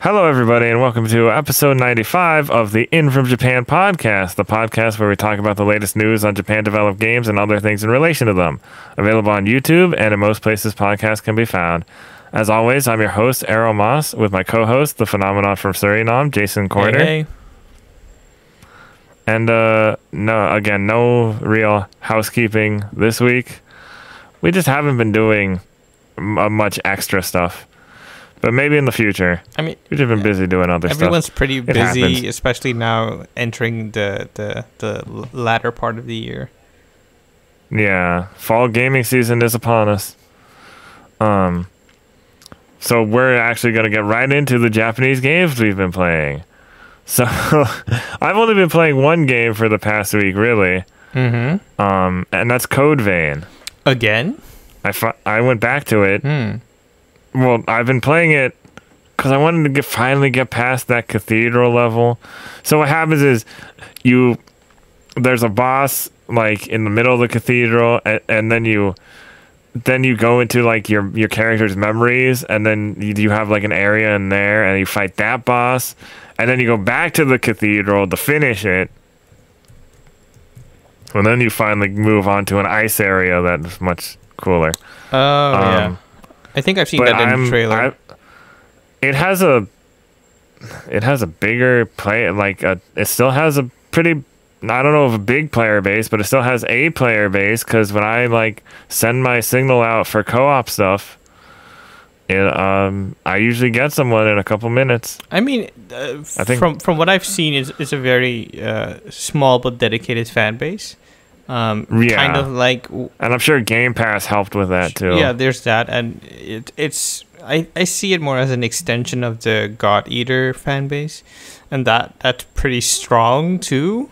Hello, everybody, and welcome to episode 95 of the In From Japan podcast, the podcast where we talk about the latest news on Japan-developed games and other things in relation to them. Available on YouTube and in most places podcasts can be found. As always, I'm your host, Errol Moss, with my co-host, the phenomenon from Suriname, Jason Corder. Hey, hey. And, no real housekeeping this week. We just haven't been doing much extra stuff. But maybe in the future. I mean, we've just been busy doing other stuff. Everyone's pretty busy, especially now entering the latter part of the year. Yeah, fall gaming season is upon us. So we're actually going to get right into the Japanese games we've been playing. So I've only been playing one game for the past week, really. Mm-hmm. And that's Code Vein. Again? I went back to it. Mm. Well, I've been playing it because I wanted to finally get past that cathedral level. So what happens is there's a boss like in the middle of the cathedral, and then you go into like your character's memories, and then you have like an area in there, and you fight that boss, and then you go back to the cathedral to finish it, and then you finally move on to an ice area that's much cooler. Oh, yeah. I think I've seen that in the trailer. It has a bigger play. It still has a pretty, I don't know if a big player base, but it still has a player base. Because when I send my signal out for co-op stuff, I usually get someone in a couple minutes. I mean, I think from what I've seen, it's a very small but dedicated fan base. Yeah. Kind of like, and I'm sure Game Pass helped with that too. Yeah, there's that, and I see it more as an extension of the God Eater fan base, and that's pretty strong too.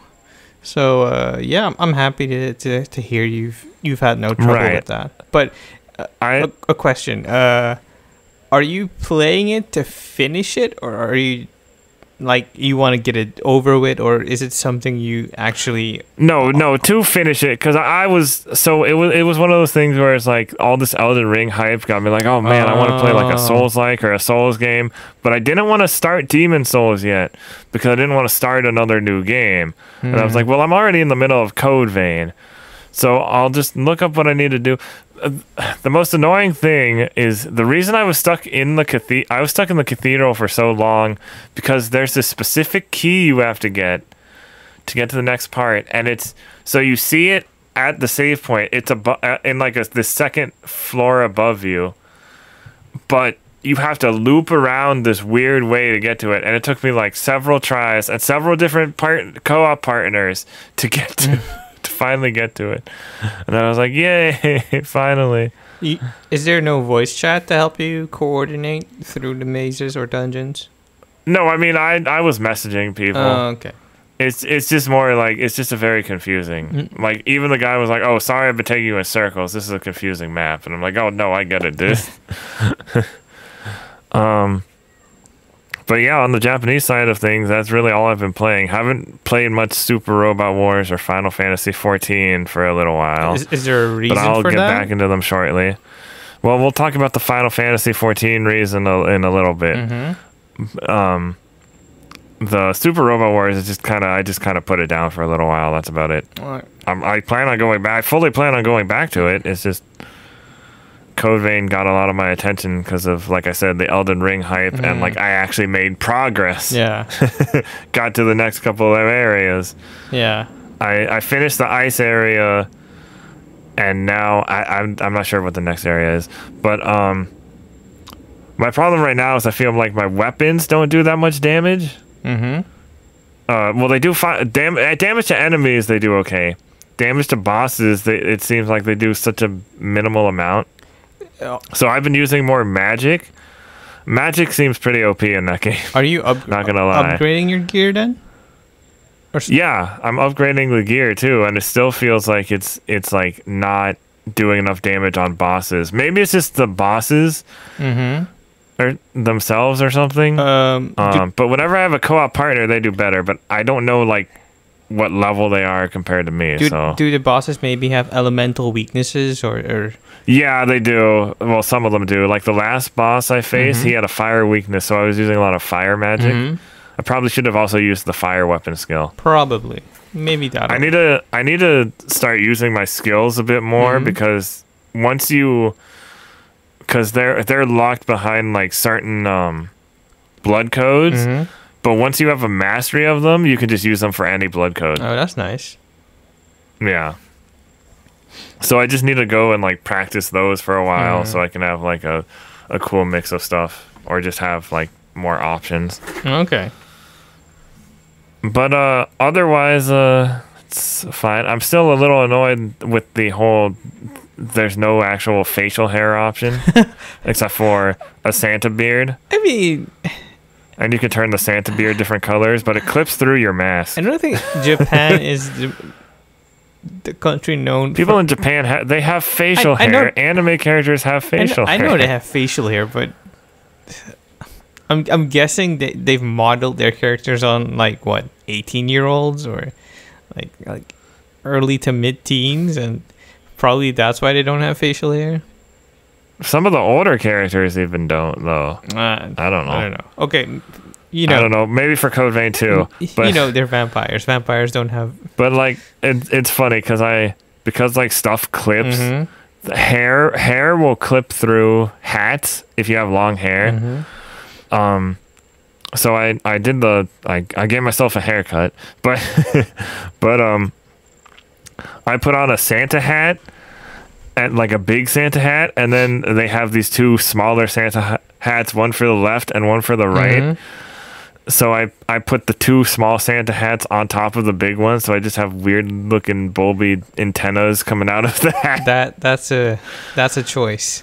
So yeah, I'm happy to hear you've had no trouble with that. But a question: are you playing it to finish it, or are you? Like, you want to get it over with, or is it something you actually... No, to finish it, because I was... So, it was one of those things where it's like, all this Elden Ring hype got me like, oh man, I want to play like a Souls-like or a Souls game, but I didn't want to start Demon Souls yet, because I didn't want to start another new game. Mm. And I was like, well, I'm already in the middle of Code Vein, so I'll just look up what I need to do. The most annoying thing is the reason I was stuck in the cathedral for so long, because there's this specific key you have to get to the next part, and it's so you see it at the save point. It's in the second floor above you, but you have to loop around this weird way to get to it, and it took me like several tries and several different co-op partners to get to. Finally get to it, and I was like, yay, finally. Is there no voice chat to help you coordinate through the mazes or dungeons? No, I mean, I was messaging people. Oh, okay. It's just more like, it's just a very confusing. Mm. Like, even the guy was like, oh, sorry, I've been taking you in circles, this is a confusing map. And I'm like, oh no, I get it, dude. But yeah, on the Japanese side of things, that's really all I've been playing. Haven't played much Super Robot Wars or Final Fantasy 14 for a little while. Is there a reason for that? But I'll get back into them shortly. Well, we'll talk about the Final Fantasy 14 reason in a little bit. Mm-hmm. The Super Robot Wars is I just kind of put it down for a little while. That's about it. All right. I plan on going back. I fully plan on going back to it. It's just Code Vein got a lot of my attention because of, like I said, the Elden Ring hype, and I actually made progress. Yeah. Got to the next couple of areas. Yeah. I finished the ice area, and now I'm not sure what the next area is. But my problem right now is I feel like my weapons don't do that much damage. Mm-hmm. Well, they do damage to enemies. They do okay. Damage to bosses, it seems like they do such a minimal amount. So I've been using more magic. Magic seems pretty OP in that game. Are you not gonna lie, upgrading your gear then? Yeah, I'm upgrading the gear too, and it still feels like it's like not doing enough damage on bosses. Maybe it's just the bosses or themselves or something. But whenever I have a co-op partner, they do better. But I don't know what level they are compared to me. Do the bosses maybe have elemental weaknesses or? Yeah, they do. Well, some of them do. Like the last boss I faced, he had a fire weakness, so I was using a lot of fire magic. I probably should have also used the fire weapon skill. Probably, maybe that. I need to start using my skills a bit more because once you, because they're locked behind like certain blood codes. But once you have a mastery of them, you can just use them for any blood code. Oh, that's nice. Yeah. So I just need to go and like practice those for a while so I can have like a cool mix of stuff or just have like more options. Okay. But otherwise, it's fine. I'm still a little annoyed with the whole there's no actual facial hair option except for a Santa beard. I mean... And you can turn the Santa beard different colors, but it clips through your mask. I don't think Japan is the country known for... People in Japan, they have facial hair. Anime characters have facial hair. I know they have facial hair, but I'm guessing they've modeled their characters on, like, what, 18-year-olds or like early to mid-teens, and probably that's why they don't have facial hair. Some of the older characters even don't, though. I don't know. Okay, you know. I don't know. Maybe for Code Vein too. But, you know, they're vampires. Vampires don't have. But like, it's funny because like stuff clips. The hair will clip through hats if you have long hair. So I gave myself a haircut, but I put on a Santa hat. And like a big Santa hat, and then they have these two smaller Santa hats, one for the left and one for the right. So I put the two small Santa hats on top of the big one, so I just have weird looking bulby antennas coming out of the hat. That's a choice.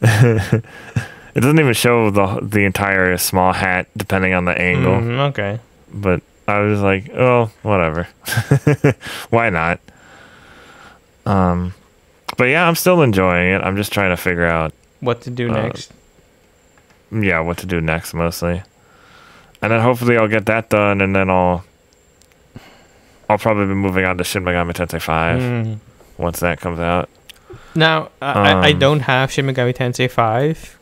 It doesn't even show the entire small hat depending on the angle. Okay. But I was like, oh, whatever. Why not? But yeah, I'm still enjoying it. I'm just trying to figure out what to do next. Yeah, what to do next mostly, and then hopefully I'll get that done, and then I'll probably be moving on to Shin Megami Tensei 5 once that comes out. Now I don't have Shin Megami Tensei 5.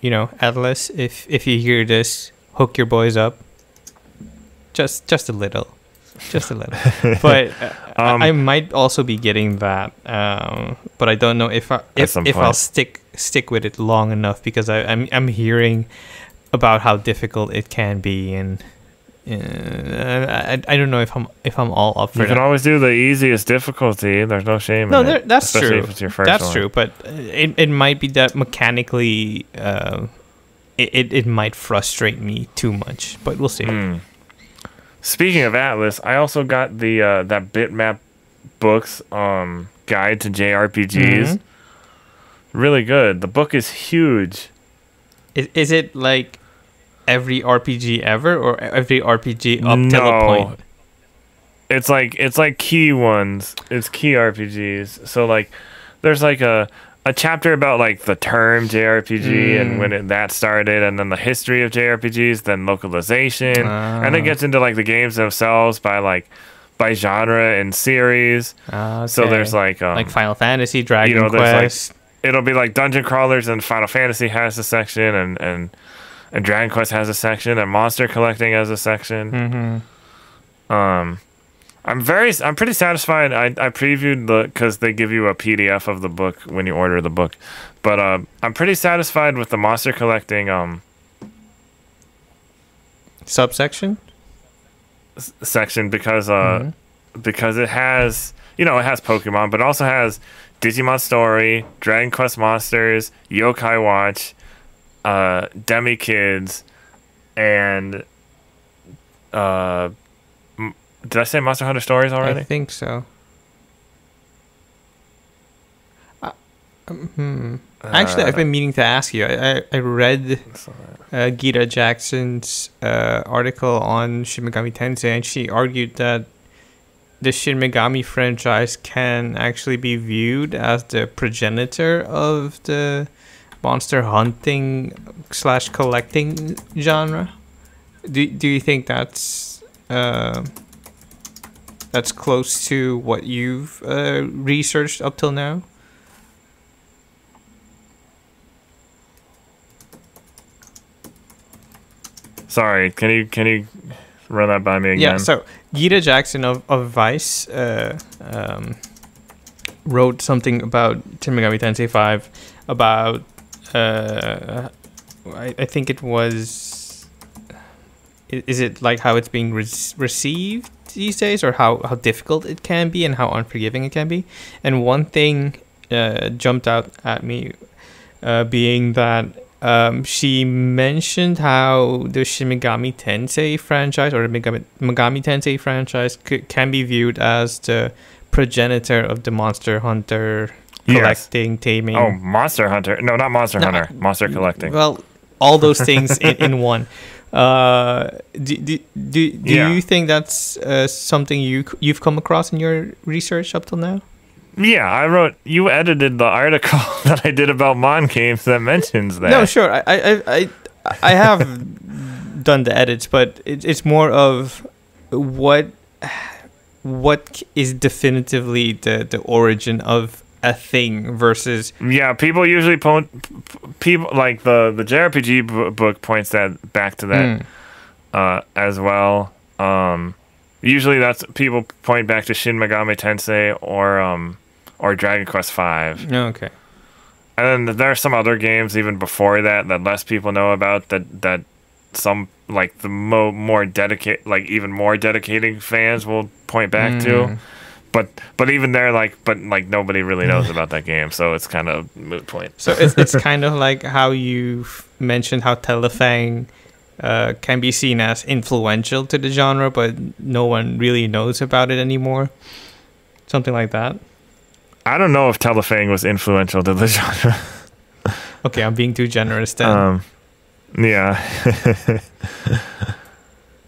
You know, Atlas, if you hear this, hook your boys up. Just a little. Just a little, but I might also be getting that, but I don't know if I'll stick with it long enough, because I'm hearing about how difficult it can be, and I don't know if I'm all up for it. You can always do the easiest difficulty. There's no shame. No, that's true. If it's your first one. True, but it might be that mechanically it might frustrate me too much, but we'll see. Speaking of Atlas, I also got the that Bitmap Books guide to JRPGs. Really good. The book is huge. Is it like every RPG ever, or every RPG up till a point? It's like key ones. It's key RPGs. So like there's like a chapter about like the term JRPG and when that started, and then the history of JRPGs, then localization, and it gets into like the games themselves by genre and series. So there's like Final Fantasy, Dragon Quest. Like, it'll be like dungeon crawlers, and Final Fantasy has a section, and Dragon Quest has a section, and monster collecting has a section. I'm pretty satisfied. I previewed because they give you a PDF of the book when you order the book, but I'm pretty satisfied with the monster collecting section because it has Pokemon, but also has Digimon Story, Dragon Quest Monsters, Yokai Watch, Demi Kids, and did I say Monster Hunter Stories already? I think so. Actually, I've been meaning to ask you. I read Gita Jackson's article on Shin Megami Tensei, and she argued that the Shin Megami franchise can actually be viewed as the progenitor of the monster hunting / collecting genre. Do you think that's that's close to what you've researched up till now? Sorry, can you run that by me again? Yeah, so Gita Jackson of Vice wrote something about Shin Megami Tensei 5 about I think it was, is it like how it's being received these days, or how difficult it can be and how unforgiving it can be. And one thing jumped out at me being that she mentioned how the Shin Megami Tensei franchise, or the Megami Tensei franchise, can be viewed as the progenitor of the Monster Hunter collecting, yes. Taming. Oh, Monster Hunter. No, not Monster Hunter. Monster collecting. Well, all those things in one. Do you think that's something you've come across in your research up till now? Yeah, I wrote. You edited the article that I did about Mon Games that mentions that. No, sure, I have done the edits, but it's more of what is definitively the origin of a thing versus. Yeah, people usually people like the JRPG book points that back to that as well. Usually that's people point back to Shin Megami Tensei or Dragon Quest V. Okay. And then there are some other games even before that that less people know about, that some, like, the more dedicated, like, even more dedicated fans will point back to. But even there, like nobody really knows about that game, so it's kind of a moot point. So it's kind of like how you mentioned how Telefang can be seen as influential to the genre, but no one really knows about it anymore. Something like that. I don't know if Telefang was influential to the genre. Okay, I'm being too generous then. Yeah.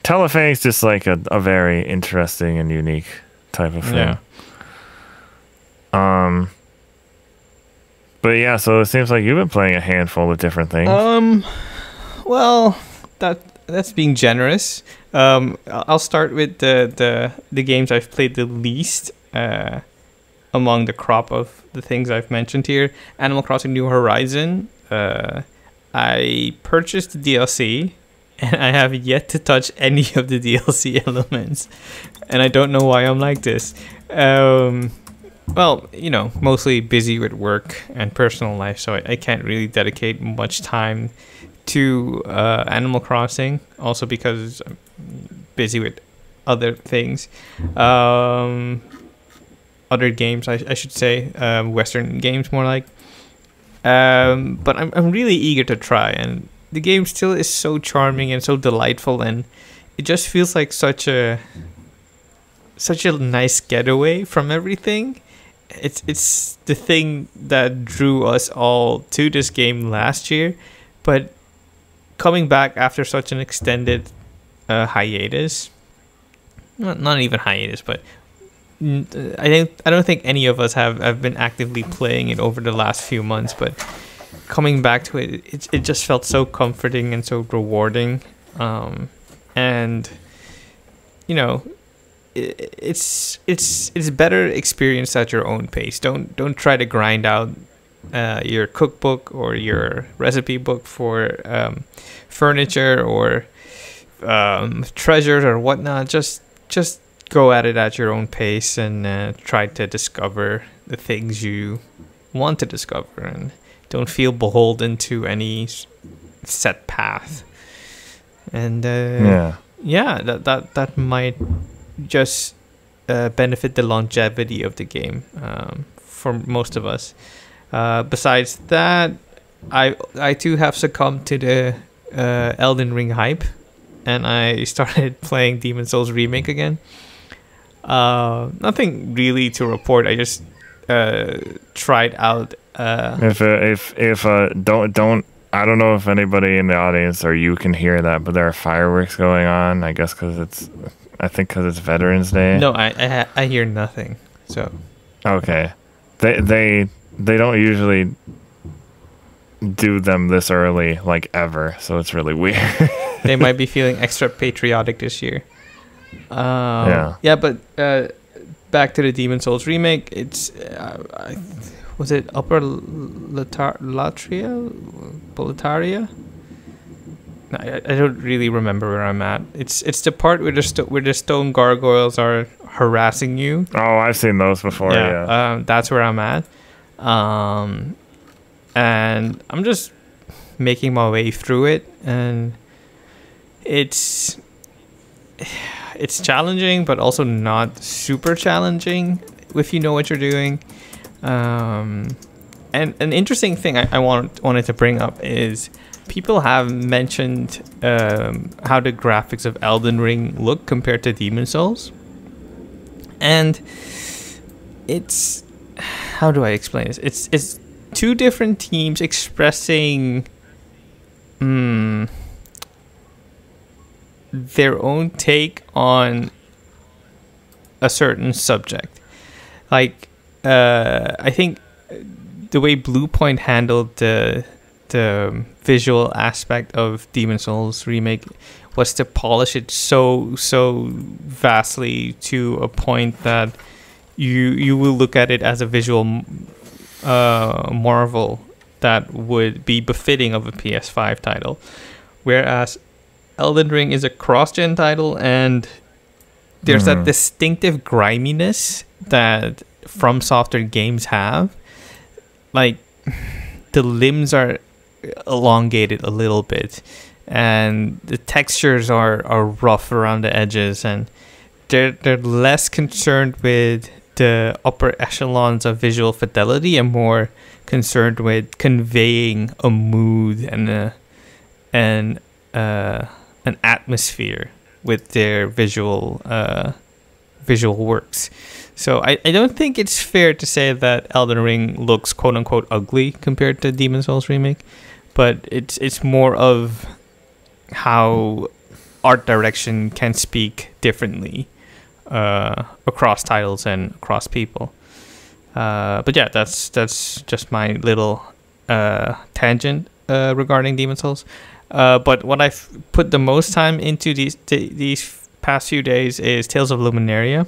Telefang's just like a very interesting and unique type of thing. Yeah. But yeah, so it seems like you've been playing a handful of different things. Well, that's being generous. I'll start with the games I've played the least among the crop of the things I've mentioned here. Animal Crossing New Horizon. I purchased the DLC, and I have yet to touch any of the DLC elements. And I don't know why I'm like this. Well, you know, mostly busy with work and personal life, so I can't really dedicate much time to Animal Crossing, also because I'm busy with other things, other games I should say, Western games more like. But I'm really eager to try, and the game still is so charming and so delightful, and it just feels like such a nice getaway from everything. It's the thing that drew us all to this game last year, but coming back after such an extended hiatus, not even hiatus, but I don't think any of us have been actively playing it over the last few months, but coming back to it just felt so comforting and so rewarding. And you know, it's better experienced at your own pace. Don't try to grind out your cookbook or your recipe book for furniture or treasures or whatnot. Just go at it at your own pace and try to discover the things you want to discover, and don't feel beholden to any set path. And yeah, that might just benefit the longevity of the game for most of us. Besides that, I too have succumbed to the Elden Ring hype, and I started playing Demon's Souls Remake again. Nothing really to report. I just tried out. I don't know if anybody in the audience or you can hear that, but there are fireworks going on. I guess because it's Veterans Day. No, I hear nothing. So. Okay, they don't usually do them this early, like, ever, so it's really weird. They might be feeling extra patriotic this year. Yeah, but back to the Demon's Souls remake. It's was it Upper Boletaria? No, I don't really remember where I'm at. It's the part where the stone gargoyles are harassing you. Oh, I've seen those before. Yeah, yeah. That's where I'm at. And I'm just making my way through it, and it's challenging, but also not super challenging if you know what you're doing. And an interesting thing I wanted to bring up is people have mentioned how the graphics of Elden Ring look compared to Demon's Souls. And it's... How do I explain this? It's two different teams expressing their own take on a certain subject. Like, I think the way Bluepoint handled the visual aspect of Demon's Souls remake was to polish it so vastly to a point that you will look at it as a visual marvel that would be befitting of a PS5 title, whereas Elden Ring is a cross-gen title, and there's that distinctive griminess that FromSoftware games have. Like, the limbs are elongated a little bit, and the textures are rough around the edges, and they're less concerned with the upper echelons of visual fidelity and more concerned with conveying a mood and an atmosphere with their visual works. So I don't think it's fair to say that Elden Ring looks quote unquote ugly compared to Demon's Souls remake, but it's more of how art direction can speak differently across titles and across people. But yeah, that's just my little tangent regarding Demon's Souls. But what I've put the most time into these past few days is Tales of Luminaria.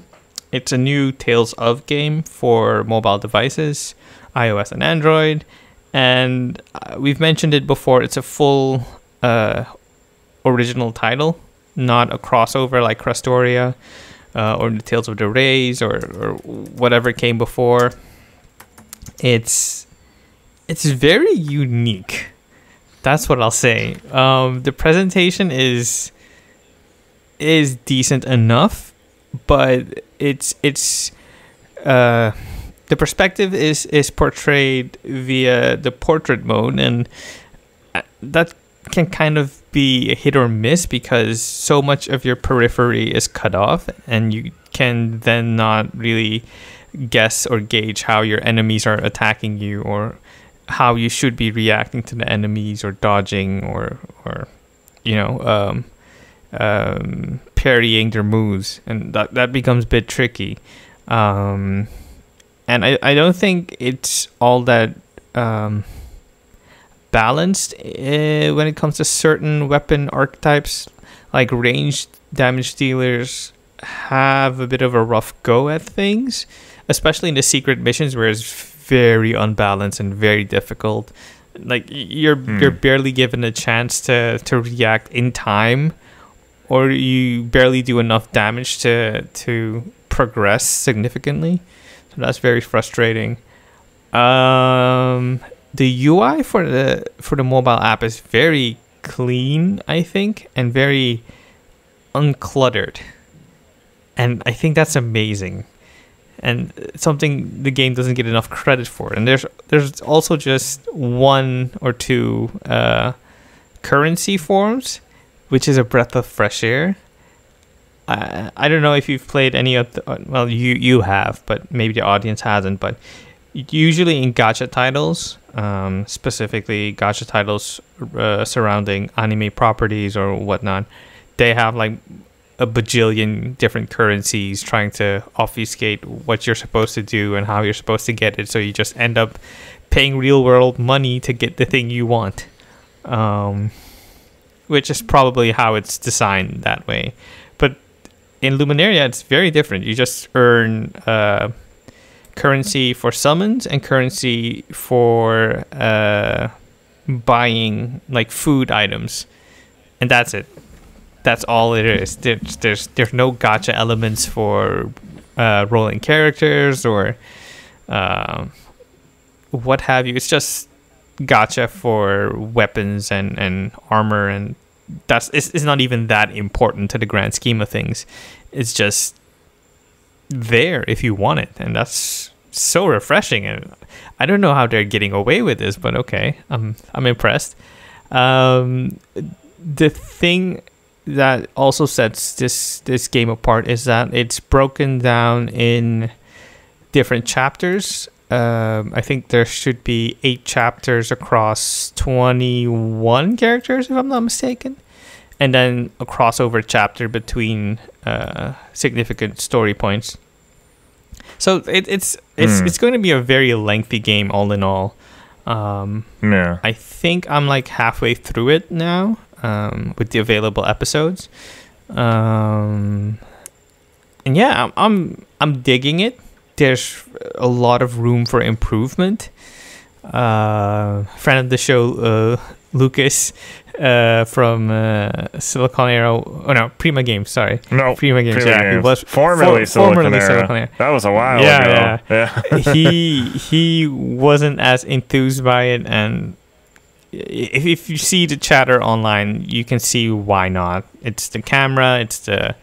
It's a new Tales of game for mobile devices, iOS and Android. And we've mentioned it before. It's a full original title, not a crossover like Crestoria or the Tales of the Rays or whatever came before. It's very unique. That's what I'll say. The presentation is decent enough, but it's the perspective is portrayed via the portrait mode, and that can kind of be a hit or miss because so much of your periphery is cut off, and you can then not really guess or gauge how your enemies are attacking you or how you should be reacting to the enemies or dodging or you know, parrying their moves, and that becomes a bit tricky. And I don't think it's all that balanced when it comes to certain weapon archetypes. Like, ranged damage dealers have a bit of a rough go at things, especially in the secret missions where it's very unbalanced and very difficult. Like, you're barely given a chance to react in time, or you barely do enough damage to progress significantly. So that's very frustrating. The UI for the mobile app is very clean, I think, and very uncluttered. And I think that's amazing, and something the game doesn't get enough credit for. And there's also just one or two currency forms, which is a breath of fresh air. I don't know if you've played any of the... Well, you have, but maybe the audience hasn't. But usually in gacha titles, specifically gacha titles surrounding anime properties or whatnot, they have like a bajillion different currencies trying to obfuscate what you're supposed to do and how you're supposed to get it. So you just end up paying real-world money to get the thing you want. Which is probably how it's designed that way. But In Luminaria, it's very different. You just earn currency for summons and currency for buying like food items, and that's it. That's all it is. There's no gacha elements for rolling characters or what have you. It's just gacha for weapons and armor, and that's it's not even that important to the grand scheme of things. It's just there if you want it, and that's so refreshing. And I don't know how they're getting away with this, but okay, I'm impressed. The thing that also sets this game apart is that it's broken down in different chapters. I think there should be 8 chapters across 21 characters, if I'm not mistaken, and then a crossover chapter between significant story points. So it's going to be a very lengthy game all in all. Yeah. I think I'm like halfway through it now. With the available episodes, and yeah, I'm digging it. There's a lot of room for improvement. Friend of the show, Lucas, from Siliconera. Oh no, Prima Games. Sorry, no, Prima Games. Yeah, he was formerly Siliconera. That was a while ago. Yeah. he wasn't as enthused by it, and if you see the chatter online, you can see why not. It's the camera, it's the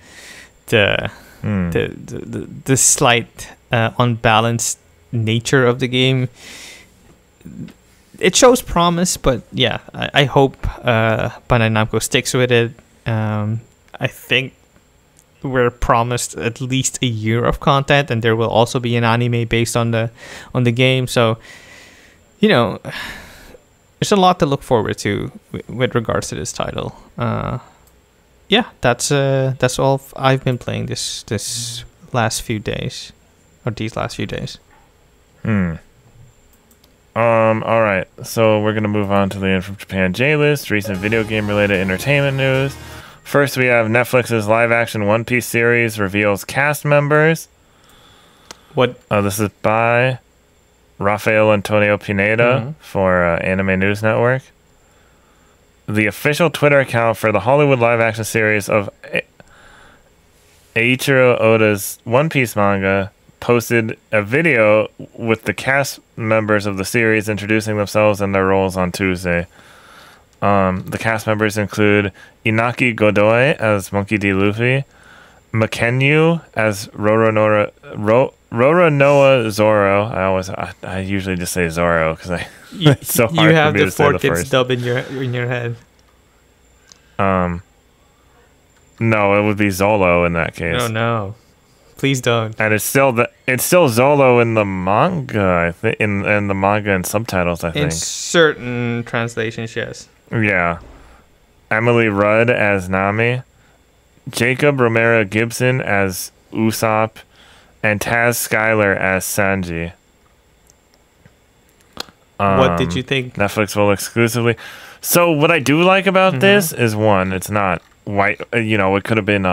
slight unbalanced nature of the game. It shows promise, but yeah, I hope Bandai Namco sticks with it. I think we're promised at least a year of content, and there will also be an anime based on the game. So, you know, there's a lot to look forward to with regards to this title. Yeah, that's all I've been playing this last few days, or these last few days. All right, so we're gonna move on to the Info Japan J List, recent video game related entertainment news. First, we have Netflix's live action One Piece series reveals cast members. What? Oh, this is by Rafael Antonio Pineda for Anime News Network. The official Twitter account for the Hollywood live-action series of Eiichiro Oda's One Piece manga posted a video with the cast members of the series introducing themselves and their roles on Tuesday. The cast members include Inaki Godoy as Monkey D. Luffy, Makenyu as Roronoa Zoro. I usually just say Zoro because it's so hard for me to say the first. You have the 4Kids dub in your head. No, it would be Zolo in that case. Oh no, please don't. And it's still Zolo in the manga. I think in the manga and subtitles. I think in certain translations, yes. Yeah, Emily Rudd as Nami, Jacob Romero Gibson as Usopp, and Taz Skyler as Sanji. What did you think? Netflix will exclusively. So what I do like about this is, one, it's not white. You know, it could have been.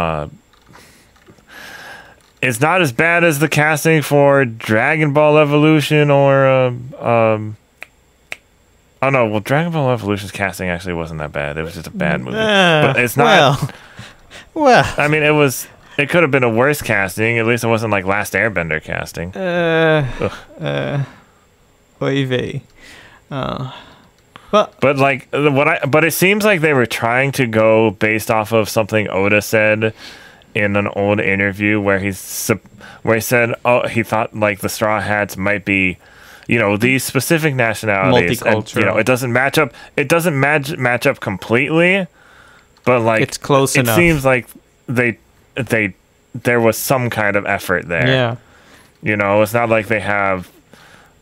It's not as bad as the casting for Dragon Ball Evolution or. Oh no! Well, Dragon Ball Evolution's casting actually wasn't that bad. It was just a bad movie. But it's not. Well, I mean, it was. It could have been a worse casting. At least it wasn't like Last Airbender casting. Oy vey. But like what I. But it seems like they were trying to go based off of something Oda said in an old interview where he said, "Oh, he thought like the Straw Hats might be, you know, these specific nationalities. And, you know, it doesn't match up. It doesn't match up completely, but like it's close enough." It seems like there was some kind of effort there. Yeah, you know, it's not like they have.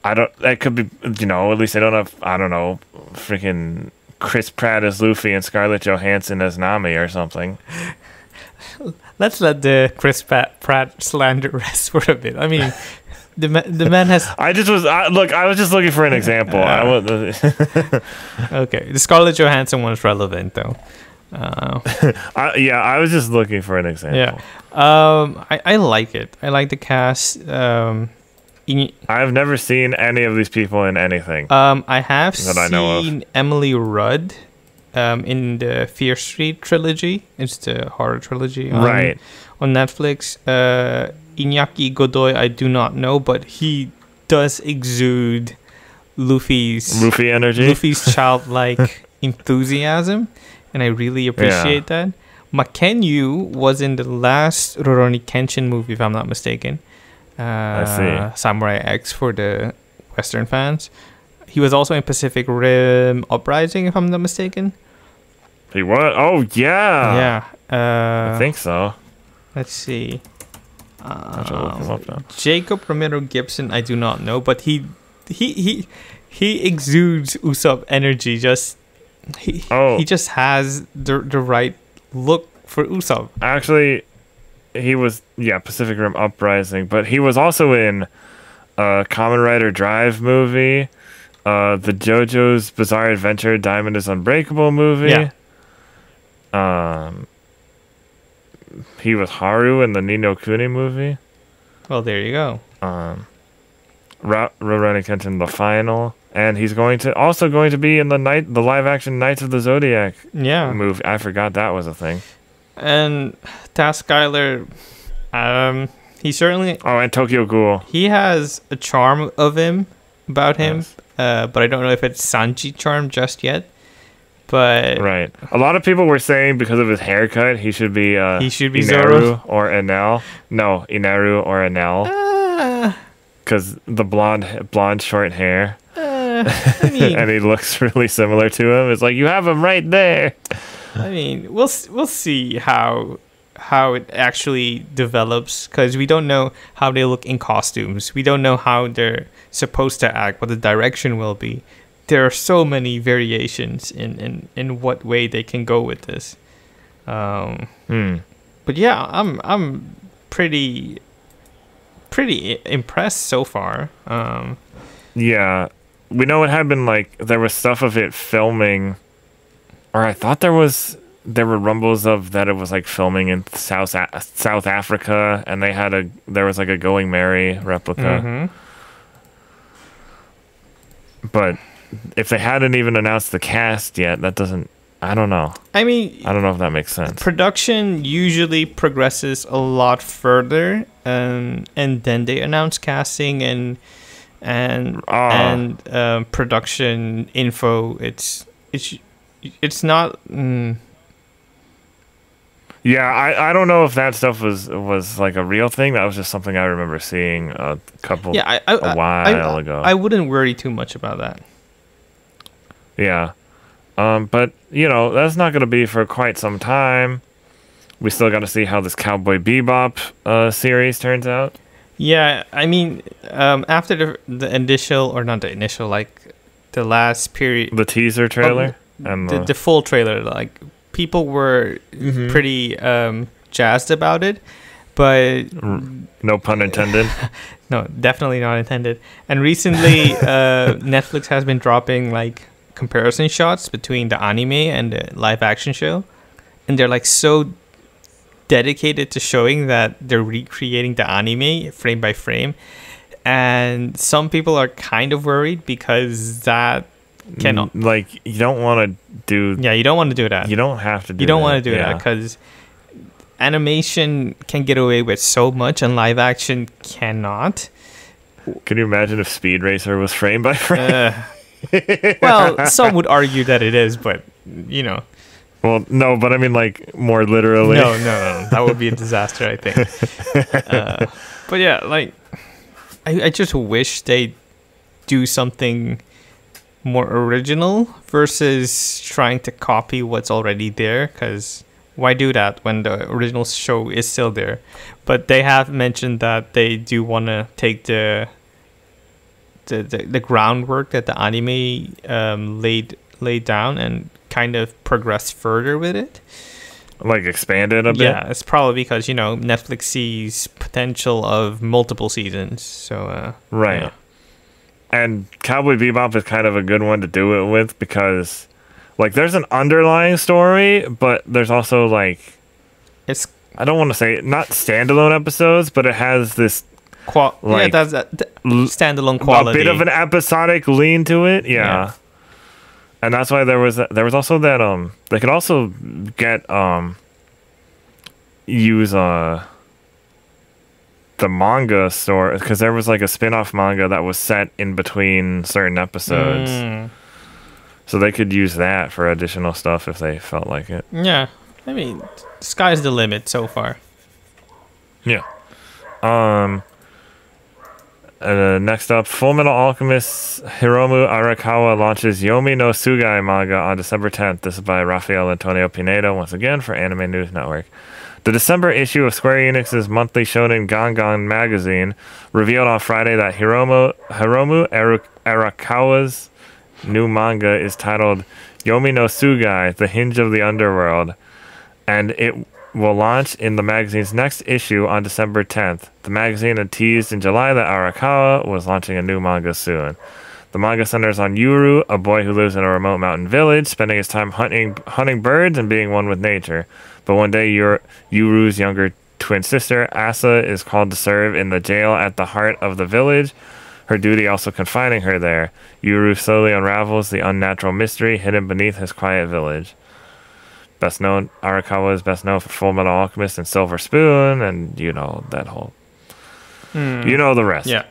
It could be, you know, at least they don't have. I don't know, freaking Chris Pratt as Luffy and Scarlett Johansson as Nami or something. Let's let the Chris Pratt slander rest for a bit. I mean, the man has. I was just looking for an example. Okay, the Scarlett Johansson one is relevant though. Yeah, I was just looking for an example. Yeah, I like it. I like the cast. I've never seen any of these people in anything. I have seen Emily Rudd in the Fear Street trilogy. It's the horror trilogy on Netflix. Inaki Godoy, I do not know, but he does exude Luffy energy. Luffy's childlike enthusiasm, and I really appreciate that. Makenyu was in the last Rurouni Kenshin movie, if I'm not mistaken. I see. Samurai X for the Western fans. He was also in Pacific Rim Uprising, if I'm not mistaken. He was? Oh, yeah. Yeah. I think so. Let's see. Jacob Romero Gibson, I do not know, but he exudes Usopp energy. He just has the right look for Usopp. Actually, he was Pacific Rim Uprising, but he was also in Kamen Rider Drive movie, the JoJo's Bizarre Adventure Diamond is Unbreakable movie. Yeah. He was Haru in the Ni no Kuni movie. Well, there you go. Rurouni Kenshin the Final, and he's also going to be in the live action Knights of the Zodiac movie. I forgot that was a thing. And Taz Skyler, he certainly. Oh, and Tokyo Ghoul. He has a charm about him, yes. But I don't know if it's Sanji charm just yet. But a lot of people were saying because of his haircut, he should be Zoro or Enel. No, Inaru or Enel, because the blonde short hair, I mean, and he looks really similar to him. It's like you have him right there. I mean, we'll see how it actually develops, because we don't know how they look in costumes. We don't know how they're supposed to act, what the direction will be. There are so many variations in what way they can go with this. But yeah, I'm pretty impressed so far. Yeah, we know it had been like there was stuff of it filming, or I thought there were rumbles of that it was like filming in South Africa, and they had there was like a Going Merry replica. But if they hadn't even announced the cast yet, that doesn't... I don't know. I mean... I don't know if that makes sense. Production usually progresses a lot further, and then they announce casting and production info. It's not... Yeah, I don't know if that stuff was like a real thing. That was just something I remember seeing a while ago. I wouldn't worry too much about that. Yeah, but you know that's not going to be for quite some time. We still got to see how this Cowboy Bebop series turns out. Yeah, I mean, after the last period, the teaser trailer and the full trailer, like. People were pretty jazzed about it, but no pun intended. No, definitely not intended. And recently, Netflix has been dropping like comparison shots between the anime and the live action show, and they're like so dedicated to showing that they're recreating the anime frame by frame. And some people are kind of worried because that cannot, like, you don't want to do... Yeah, you don't want to do that. You don't have to do that. You don't want to do that, because animation can get away with so much and live action cannot. Can you imagine if Speed Racer was frame by frame? Well, some would argue that it is, but, you know. Well, no, but I mean, like, more literally. No. That would be a disaster, I think. But yeah, like, I just wish they do something more original versus trying to copy what's already there, because why do that when the original show is still there? But they have mentioned that they do want to take the groundwork that the anime laid down and kind of progress further with it, like expand it a bit. Yeah, it's probably because, you know, Netflix sees potential of multiple seasons, so And Cowboy Bebop is kind of a good one to do it with, because Like, there's an underlying story, but there's also, like... It's... I don't want to say... Not standalone episodes, but it has this... like, yeah, that's standalone quality. A bit of an episodic lean to it, yeah. And that's why there was also that... They could also get... use the manga story, because there was like a spin-off manga that was set in between certain episodes, so they could use that for additional stuff if they felt like it. Yeah, I mean, sky's the limit so far. Yeah. Next up, Fullmetal Alchemist Hiromu Arakawa launches Yomi no Tsugai manga on December 10th. This is by Rafael Antonio Pineda, once again, for Anime News Network. The December issue of Square Enix's monthly shonen Gangan magazine revealed on Friday that Hiromu Arakawa's new manga is titled Yomi no Tsugai, The Hinge of the Underworld, and it will launch in the magazine's next issue on December 10th. The magazine had teased in July that Arakawa was launching a new manga soon. The manga centers on Yuru, a boy who lives in a remote mountain village, spending his time hunting birds and being one with nature. But one day, Yuru's younger twin sister, Asa, is called to serve in the jail at the heart of the village, her duty also confining her there. Yuru slowly unravels the unnatural mystery hidden beneath his quiet village. Arakawa is best known for Fullmetal Alchemist and Silver Spoon, and you know that whole... You know the rest. Yeah.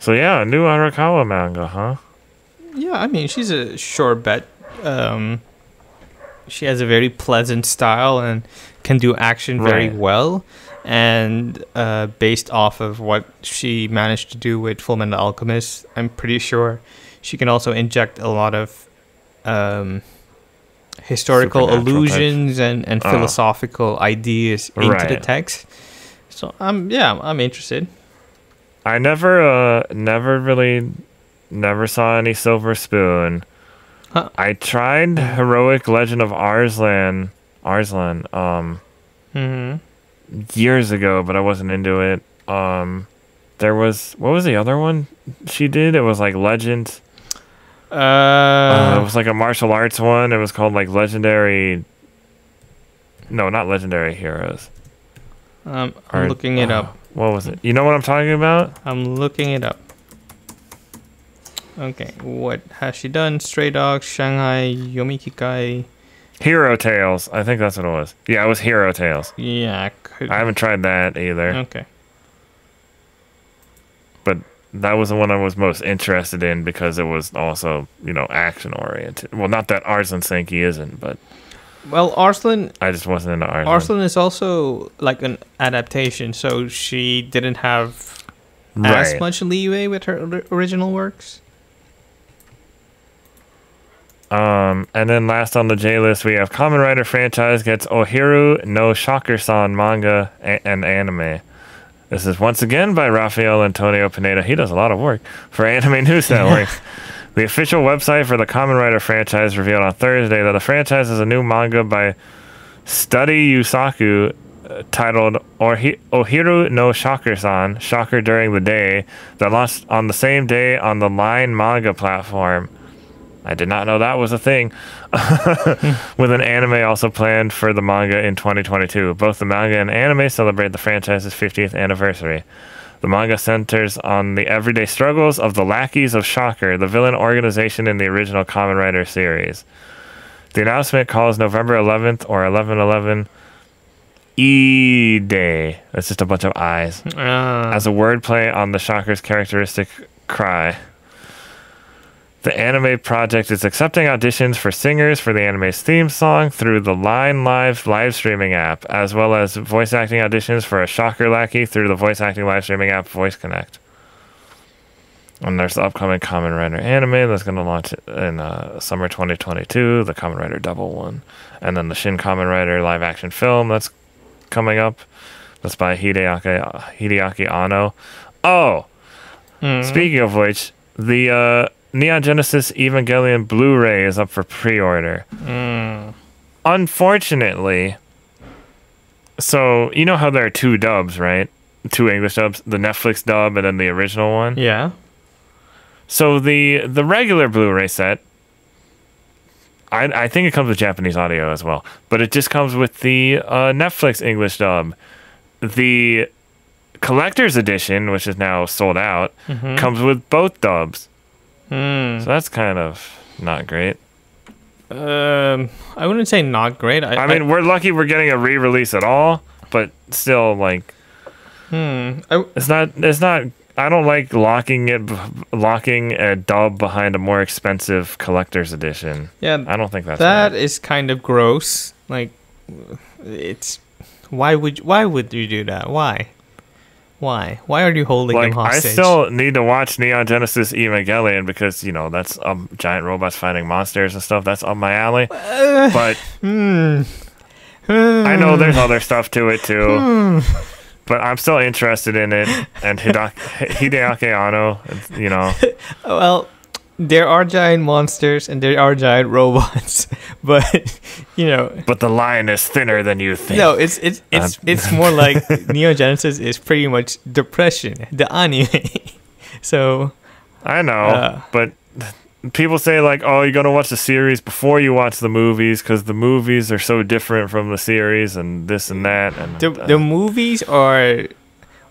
So yeah, new Arakawa manga, huh? Yeah, I mean, she's a sure bet. She has a very pleasant style and can do action very well, and based off of what she managed to do with Fullmetal Alchemist, I'm pretty sure she can also inject a lot of historical allusions and philosophical ideas into the text. So I'm interested. I never saw any Silver Spoon. I tried Heroic Legend of Arslan, years ago, but I wasn't into it. There was, what was the other one she did? It was like Legend. It was like a martial arts one. It was called like Legendary. No, not Legendary Heroes. I'm looking it up. What was it? You know what I'm talking about? I'm looking it up. Okay, what has she done? Stray Dogs, Shanghai, Yomikikai. Hero Tales. I think that's what it was. Yeah, it was Hero Tales. Yeah. I haven't tried that either. Okay. But that was the one I was most interested in because it was also, you know, action-oriented. Well, not that Arslan Senki isn't, but... Well, Arslan... I just wasn't into Arslan. Arslan is also, like, an adaptation, so she didn't have as much leeway with her original works. And then last on the J list, we have Kamen Rider franchise gets Ohiru no Shocker-san manga and anime. This is once again by Rafael Antonio Pineda. He does a lot of work for Anime News Network. The official website for the Kamen Rider franchise revealed on Thursday that the franchise is a new manga by Study Yusaku titled Ohiru no Shocker-san, Shocker During the Day, that launched on the same day on the Line Manga platform. I did not know that was a thing. With an anime also planned for the manga in 2022. Both the manga and anime celebrate the franchise's 50th anniversary. The manga centers on the everyday struggles of the lackeys of Shocker, the villain organization in the original Kamen Rider series. The announcement calls November 11th or 11/11 E-Day. That's just a bunch of I's. As a wordplay on the Shocker's characteristic cry. The anime project is accepting auditions for singers for the anime's theme song through the Line Live live streaming app, as well as voice acting auditions for a Shocker lackey through the voice acting live streaming app Voice Connect. And there's the upcoming Kamen Rider anime that's going to launch in summer 2022, the Kamen Rider Double one. And then the Shin Kamen Rider live action film that's coming up. That's by Hideaki Anno. Oh! Speaking of which, the... Neon Genesis Evangelion Blu-ray is up for pre-order. Unfortunately, so you know how there are two dubs, right? Two English dubs, the Netflix dub and then the original one? Yeah. So the regular Blu-ray set, I think it comes with Japanese audio as well, but it just comes with the Netflix English dub. The collector's edition, which is now sold out, comes with both dubs. So that's kind of not great. I wouldn't say not great. I mean, we're lucky we're getting a re-release at all, but still, like, it's not. I don't like locking a dub behind a more expensive collector's edition. Yeah, I don't think that's right. Is kind of gross. Like, it's why would you do that? Why are you holding them hostage? I still need to watch Neon Genesis Evangelion because, you know, that's giant robots fighting monsters and stuff. That's up my alley. But I know there's other stuff to it too. But I'm still interested in it, and Hideaki Anno, you know. Well, there are giant monsters and there are giant robots, but you know. But the line is thinner than you think. No, it's more like Neo Genesis is pretty much depression, the anime. So. I know, but people say like, oh, you gotta watch the series before you watch the movies because the movies are so different from the series and this and that. And the movies are,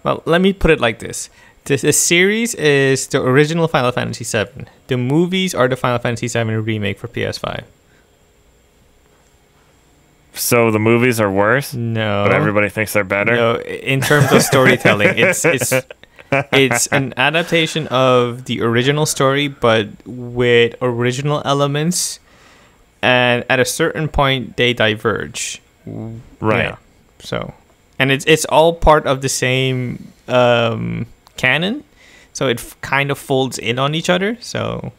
well, let me put it like this. The series is the original Final Fantasy VII. The movies are the Final Fantasy VII remake for PS5. So the movies are worse? No. But everybody thinks they're better? No, in terms of storytelling. It's an adaptation of the original story, but with original elements, and at a certain point they diverge. Right. Yeah. So, and it's all part of the same canon, so it kind of folds in on each other. So,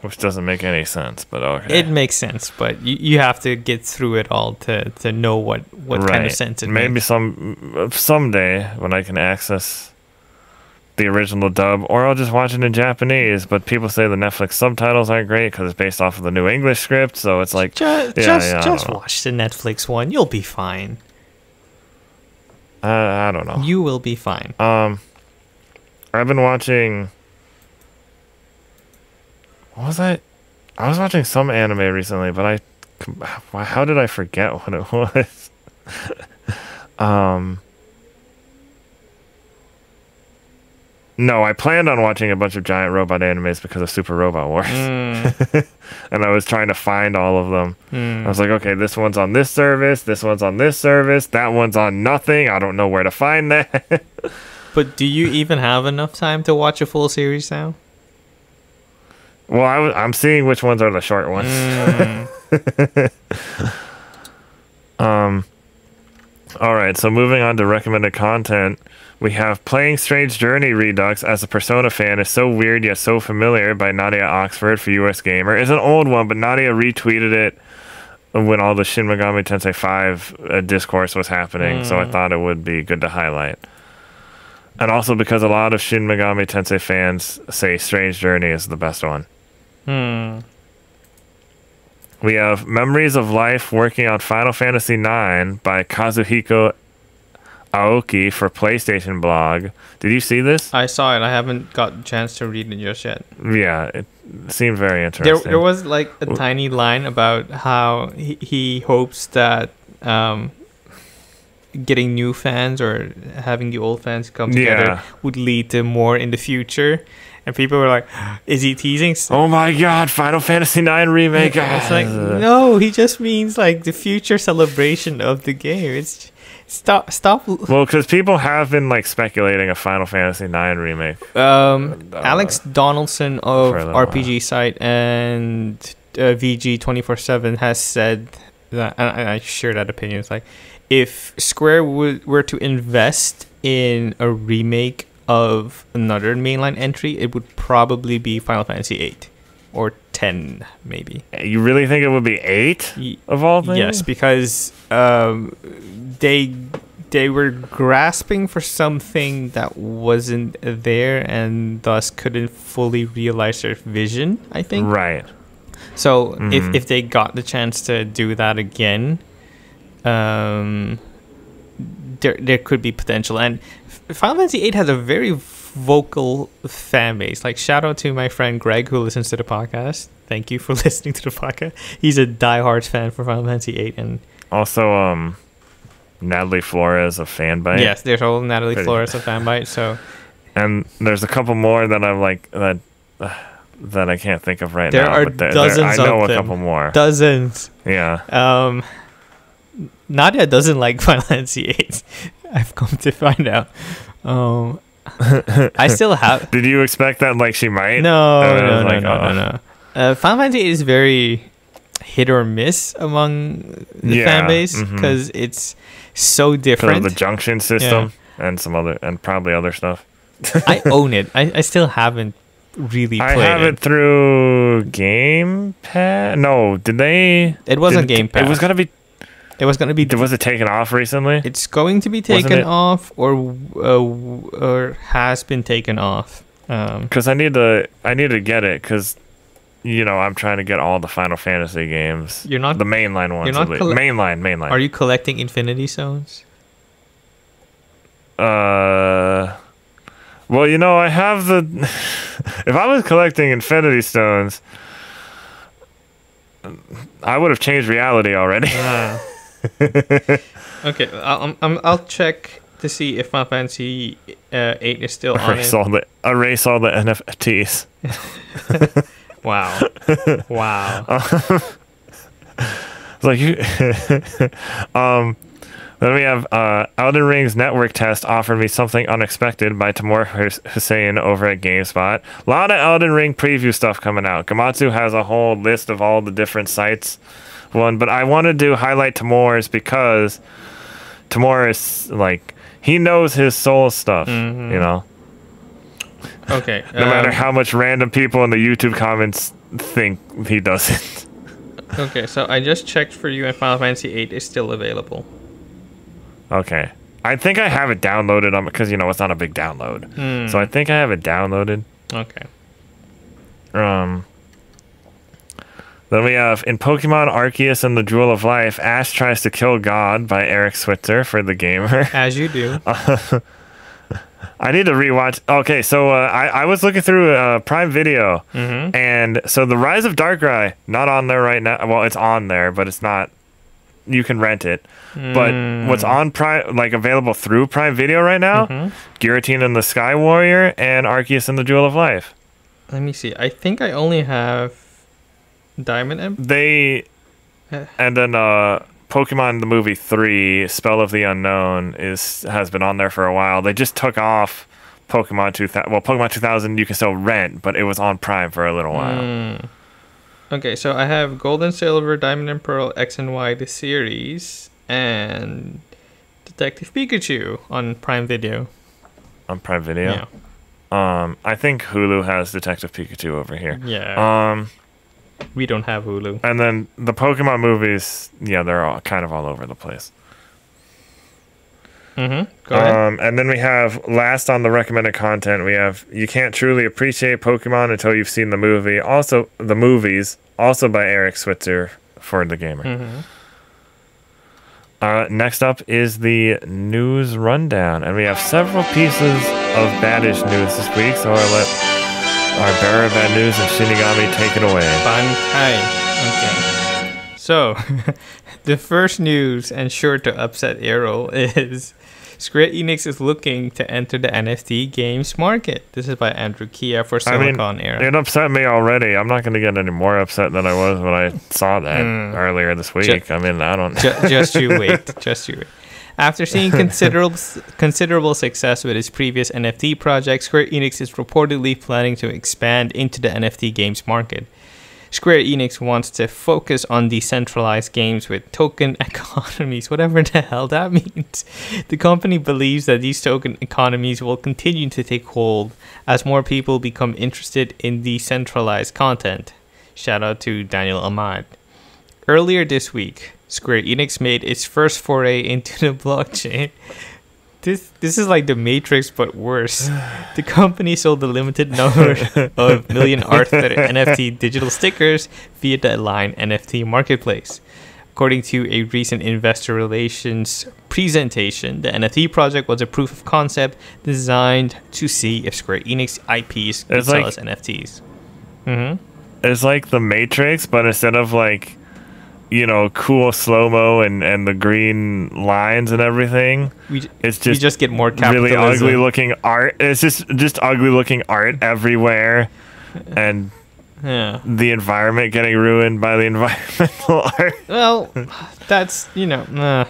which doesn't make any sense, but okay. It makes sense, but you have to get through it all to know what kind of sense it makes. Maybe someday when I can access the original dub, or I'll just watch it in Japanese. But people say the Netflix subtitles aren't great because it's based off of the new English script, so it's like just watch the Netflix one, you'll be fine. I don't know, you will be fine. I've been watching, I was watching some anime recently, but how did I forget what it was? No, I planned on watching a bunch of giant robot animes because of Super Robot Wars. And I was trying to find all of them. I was like, okay, this one's on this service, this one's on this service, that one's on nothing. I don't know where to find that. But do you even have enough time to watch a full series now? Well, I'm seeing which ones are the short ones. All right, so moving on to recommended content. We have Playing Strange Journey Redux as a Persona fan is so weird yet so familiar by Nadia Oxford for US Gamer. It's an old one, but Nadia retweeted it when all the Shin Megami Tensei 5 discourse was happening, so I thought it would be good to highlight. And also because a lot of Shin Megami Tensei fans say Strange Journey is the best one. We have Memories of Life working on Final Fantasy IX by Kazuhiko Aoki for PlayStation Blog. Did you see this? I saw it. I haven't got a chance to read it just yet. Yeah, it seemed very interesting. There was like a tiny line about how he hopes that getting new fans or having the old fans come together would lead to more in the future. And people were like, is he teasing? Oh my god, Final Fantasy IX remake. It's like, no, he just means like the future celebration of the game. It's Stop. Well, because people have been like speculating a Final Fantasy IX remake. Alex Donaldson of RPG Site and VG247 has said that, and I share that opinion. It's like, if Square were to invest in a remake of another mainline entry, it would probably be Final Fantasy VIII or 10, maybe. You really think it would be 8 of all things? Yes, because they were grasping for something that wasn't there and thus couldn't fully realize their vision, I think. Right. So if they got the chance to do that again, there could be potential. And Final Fantasy VIII has a very vocal fan base. Like, shout out to my friend Greg who listens to the podcast. Thank you for listening to the podcast. He's a diehard fan for Final Fantasy VIII, and also Natalie Flores of Fanbyte. Yes, there's old Natalie Flores of Fanbyte. So, and there's a couple more that I'm like that I can't think of right now. But dozens there, I know of them. A couple more. Dozens. Yeah. Nadia doesn't like Final Fantasy VIII. I've come to find out. I still have. Did you expect that? Like she might? No. Final Fantasy VIII is very hit or miss among the fan base because it's so different. The junction system and some other and probably other stuff. I own it. I still haven't really played it. I have it through Game Pass. No, did they? It wasn't Game Pass. It was gonna be. It was going to be... Was it taken off recently? It's going to be taken off or has been taken off. Because I need to get it because, you know, I'm trying to get all the Final Fantasy games. You're not... The mainline ones. You're not mainline. Are you collecting Infinity Stones? Well, you know, I have the... If I was collecting Infinity Stones, I would have changed reality already. Okay, I'll check to see if Final Fantasy 8 is still on it. Erase all the NFTs. Wow. It's like you. Then we have Elden Ring's network test offered me something unexpected by Tamor Hussein over at GameSpot. A lot of Elden Ring preview stuff coming out. Gamatsu has a whole list of all the different sites. But I wanted to highlight Tamor's because Tamor is like he knows his soul stuff, you know. Okay. No matter how much random people in the YouTube comments think he doesn't. Okay, so I just checked for you, and Final Fantasy VIII is still available. Okay, I think I have it downloaded on because you know it's not a big download, so I think I have it downloaded. Okay. Then we have, in Pokemon Arceus and the Jewel of Life, Ash Tries to Kill God by Eric Switzer for The Gamer. As you do. I need to rewatch. Okay, so I was looking through Prime Video, and so The Rise of Darkrai, not on there right now. Well, it's on there, but it's not. You can rent it. But what's on Prime, like available through Prime Video right now, Giratina and the Sky Warrior and Arceus and the Jewel of Life. Let me see. I think I only have... Diamond Emperor? They and then Pokemon the movie 3 Spell of the Unknown has been on there for a while. They just took off Pokemon 2000. Well, Pokemon 2000 you can still rent, but it was on Prime for a little while. Okay, so I have Gold and Silver, Diamond and Pearl, X and Y the series, and Detective Pikachu on Prime Video. On Prime Video? Yeah. I think Hulu has Detective Pikachu over here. Yeah. We don't have Hulu. And then the Pokemon movies, yeah, they're all kind of all over the place. Go ahead. And then we have, last on the recommended content, we have You Can't Truly Appreciate Pokemon Until You've Seen the Movie. Also, the movies, also by Eric Switzer for The Gamer. Next up is the news rundown. And we have several pieces of baddish news this week, so I'll let... Our bearer of bad news and Shinigami take it away. Bankai. Okay. So, the first news, and sure to upset Errol, is Square Enix is looking to enter the NFT games market. This is by Andrew Kia for Siliconera. It upset me already. I'm not going to get any more upset than I was when I saw that earlier this week. I don't know. Just you wait. Just you wait. After seeing considerable success with its previous NFT project, Square Enix is reportedly planning to expand into the NFT games market. Square Enix wants to focus on decentralized games with token economies, whatever the hell that means. The company believes that these token economies will continue to take hold as more people become interested in decentralized content. Shout out to Daniel Ahmad. Earlier this week, Square Enix made its first foray into the blockchain. This is like the Matrix, but worse. The company sold a limited number of million art NFT digital stickers via the Line NFT marketplace. According to a recent investor relations presentation, the NFT project was a proof of concept designed to see if Square Enix IPs could sell as NFTs. Mm-hmm. It's like The Matrix, but instead of like, you know, cool slow-mo and the green lines and everything, it's just you just get more capitalism. Really ugly looking art. It's just ugly looking art everywhere, and yeah, the environment getting ruined by the environmental art. Well, that's, you know,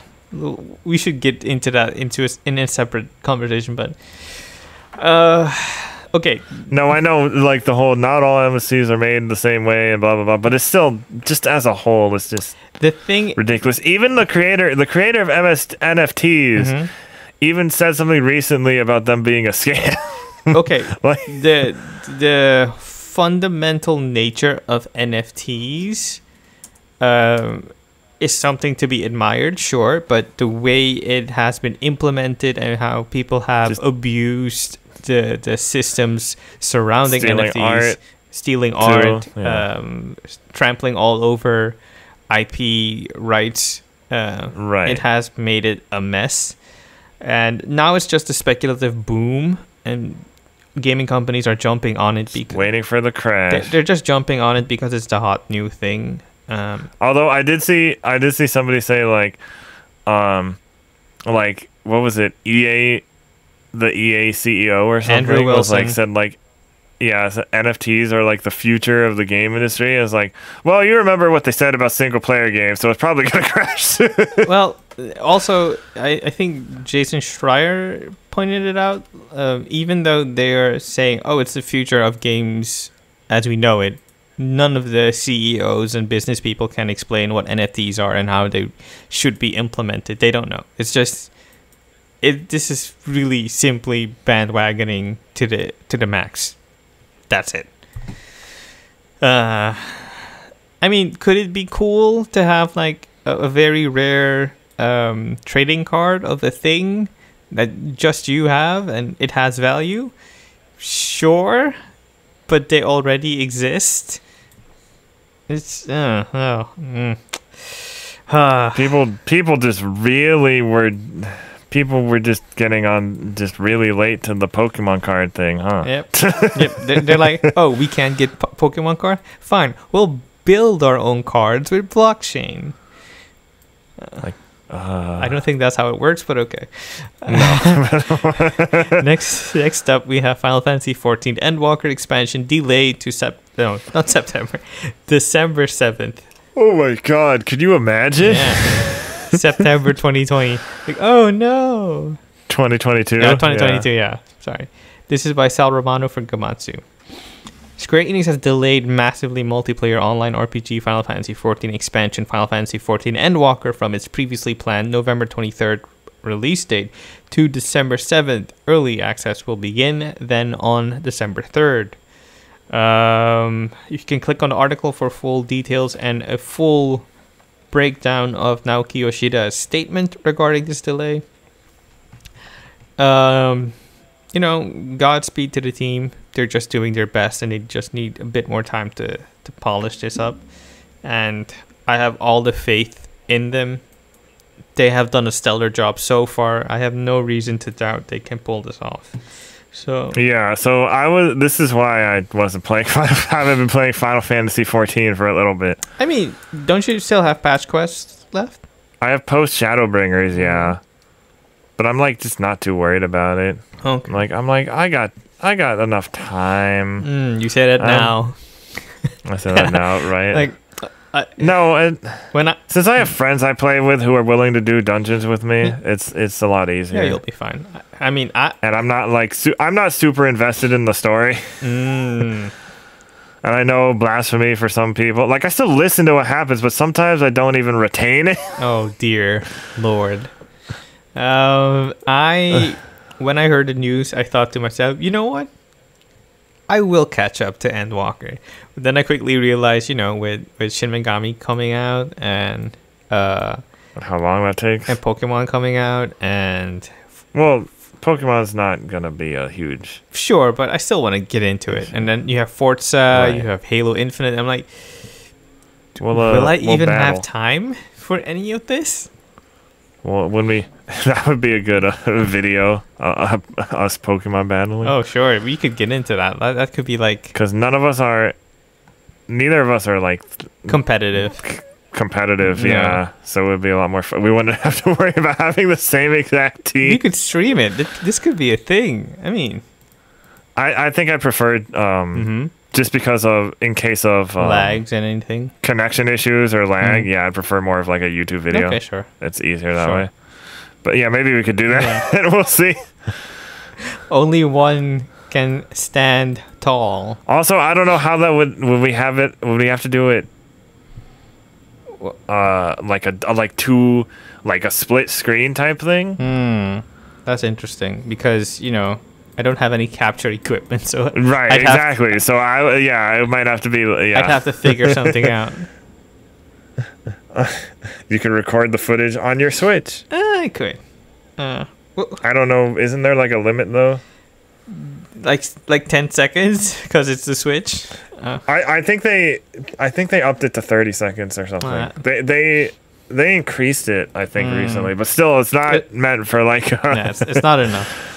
we should get into that in a separate conversation, but okay. No, I know, like, the whole not all MSCs are made the same way and blah blah blah, but it's still just as a whole, it's just the thing ridiculous. Even the creator of NFTs, mm-hmm, even said something recently about them being a scam. Okay, like, the fundamental nature of NFTs is something to be admired, sure, but the way it has been implemented and how people have abused the systems surrounding NFTs, stealing art, trampling all over IP rights, it has made it a mess, and now it's just a speculative boom, and gaming companies are jumping on it because waiting for the crash. They're just jumping on it because it's the hot new thing. Although I did see somebody say, like, what was it, the EA CEO or something was like, said like, yeah, NFTs are like the future of the game industry. I was like, well, you remember what they said about single player games, so it's probably gonna crash soon. Well, also I think Jason Schreier pointed it out. Even though they are saying, oh, it's the future of games as we know it, none of the CEOs and business people can explain what NFTs are and how they should be implemented. They don't know. It's just this is really simply bandwagoning to the max. That's it. I mean, could it be cool to have like a very rare trading card of a thing that just you have and it has value? Sure, but they already exist. It's people just really were. People were just getting on just really late to the Pokemon card thing, huh? Yep. Yep. They're like, oh, we can't get Pokemon card? Fine. We'll build our own cards with blockchain. I don't think that's how it works, but okay. No. Next up, we have Final Fantasy XIV Endwalker expansion delayed to December 7th. Oh my God. Could you imagine? Yeah. September 2020. Like, oh no. 2022. No, 2022. Yeah. Sorry. This is by Sal Romano from Gamatsu. Square Enix has delayed massively multiplayer online RPG Final Fantasy XIV expansion Final Fantasy XIV Endwalker from its previously planned November 23rd release date to December 7th. Early access will begin then on December 3rd. You can click on the article for full details and a full breakdown of Naoki Yoshida's statement regarding this delay. You know, Godspeed to the team. They're just doing their best and they just need a bit more time to polish this up. And I have all the faith in them. They have done a stellar job so far. I have no reason to doubt they can pull this off. So yeah, so this is why I wasn't playing. I haven't been playing Final Fantasy XIV for a little bit. I mean, don't you still have patch quests left? I have post Shadowbringers, yeah, but I'm like just not too worried about it. Okay. I'm like I got enough time. You say that now. I said that now, right? Like no, since I have friends I play with who are willing to do dungeons with me, it's a lot easier. Yeah, you'll be fine. I mean, I'm not like I'm not super invested in the story. Mm. And I know blasphemy for some people. Like, I still listen to what happens, but sometimes I don't even retain it. Oh dear Lord. When I heard the news, I thought to myself, you know what? I will catch up to Endwalker. But then I quickly realized, you know, with Shin Megami coming out and how long that takes, and Pokemon coming out, and well, Pokemon's not gonna be a huge, sure, but I still want to get into it. And then you have Forza, you have Halo Infinite. I'm like, will I even have time for any of this? Well, when we... That would be a good video. Us Pokemon battling. Oh, sure. We could get into that. That could be like... Because none of us are... Neither of us are like... Competitive. Competitive, yeah. So it would be a lot more fun. We wouldn't have to worry about having the same exact team. You could stream it. This could be a thing. I mean... I think I preferred... Just because of, in case of... lags and anything? Connection issues or lag. Yeah, I prefer more of like a YouTube video. Okay, sure. It's easier that way. But yeah, maybe we could do that and we'll see. Only one can stand tall. Also, I don't know how that would we have it, would we have to do it like a split screen type thing? That's interesting because, you know, I don't have any capture equipment, so right, exactly. So I might have to be. Yeah. I'd have to figure something out. You can record the footage on your Switch. I could. I don't know. Isn't there like a limit though? Like 10 seconds because it's the Switch. I think they upped it to 30 seconds or something. They increased it, I think, recently, but still, it's not meant for like. Yeah, it's not enough.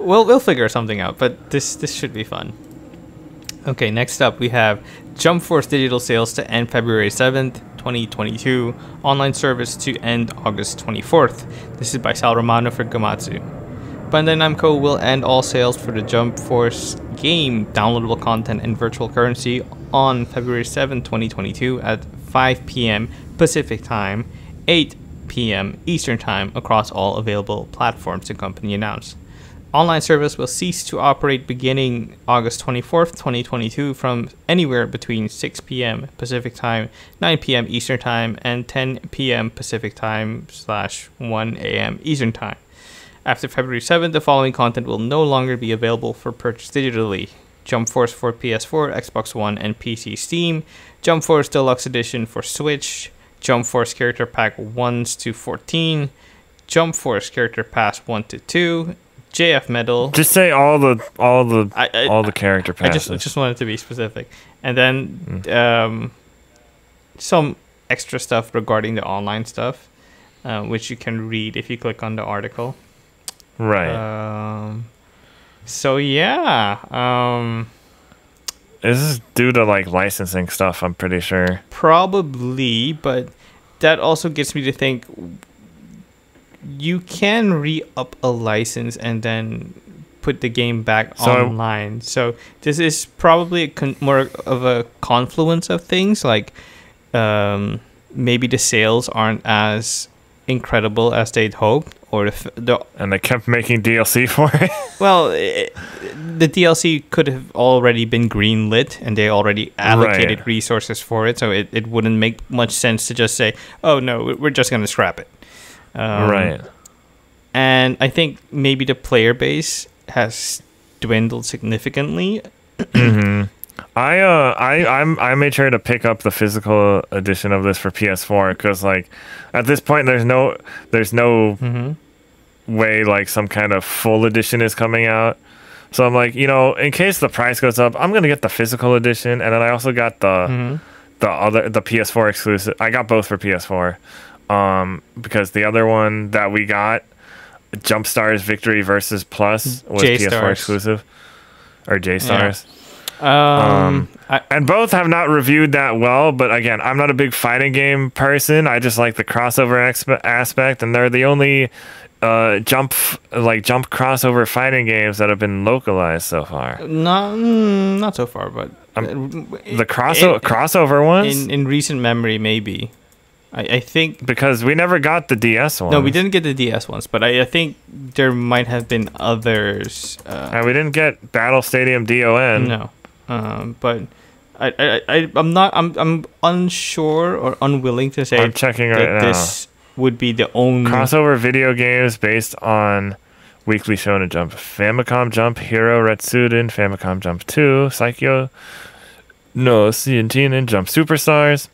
We'll figure something out, but this should be fun. Okay, next up we have Jump Force digital sales to end February 7th, 2022. Online service to end August 24th. This is by Sal Romano for Gamatsu. Bandai Namco will end all sales for the Jump Force game, downloadable content, and virtual currency on February 7th, 2022 at 5 p.m. Pacific Time, 8 p.m. Eastern Time across all available platforms, the company announced. Online service will cease to operate beginning August 24th, 2022 from anywhere between 6 p.m. Pacific Time, 9 p.m. Eastern Time, and 10 p.m. Pacific Time/1 a.m. Eastern Time. After February 7th, the following content will no longer be available for purchase digitally. Jump Force for PS4, Xbox One, and PC Steam. Jump Force Deluxe Edition for Switch. Jump Force Character Pack 1s to 14. Jump Force Character Pass 1 to 2. JF Medal. Just say all the character passes. I just wanted to be specific, and then some extra stuff regarding the online stuff, which you can read if you click on the article. Right. So yeah. This is due to like licensing stuff, I'm pretty sure. Probably, but that also gets me to think. You can re-up a license and then put the game back online. So this is probably more of a confluence of things. Like maybe the sales aren't as incredible as they'd hoped, or and they kept making DLC for it. Well, the DLC could have already been greenlit, and they already allocated resources for it. So it wouldn't make much sense to just say, "Oh no, we're just going to scrap it." Right, and I think maybe the player base has dwindled significantly. I made sure to pick up the physical edition of this for PS4 because, like, at this point, there's no way like some kind of full edition is coming out. So I'm like, you know, in case the price goes up, I'm gonna get the physical edition, and then I also got the PS4 exclusive. I got both for PS4. Because the other one that we got, Jumpstars Victory Versus Plus, was PS4 exclusive, or J-Stars. Yeah. And both have not reviewed that well, but again, I'm not a big fighting game person. I just like the crossover aspect, and they're the only jump crossover fighting games that have been localized so far. Not so far, but the crossover ones in recent memory, maybe. I think because we never got the DS ones. No, we didn't get the DS ones, but I think there might have been others. And we didn't get Battle Stadium DON. No, but I'm unsure or unwilling to say. I'm checking right now. This would be the only crossover video games based on Weekly Shonen Jump, Famicom Jump, Hero Retsuden, Famicom Jump 2, Psycho, No CNT, and Jump Superstars.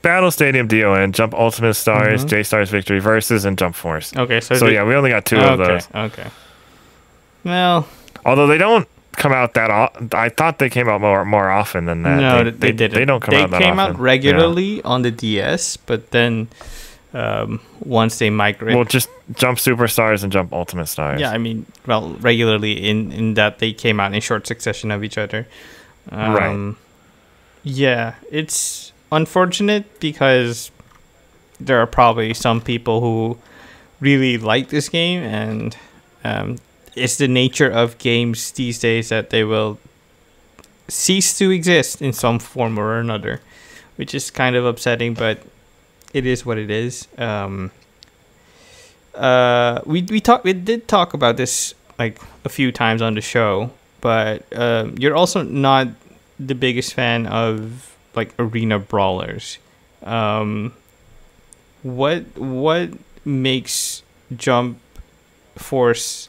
Battle Stadium DON, Jump Ultimate Stars, J-Stars Victory Versus, and Jump Force. Okay, so yeah, we only got two of those. Okay. Well, although they don't come out that often. I thought they came out more often than that. No, they didn't. They don't come out that often. They came out regularly on the DS, but then once they migrate... Well, just Jump Superstars and Jump Ultimate Stars. Yeah, I mean, well, regularly in that they came out in short succession of each other. Right. Yeah, it's unfortunate because there are probably some people who really like this game, and it's the nature of games these days that they will cease to exist in some form or another, which is kind of upsetting, but it is what it is. We did talk about this like a few times on the show, but you're also not the biggest fan of like arena brawlers. What makes Jump Force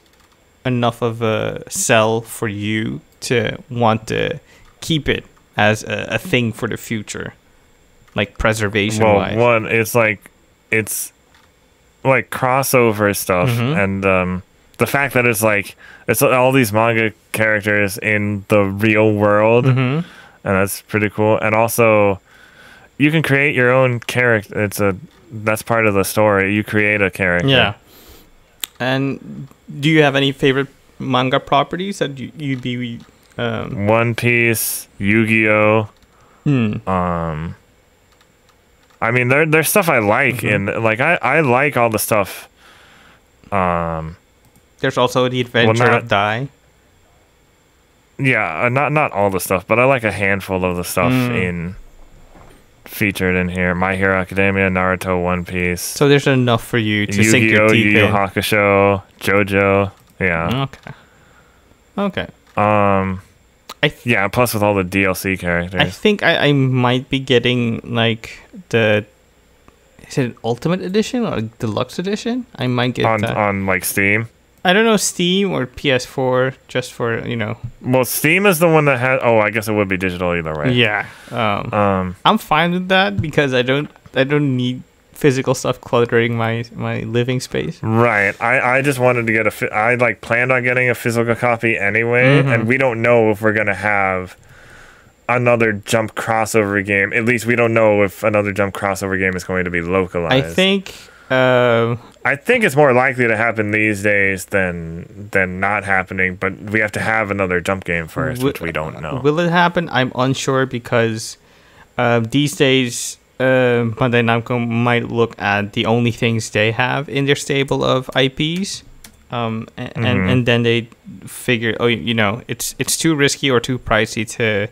enough of a sell for you to want to keep it as a thing for the future, like preservation wise? Well, one, it's like crossover stuff, and the fact that it's all these manga characters in the real world, and that's pretty cool. And also, you can create your own character. That's part of the story. You create a character. Yeah. And do you have any favorite manga properties that you'd be? One Piece, Yu-Gi-Oh. I mean, there's stuff I like, and like I like all the stuff. There's also the Adventure of Dai. Yeah, not all the stuff, but I like a handful of the stuff featured in here. My Hero Academia, Naruto, One Piece. So there's enough for you to sink your teeth in. Yu-Gi-Oh, Yu Yu Hakusho, JoJo. Yeah. Okay. Yeah, plus with all the DLC characters. I think I might be getting like the... Is it an Ultimate Edition or a Deluxe Edition? I might get that. On like Steam? I don't know, Steam or PS4, just for, you know. Well, Steam is the one that has... Oh, I guess it would be digital either way. Yeah. I'm fine with that because I don't need physical stuff cluttering my living space. Right. I just wanted to get I like planned on getting a physical copy anyway, and we don't know if we're going to have another Jump crossover game. At least we don't know if another Jump crossover game is going to be localized. I think it's more likely to happen these days than not happening, but we have to have another Jump game first, which we don't know. Will it happen? I'm unsure because these days Bandai Namco might look at the only things they have in their stable of IPs, and then they figure, oh, you know, it's too risky or too pricey to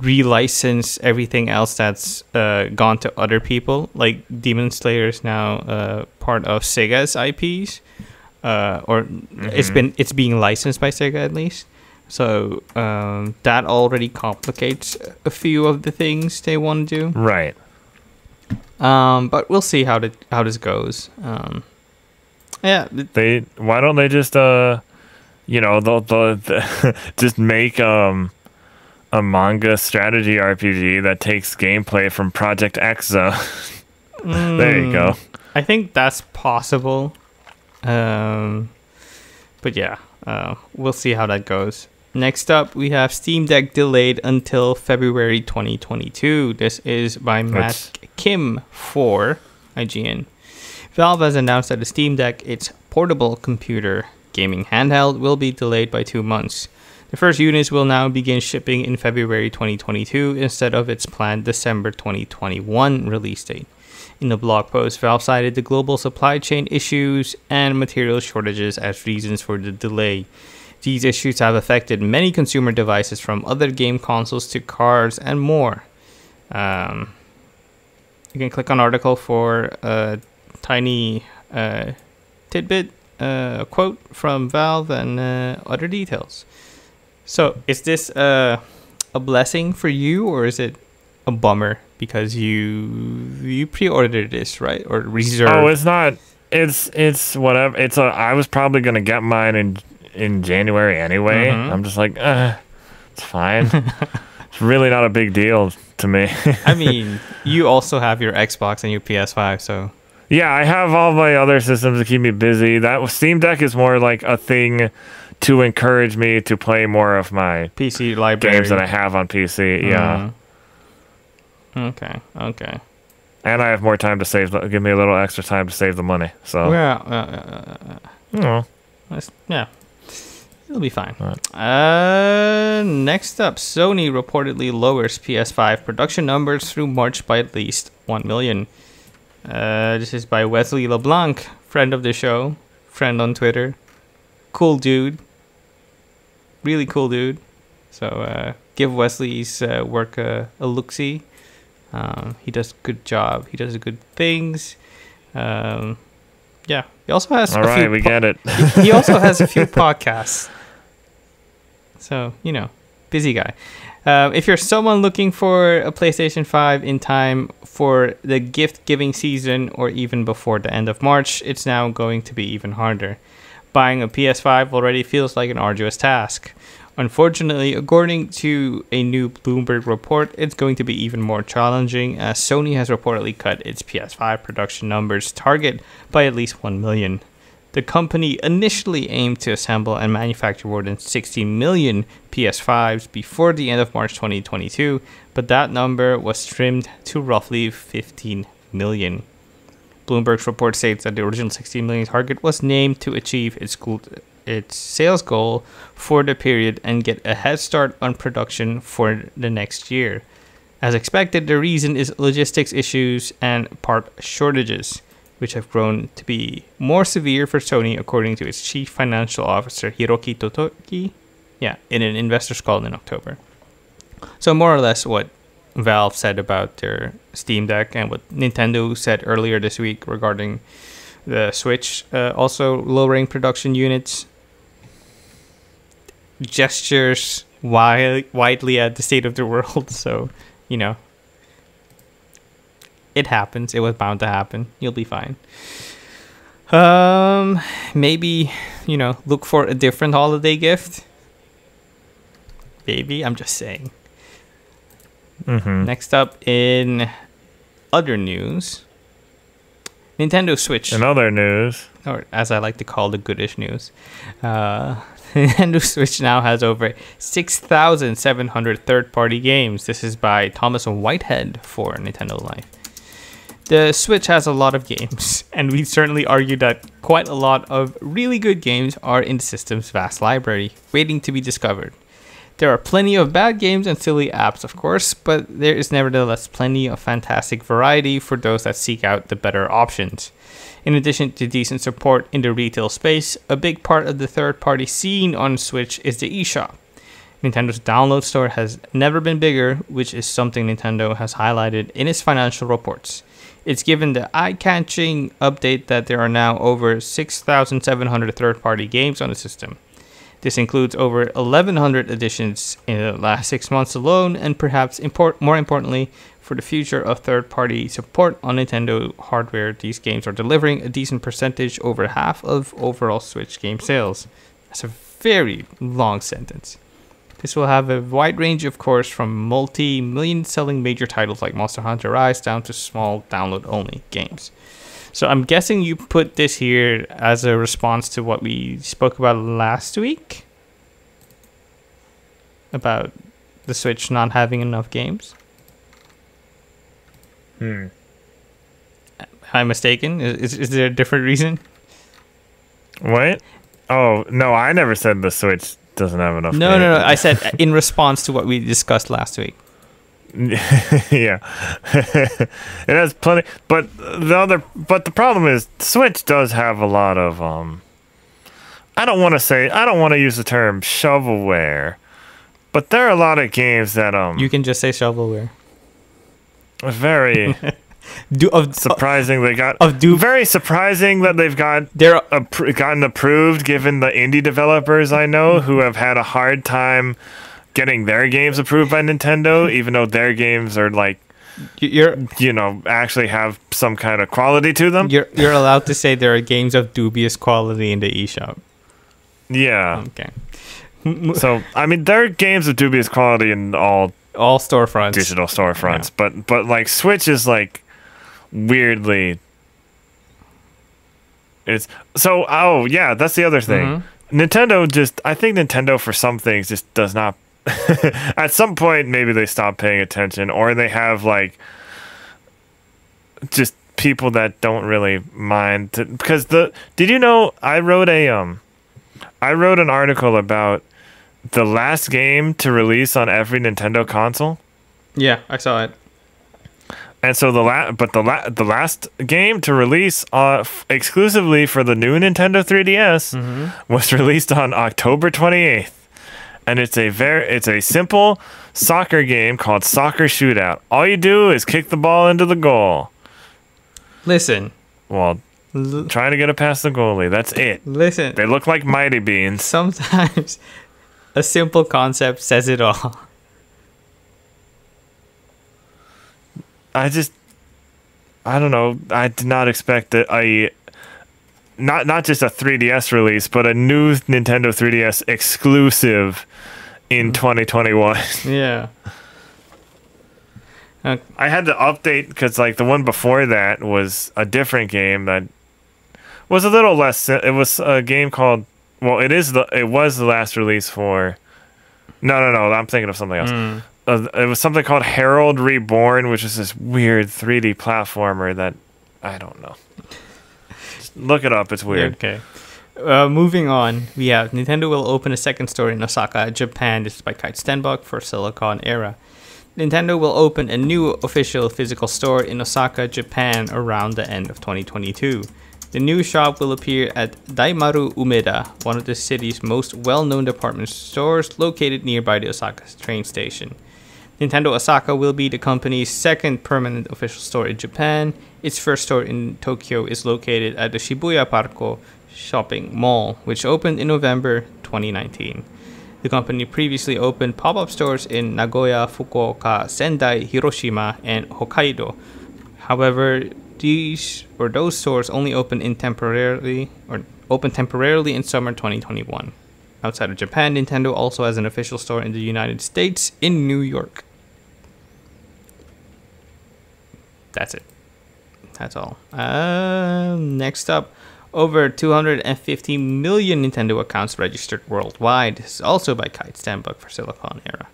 relicense everything else that's gone to other people. Like Demon Slayer is now part of Sega's IPs, or it's being licensed by Sega at least. So that already complicates a few of the things they want to do. Right. But we'll see how this goes. Yeah. Why don't they just you know, they'll just make a manga strategy RPG that takes gameplay from Project Exa. There you go. I think that's possible. But yeah, we'll see how that goes. Next up, we have Steam Deck delayed until February 2022. This is by Matt Kim for IGN. Valve has announced that the Steam Deck, its portable computer gaming handheld, will be delayed by 2 months. The first units will now begin shipping in February 2022 instead of its planned December 2021 release date. In the blog post, Valve cited the global supply chain issues and material shortages as reasons for the delay. These issues have affected many consumer devices, from other game consoles to cars and more. You can click on article for a tiny tidbit, quote from Valve, and other details. So is this a blessing for you, or is it a bummer because you pre-ordered this, right? Or reserved? Oh, it's not. It's whatever. I was probably gonna get mine in January anyway. I'm just like, it's fine. It's really not a big deal to me. I mean, you also have your Xbox and your PS5, so. Yeah, I have all my other systems to keep me busy. That Steam Deck is more like a thing to encourage me to play more of my PC library games that I have on PC. Yeah. Okay. Okay. And I have more time to save. Give me a little extra time to save the money. So yeah, it'll be fine. Right. Next up, Sony reportedly lowers PS5 production numbers through March by at least 1 million. This is by Wesley LeBlanc, friend of the show, friend on Twitter, cool dude, really cool dude. So give Wesley's work a look-see. He does a good job. He does good things. Yeah. He also has he also has a few podcasts. So, you know, busy guy. If you're someone looking for a PlayStation 5 in time for the gift-giving season or even before the end of March, it's now going to be even harder. Buying a PS5 already feels like an arduous task. Unfortunately, according to a new Bloomberg report, it's going to be even more challenging as Sony has reportedly cut its PS5 production numbers target by at least 1 million. The company initially aimed to assemble and manufacture more than 60 million PS5s before the end of March 2022, but that number was trimmed to roughly 15 million. Bloomberg's report states that the original 60 million target was named to achieve its sales goal for the period and get a head start on production for the next year. As expected, the reason is logistics issues and part shortages, which have grown to be more severe for Sony, according to its chief financial officer, Hiroki Totoki, in an investor's call in October. So more or less what Valve said about their Steam Deck and what Nintendo said earlier this week regarding the Switch, also lowering production units. Gestures widely at the state of the world, so you know it happens. It was bound to happen. You'll be fine. Maybe look for a different holiday gift. Maybe I'm just saying. Next up, in other news, Nintendo Switch. In other news, or as I like to call the goodish news, Nintendo Switch now has over 6,700 third-party games. This is by Thomas Whitehead for Nintendo Life. The Switch has a lot of games, and we certainly argue that quite a lot of really good games are in the system's vast library, waiting to be discovered. There are plenty of bad games and silly apps, of course, but there is nevertheless plenty of fantastic variety for those that seek out the better options. In addition to decent support in the retail space, a big part of the third-party scene on Switch is the eShop. Nintendo's download store has never been bigger, which is something Nintendo has highlighted in its financial reports. It's given the eye-catching update that there are now over 6,700 third-party games on the system. This includes over 1,100 additions in the last 6 months alone, and perhaps more importantly, for the future of third-party support on Nintendo hardware, these games are delivering a decent percentage, over half of overall Switch game sales. That's a very long sentence. This will have a wide range, of course, from multi-million selling major titles like Monster Hunter Rise down to small download-only games. So I'm guessing you put this here as a response to what we spoke about last week about the Switch not having enough games. I'm mistaken. Is there a different reason? What? Oh no, I never said the Switch doesn't have enough. No, games. No, no. I said in response to what we discussed last week. Yeah, it has plenty. But the problem is Switch does have a lot of I don't want to use the term shovelware, but there are a lot of games that you can just say shovelware. Very surprising they got very surprising that they've gotten approved, given the indie developers I know who have had a hard time getting their games approved by Nintendo, even though their games are like actually have some kind of quality to them. You're allowed to say there are games of dubious quality in the eShop. Yeah. Okay. So I mean, there are games of dubious quality in all storefronts, digital storefronts, yeah. but like Switch is like weirdly, it's so that's the other thing. Nintendo just, I think Nintendo for some things just does not, at some point maybe they stop paying attention, or they have like just people that don't really mind to, because the, did you know I wrote an article about the last game to release on every Nintendo console? Yeah, I saw it. And so the last game to release exclusively for the new Nintendo 3DS was released on October 28th. And it's a simple soccer game called Soccer Shootout. All you do is kick the ball into the goal. Listen. Well, trying to get it past the goalie. That's it. Listen. They look like Mighty Beans. Sometimes a simple concept says it all. I don't know. I did not expect not just a 3DS release, but a new Nintendo 3DS exclusive in 2021. Yeah. Okay. I had to update because like the one before that was a different game that was a little less. It was a game called. Well, it was the last release for. No. I'm thinking of something else. It was something called Herald Reborn, which is this weird 3D platformer that I don't know. Just look it up; it's weird. Okay. Moving on, we have Nintendo will open a second store in Osaka, Japan. This is by Kite Stenbock for Siliconera. Nintendo will open a new official physical store in Osaka, Japan, around the end of 2022. The new shop will appear at Daimaru Umeda, one of the city's most well-known department stores, located nearby the Osaka train station. Nintendo Osaka will be the company's second permanent official store in Japan. Its first store in Tokyo is located at the Shibuya Parko Shopping Mall, which opened in November 2019. The company previously opened pop-up stores in Nagoya, Fukuoka, Sendai, Hiroshima, and Hokkaido. However, those stores only open temporarily in summer 2021. Outside of Japan, Nintendo also has an official store in the United States in New York. That's it. That's all. Next up, over 250 million Nintendo accounts registered worldwide. This is also by Kite Stenbock for Siliconera.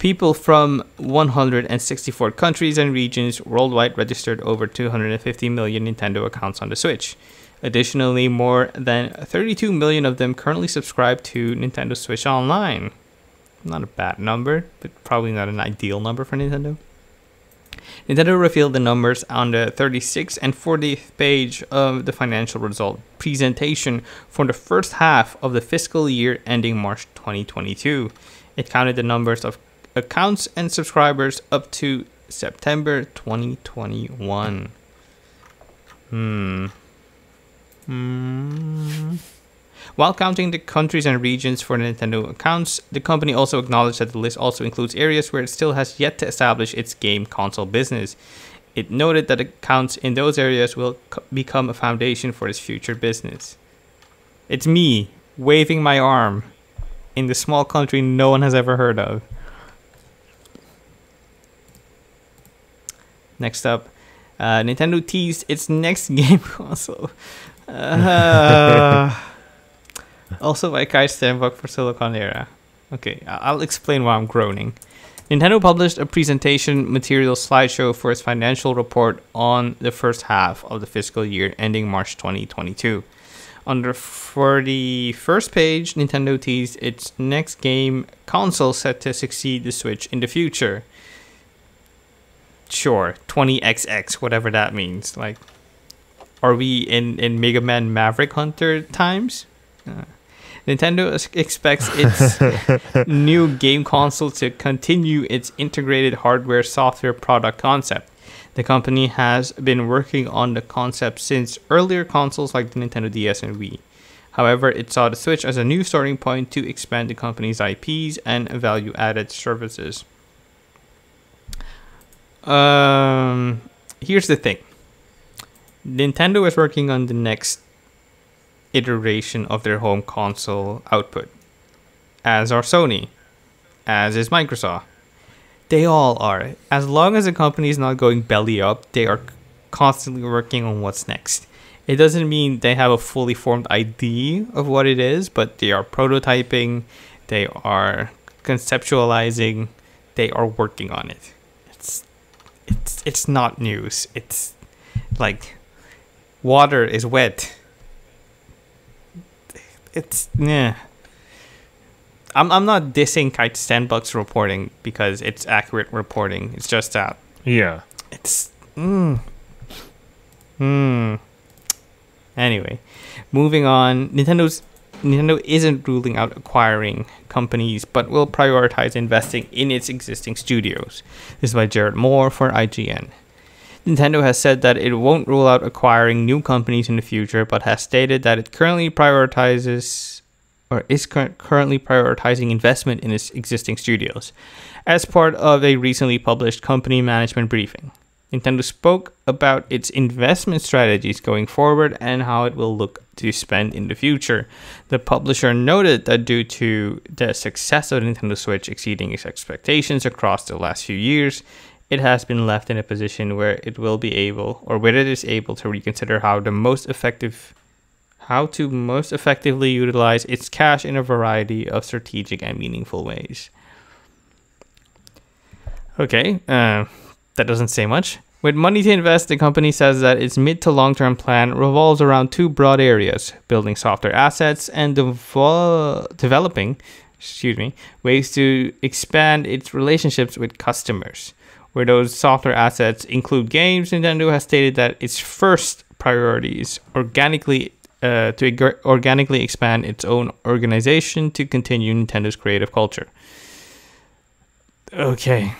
People from 164 countries and regions worldwide registered over 250 million Nintendo accounts on the Switch. Additionally, more than 32 million of them currently subscribe to Nintendo Switch Online. Not a bad number, but probably not an ideal number for Nintendo. Nintendo revealed the numbers on the 36th and 40th page of the financial result presentation for the first half of the fiscal year ending March 2022. It counted the numbers of accounts and subscribers up to September 2021. While counting the countries and regions for Nintendo accounts, the company also acknowledged that the list also includes areas where it still has yet to establish its game console business. It noted that accounts in those areas will become a foundation for its future business. It's me waving my arm in the small country no one has ever heard of. Next up, Nintendo teased its next game console. Also by Kite Stenbock for Siliconera. Okay, I'll explain why I'm groaning. Nintendo published a presentation material slideshow for its financial report on the first half of the fiscal year ending March 2022. On the 41st page, Nintendo teased its next game console set to succeed the Switch in the future. Sure, 20XX, whatever that means. Like, are we in Mega Man Maverick Hunter times? Nintendo expects its new game console to continue its integrated hardware-software product concept. The company has been working on the concept since earlier consoles like the Nintendo DS and Wii. However, it saw the Switch as a new starting point to expand the company's IPs and value-added services. Here's the thing. Nintendo is working on the next iteration of their home console output, as are Sony, as is Microsoft. They all are. As long as a company is not going belly up, they are constantly working on what's next. It doesn't mean they have a fully formed idea of what it is, but they are prototyping, they are conceptualizing, they are working on it. It's not news. It's like water is wet. It's yeah. I'm not dissing Kite Sandbox reporting because it's accurate reporting. It's just that. Yeah. It's Anyway, moving on. Nintendo isn't ruling out acquiring companies, but will prioritize investing in its existing studios. This is by Jared Moore for IGN. Nintendo has said that it won't rule out acquiring new companies in the future, but has stated that it currently prioritizes or is currently prioritizing investment in its existing studios as part of a recently published company management briefing. Nintendo spoke about its investment strategies going forward and how it will look to spend in the future. The publisher noted that due to the success of Nintendo Switch exceeding its expectations across the last few years, it has been left in a position where it will be able, or where it is able, to reconsider how to most effectively utilize its cash in a variety of strategic and meaningful ways. Okay, that doesn't say much. With money to invest, the company says that its mid to long-term plan revolves around two broad areas: building software assets and developing ways to expand its relationships with customers. Where those software assets include games, Nintendo has stated that its first priority is organically expand its own organization to continue Nintendo's creative culture. Okay.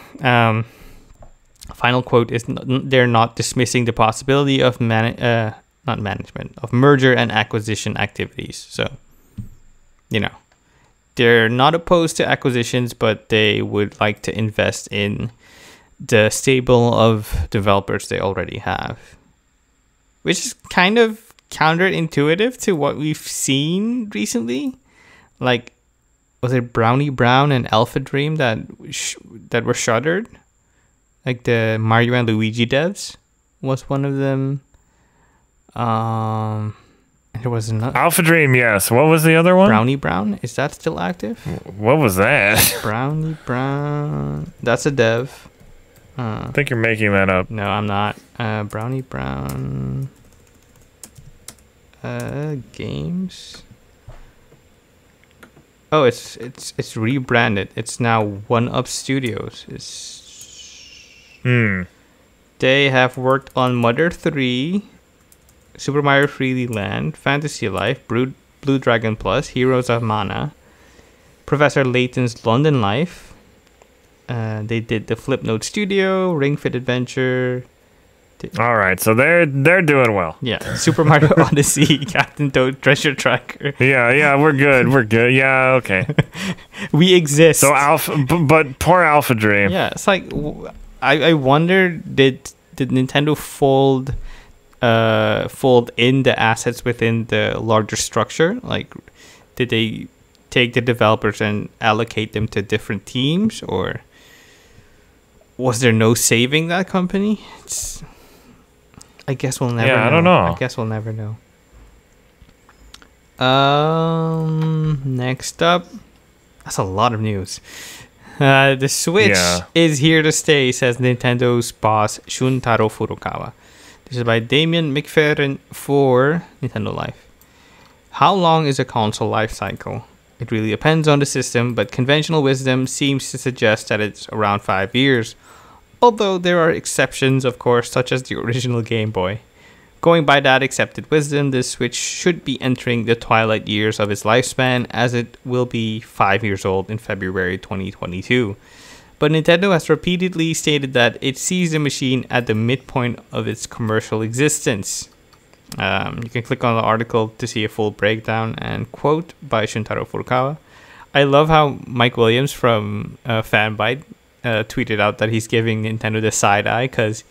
Final quote is, they're not dismissing the possibility of merger and acquisition activities. So, you know, they're not opposed to acquisitions, but they would like to invest in the stable of developers they already have, which is kind of counterintuitive to what we've seen recently. Like, was it Brownie Brown and Alpha Dream that were shuttered? Like the Mario and Luigi devs was one of them. There was another. Alpha Dream, yes. What was the other one? Brownie Brown. Is that still active? What was that? Brownie Brown. That's a dev. I think you're making that up. No, I'm not. Brownie Brown. Games. Oh, it's rebranded. It's now One Up Studios. They have worked on Mother 3, Super Mario 3D Land, Fantasy Life, Blue Dragon Plus, Heroes of Mana, Professor Layton's London Life. They did the Flipnote Studio, Ring Fit Adventure. All right, so they're doing well. Yeah, Super Mario Odyssey, Captain Toad, Treasure Tracker. Yeah, we're good. Yeah, okay. We exist. So Alpha, but poor Alpha Dream. Yeah, it's like. I wonder, did Nintendo fold in the assets within the larger structure? Like, did they take the developers and allocate them to different teams, or was there no saving that company? I guess we'll never know. I don't know. I guess we'll never know. Next up, that's a lot of news. The Switch is here to stay, says Nintendo's boss Shuntarō Furukawa. This is by Damien McFerrin for Nintendo Life. How long is a console life cycle? It really depends on the system, but conventional wisdom seems to suggest that it's around 5 years. Although there are exceptions, of course, such as the original Game Boy. Going by that accepted wisdom, the Switch should be entering the twilight years of its lifespan, as it will be 5 years old in February 2022. But Nintendo has repeatedly stated that it sees the machine at the midpoint of its commercial existence. You can click on the article to see a full breakdown and quote by Shuntarō Furukawa. I love how Mike Williams from Fanbyte tweeted out that he's giving Nintendo the side eye, because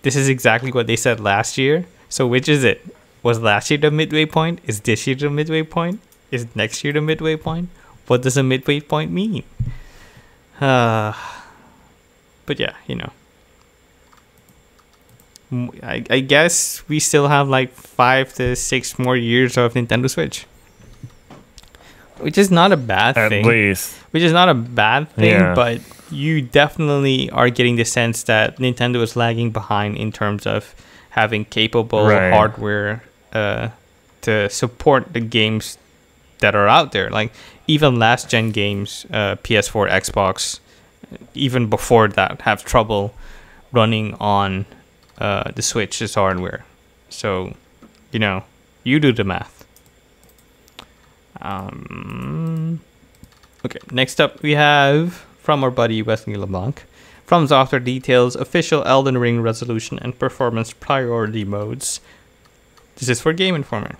this is exactly what they said last year. So which is it? Was last year the midway point? Is this year the midway point? Is next year the midway point? What does a midway point mean? But yeah, you know. I guess we still have like 5 to 6 more years of Nintendo Switch, which is not a bad thing. At least. Which is not a bad thing, yeah. But you definitely are getting the sense that Nintendo is lagging behind in terms of having capable hardware to support the games that are out there. Like even last gen games, PS4, Xbox, even before that, have trouble running on the Switch's hardware. So, you know, you do the math. Okay, next up we have from our buddy Wesley LeBlanc. From software details, official Elden Ring resolution and performance priority modes. This is for Game Informer.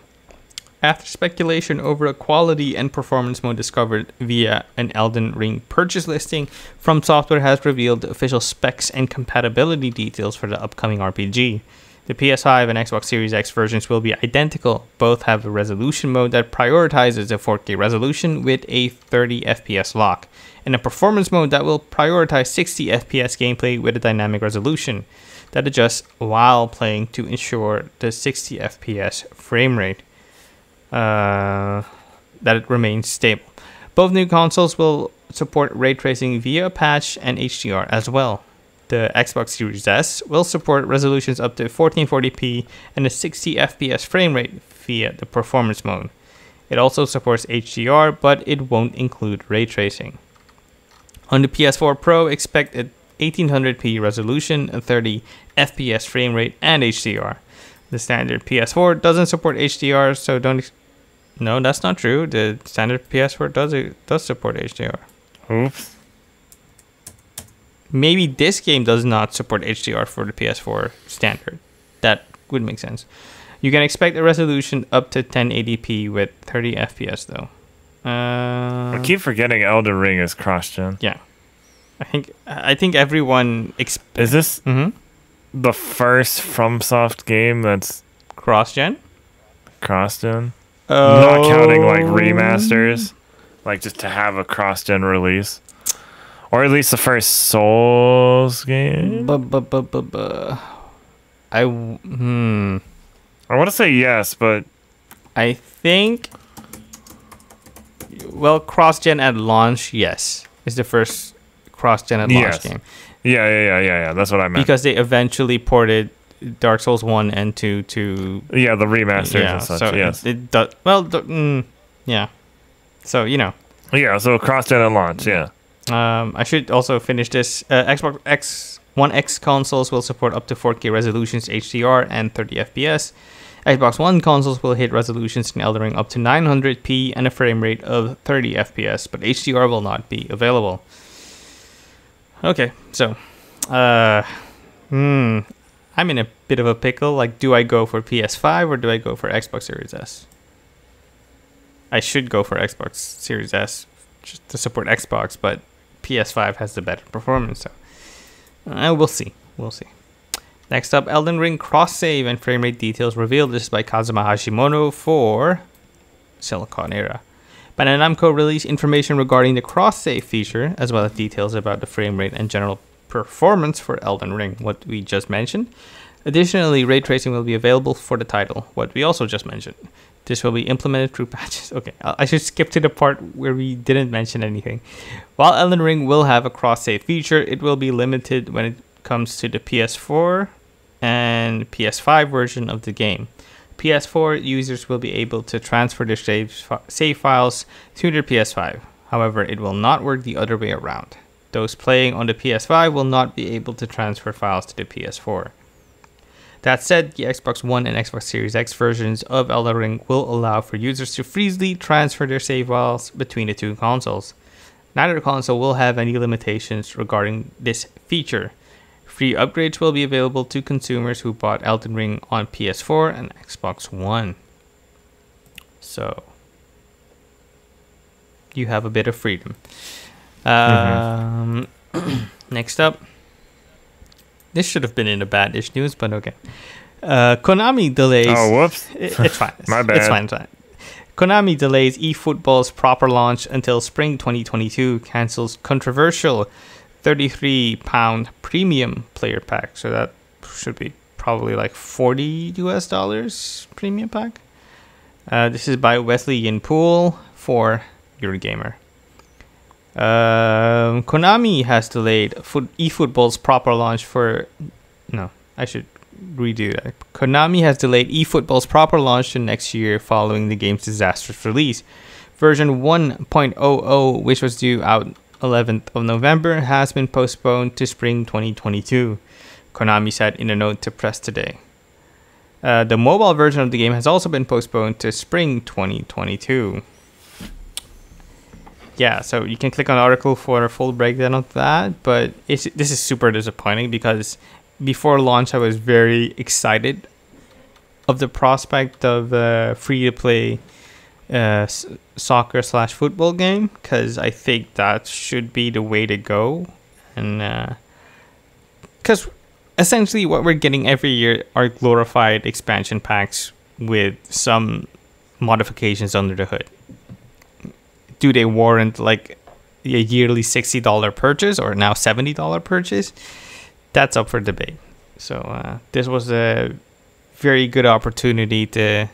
After speculation over a quality and performance mode discovered via an Elden Ring purchase listing, From Software has revealed the official specs and compatibility details for the upcoming RPG. The PS5 and Xbox Series X versions will be identical. Both have a resolution mode that prioritizes a 4K resolution with a 30 FPS lock, and a performance mode that will prioritize 60 FPS gameplay with a dynamic resolution that adjusts while playing to ensure the 60 FPS frame rate that it remains stable. Both new consoles will support ray tracing via a patch and HDR as well. The Xbox Series S will support resolutions up to 1440p and a 60 FPS frame rate via the performance mode. It also supports HDR, but it won't include ray tracing. On the PS4 Pro, expect a 1800p resolution, a 30 FPS frame rate, and HDR. The standard PS4 doesn't support HDR, so don't... No, that's not true. The standard PS4 does support HDR. Oops. Maybe this game does not support HDR for the PS4 standard. That would make sense. You can expect a resolution up to 1080p with 30 FPS though. I keep forgetting Elden Ring is cross-gen. Yeah, I think everyone is this the first FromSoft game that's cross-gen. Cross-gen, not counting like remasters, like just to have a cross-gen release, or at least the first Souls game. I want to say yes, but I think. Well, cross-gen at launch, yes. It's the first cross-gen at launch game. Yeah. That's what I meant. Because they eventually ported Dark Souls 1 and 2 to... Yeah, the remasters and such, so yes. It does, well, yeah. So, you know. Yeah, so cross-gen at launch, yeah. I should also finish this. Xbox One X consoles will support up to 4K resolutions, HDR, and 30 FPS. Xbox One consoles will hit resolutions in Elden Ring up to 900p and a frame rate of 30 FPS, but HDR will not be available. Okay, so, I'm in a bit of a pickle. Like, do I go for PS5 or do I go for Xbox Series S? I should go for Xbox Series S just to support Xbox, but PS5 has the better performance, so we'll see. We'll see. Next up, Elden Ring cross-save and frame rate details revealed. This is by Kazuma Hashimoto for Siliconera. Bandai Namco released information regarding the cross-save feature, as well as details about the frame rate and general performance for Elden Ring, what we just mentioned. Additionally, ray tracing will be available for the title, what we also just mentioned. This will be implemented through patches. Okay, I should skip to the part where we didn't mention anything. While Elden Ring will have a cross-save feature, it will be limited when it comes to the PS4 and PS5 version of the game. PS4 users will be able to transfer their save files to their PS5. However, it will not work the other way around. Those playing on the PS5 will not be able to transfer files to the PS4. That said, the Xbox One and Xbox Series X versions of Elden Ring will allow for users to freely transfer their save files between the two consoles. Neither console will have any limitations regarding this feature. Free upgrades will be available to consumers who bought Elden Ring on PS4 and Xbox One. So, you have a bit of freedom. Next up, this should have been in the bad-ish news, but okay. Konami delays... Oh, whoops. It's fine. My bad. It's fine. Konami delays eFootball's proper launch until spring 2022, cancels controversial £33 premium player pack, so that should be probably like $40 premium pack. This is by Wesley Yin Pool for Eurogamer. Konami has delayed eFootball's proper launch for... No, I should redo that. Konami has delayed eFootball's proper launch to next year following the game's disastrous release. Version 1.00, which was due out 11th of November, has been postponed to spring 2022, Konami said in a note to press today. The mobile version of the game has also been postponed to spring 2022. Yeah, so you can click on the article for a full breakdown of that, but this is super disappointing because before launch I was very excited of the prospect of a free-to-play soccer/football game, because I think that should be the way to go. And because essentially what we're getting every year are glorified expansion packs with some modifications under the hood. Do they warrant like a yearly $60 purchase or now $70 purchase? That's up for debate. So this was a very good opportunity to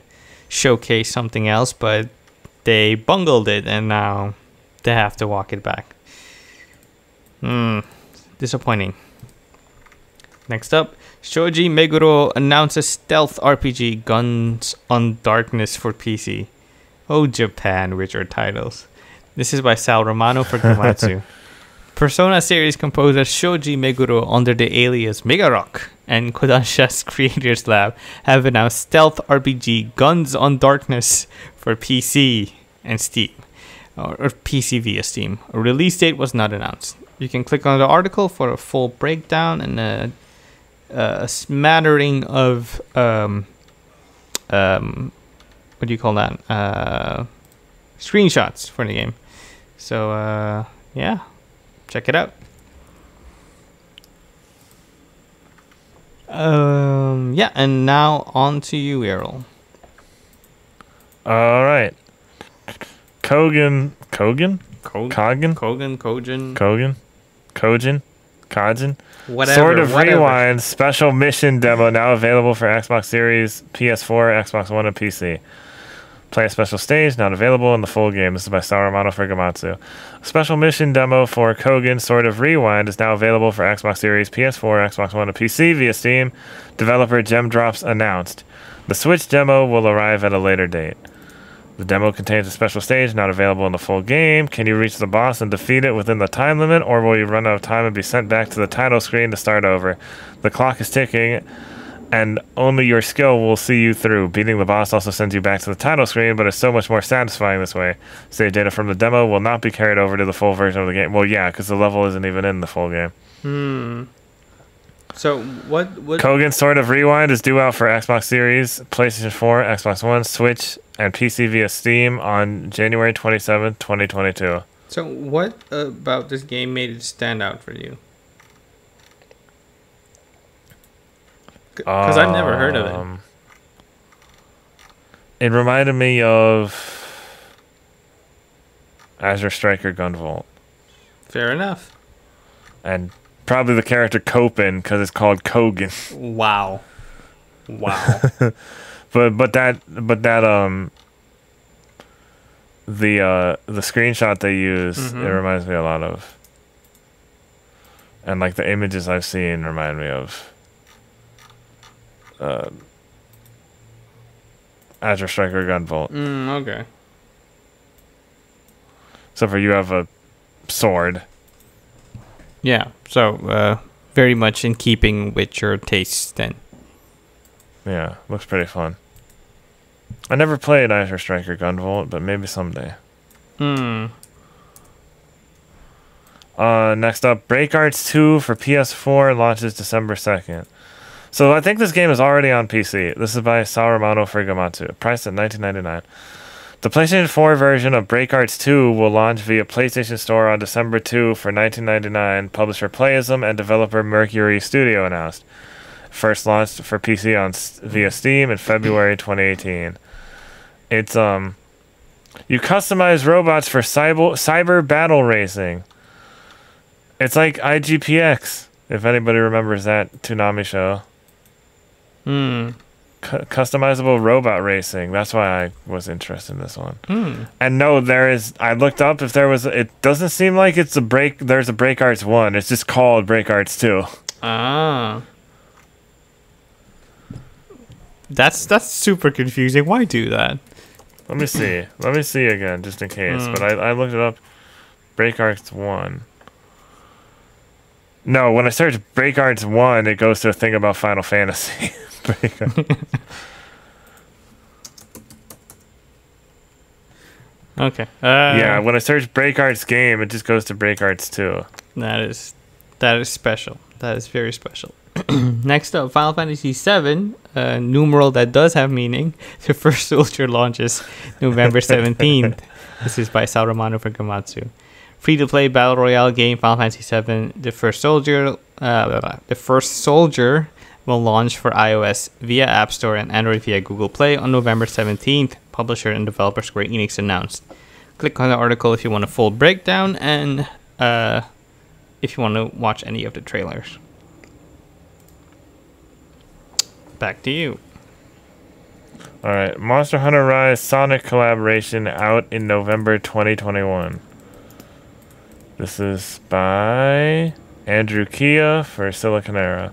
showcase something else, but they bungled it and now they have to walk it back. Disappointing. Next up, Shoji Meguro announces stealth RPG Guns on Darkness for PC. Oh, Japan, which are titles. This is by Sal Romano for Komatsu. Persona series composer Shoji Meguro, under the alias Megarok, and Kodansha's Creators Lab have announced stealth RPG Guns on Darkness for PC and Steam, or PC via Steam. A release date was not announced. You can click on the article for a full breakdown and a smattering of what do you call that? Screenshots for the game. So yeah, check it out. Yeah, and now on to you, Errol. All right. Kojin. Sword of Rewind special mission demo now available for Xbox Series, PS4, Xbox One, and PC. Play a special stage, not available in the full game. This is by Sao Romano for Gamatsu. A special mission demo for Kojin Sword of Rewind is now available for Xbox Series, PS4, Xbox One, and PC via Steam. Developer Gem Drops announced. The Switch demo will arrive at a later date. The demo contains a special stage not available in the full game. Can you reach the boss and defeat it within the time limit, or will you run out of time and be sent back to the title screen to start over? The clock is ticking, and only your skill will see you through. Beating the boss also sends you back to the title screen, but it's so much more satisfying this way. Save data from the demo will not be carried over to the full version of the game. Well, yeah, because the level isn't even in the full game. So what Kojin Sword of Rewind is due out for Xbox Series, PlayStation 4, Xbox One, Switch, and PC via Steam on January 27, 2022. So what about this game made it stand out for you? Because I've never heard of it. It reminded me of Azure Striker Gunvolt. Fair enough. And probably the character Copen, because it's called Kojin. Wow. Wow. but the screenshot they use, it reminds me a lot of. And like the images I've seen remind me of Azure Striker Gunvolt. Okay. So for you have a sword. Yeah, so very much in keeping with your tastes then. Yeah, looks pretty fun. I never played Azure Striker Gunvolt, but maybe someday. Next up, BreakArts 2 for PS4 launches December 2nd. So I think this game is already on PC. This is by Sao Romano for Gamatsu, priced at $19.99. The PlayStation 4 version of BreakArts 2 will launch via PlayStation Store on December 2 for $19.99, publisher Playism and developer Mercury Studio announced. First launched for PC via Steam in February 2018. It's, you customize robots for cyber battle racing. It's like IGPX, if anybody remembers that Toonami show. Customizable robot racing. That's why I was interested in this one. And no, there is. I looked up if there was. It doesn't seem like it's a break. There's a Break Arts 1. It's just called Break Arts 2. Ah. That's super confusing. Why do that? Let me see. Let me see again, just in case. But I looked it up. Break Arts 1. No, when I search Break Arts 1, it goes to a thing about Final Fantasy. Okay. Yeah, when I search Break Arts game, it just goes to Break Arts 2. That is special. That is very special. Next up, Final Fantasy VII, a numeral that does have meaning. The first Ultra launches November 17th. This is by Sauramano for Gamatsu. Free-to-play battle royale game Final Fantasy VII. The First Soldier will launch for iOS via App Store and Android via Google Play on November 17th. Publisher and developer Square Enix announced. Click on the article if you want a full breakdown and if you want to watch any of the trailers. Back to you. All right, Monster Hunter Rise Sonic collaboration out in November 2021. This is by Andrew Kia for Siliconera.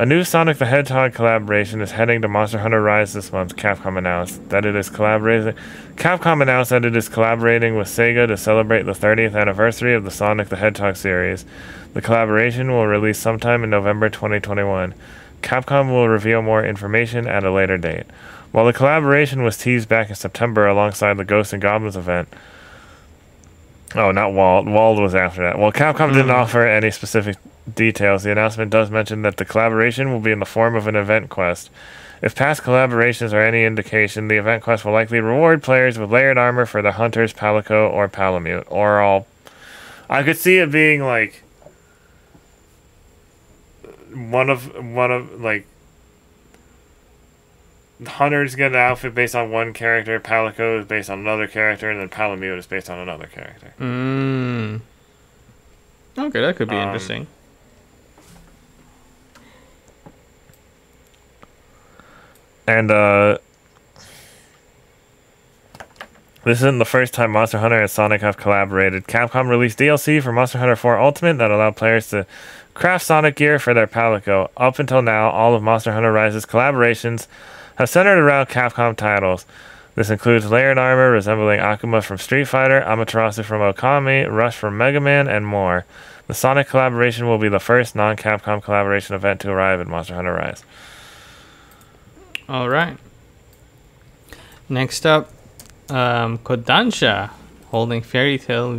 A new Sonic the Hedgehog collaboration is heading to Monster Hunter Rise this month. Capcom announced that it is collaborating with Sega to celebrate the 30th anniversary of the Sonic the Hedgehog series. The collaboration will release sometime in November 2021. Capcom will reveal more information at a later date. While the collaboration was teased back in September alongside the Ghosts and Goblins event, oh, not Wald. Wald was after that. Well, Capcom didn't offer any specific details. The announcement does mention that the collaboration will be in the form of an event quest. If past collaborations are any indication, the event quest will likely reward players with layered armor for the Hunters, Palico, or Palamute, or all. I could see it being like one of like Hunters get an outfit based on one character, Palico is based on another character, and then Palamute is based on another character. Okay, that could be interesting. And this isn't the first time Monster Hunter and Sonic have collaborated. Capcom released DLC for Monster Hunter 4 Ultimate that allowed players to craft Sonic gear for their Palico. Up until now, all of Monster Hunter Rise's collaborations have centered around Capcom titles. This includes layered armor resembling Akuma from Street Fighter, Amaterasu from Okami, Rush from Mega Man, and more. The Sonic collaboration will be the first non-Capcom collaboration event to arrive at Monster Hunter Rise. All right. Next up, Kodansha holding Fairy Tail.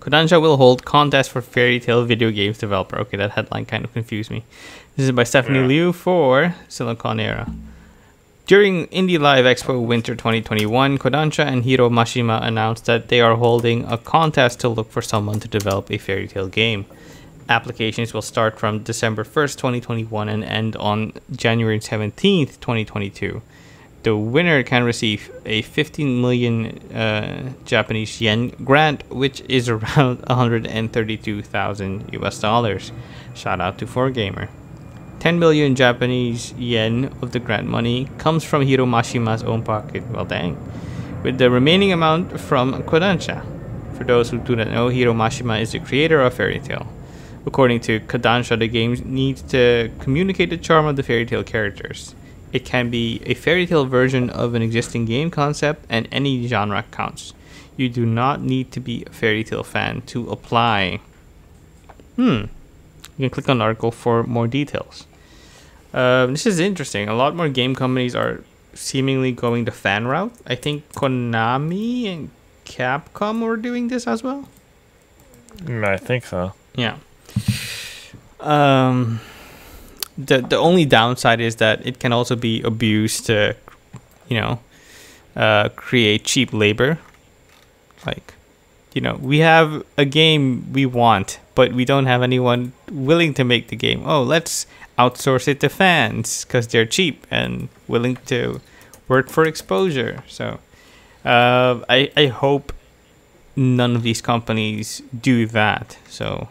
Kodansha will hold contest for Fairy Tail video games developer. Okay, that headline kind of confused me. This is by Stephanie Liu for Siliconera. During Indie Live Expo Winter 2021, Kodansha and Hiro Mashima announced that they are holding a contest to look for someone to develop a Fairy Tail game. Applications will start from December 1st, 2021 and end on January 17th, 2022. The winner can receive a 15 million Japanese yen grant, which is around $132,000. Shout out to 4Gamer. 10 million Japanese yen of the grant money comes from Hiro Mashima's own pocket, well dang, with the remaining amount from Kodansha. For those who do not know, Hiro Mashima is the creator of Fairy Tail. According to Kodansha, the game needs to communicate the charm of the Fairy Tail characters. It can be a Fairy Tail version of an existing game concept, and any genre counts. You do not need to be a Fairy Tail fan to apply. You can click on the article for more details. This is interesting. A lot more game companies are seemingly going the fan route. I think Konami and Capcom were doing this as well. I think so. Yeah. The only downside is that it can also be abused to, you know, create cheap labor. Like, you know, we have a game we want, but we don't have anyone willing to make the game. Oh, let's outsource it to fans because they're cheap and willing to work for exposure. So I hope none of these companies do that. So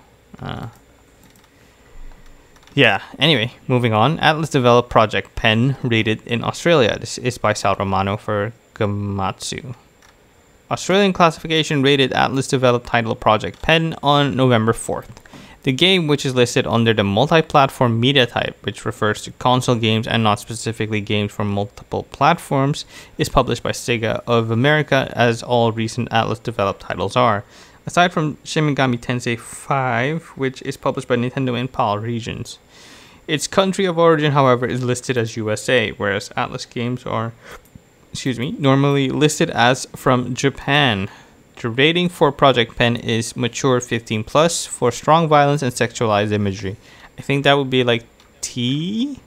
Yeah, anyway, moving on. Atlas developed Project Pen, rated in Australia. This is by Sal Romano for Gamatsu. Australian classification rated Atlas developed title Project Pen on November 4th. The game, which is listed under the multi-platform media type, which refers to console games and not specifically games from multiple platforms, is published by Sega of America, as all recent Atlas developed titles are. Aside from Shin Megami Tensei 5, which is published by Nintendo in PAL regions. Its country of origin, however, is listed as USA, whereas Atlas games are normally listed as from Japan. The rating for Project Pen is mature 15+ for strong violence and sexualized imagery. I think that would be like T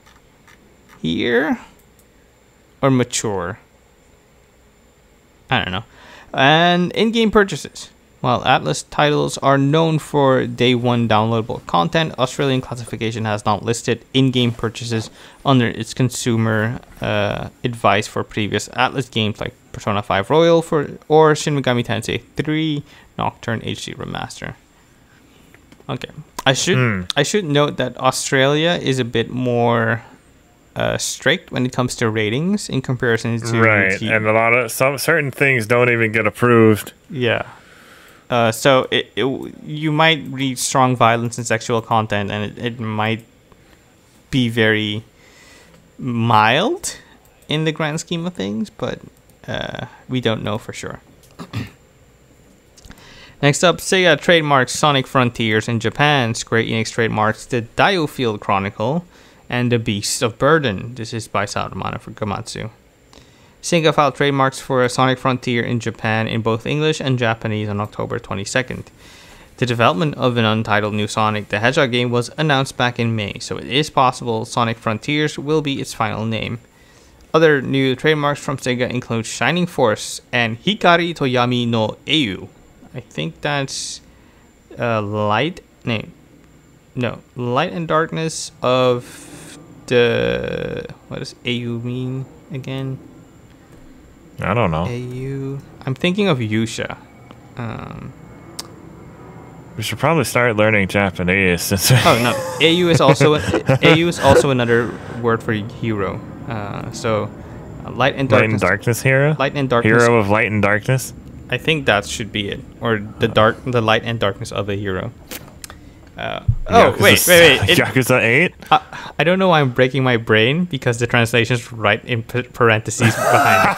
here or mature. I don't know. And in-game purchases. While Atlas titles are known for day one downloadable content, Australian classification has not listed in-game purchases under its consumer advice for previous Atlas games like Persona 5 Royal or Shin Megami Tensei 3 Nocturne HD Remaster. Okay, I should note that Australia is a bit more strict when it comes to ratings in comparison to and a lot of certain things don't even get approved. Yeah. So you might read strong violence and sexual content, and it might be very mild in the grand scheme of things, but we don't know for sure. Next up, Sega trademarks Sonic Frontiers in Japan. Square Enix trademarks the Diofield Chronicle and the Beasts of Burden. This is by Sal Romano for Gamatsu. Sega filed trademarks for Sonic Frontier in Japan in both English and Japanese on October 22nd. The development of an untitled new Sonic the Hedgehog game was announced back in May, so it is possible Sonic Frontiers will be its final name. Other new trademarks from Sega include Shining Force and Hikari Toyami no Eiyu. I think that's Light and Darkness of the... What does Eiyu mean again? I don't know. I'm thinking of Yusha. We should probably start learning Japanese. Since Au is also another word for hero. Light and darkness. Light and darkness hero. Light and darkness. Hero of light and darkness. I think that should be it, or the light and darkness of a hero. Wait. Yakuza 8? I don't know why I'm breaking my brain, because the translation's right in parentheses behind it.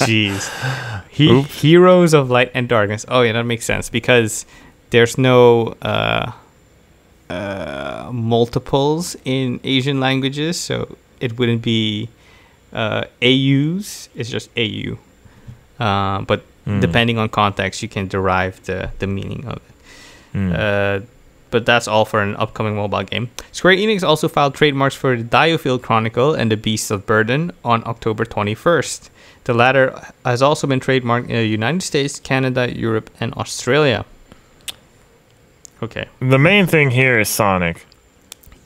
Jeez. Heroes of Light and Darkness. Oh, yeah, that makes sense, because there's no multiples in Asian languages, so it wouldn't be AUs. It's just AU. But depending on context, you can derive the meaning of it. But that's all for an upcoming mobile game. Square Enix also filed trademarks for the Diofield Chronicle and the Beasts of Burden on October 21st. The latter has also been trademarked in the United States, Canada, Europe, and Australia. Okay. The main thing here is Sonic.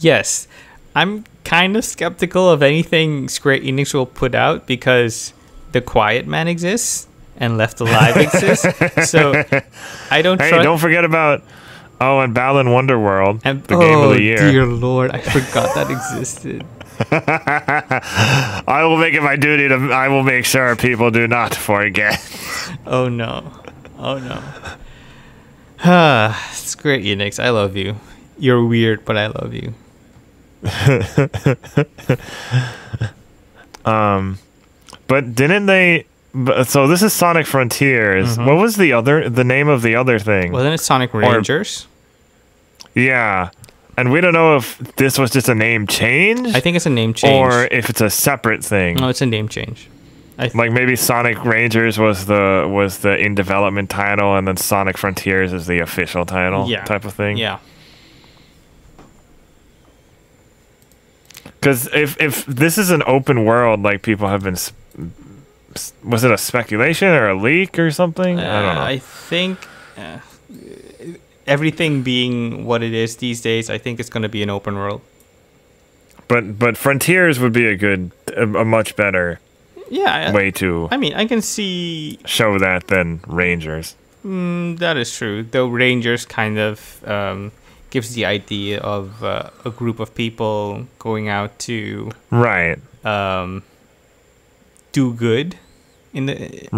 Yes. I'm kind of skeptical of anything Square Enix will put out because the Quiet Man exists. And Left Alive exists, so I don't. Hey, don't forget about and Balan Wonderworld, the game of the year. Oh dear lord, I forgot that existed. I will make it my duty to. I will make sure people do not forget. Oh no, oh no. Square Enix, I love you. You're weird, but I love you. But didn't they? So this is Sonic Frontiers. What was the name of the other thing? Wasn't it Sonic Rangers? Yeah. And we don't know if this was just a name change. I think it's a name change. Or if it's a separate thing. No, it's a name change. Like maybe Sonic Rangers was the in development title and then Sonic Frontiers is the official title type of thing. Yeah. Because if this is an open world, like people have been... Was it a speculation or a leak or something? I don't know. I think everything being what it is these days, I think it's going to be an open world. But Frontiers would be a much better way to. I mean, I can see show that than Rangers. That is true. Though Rangers kind of gives the idea of a group of people going out to do good in the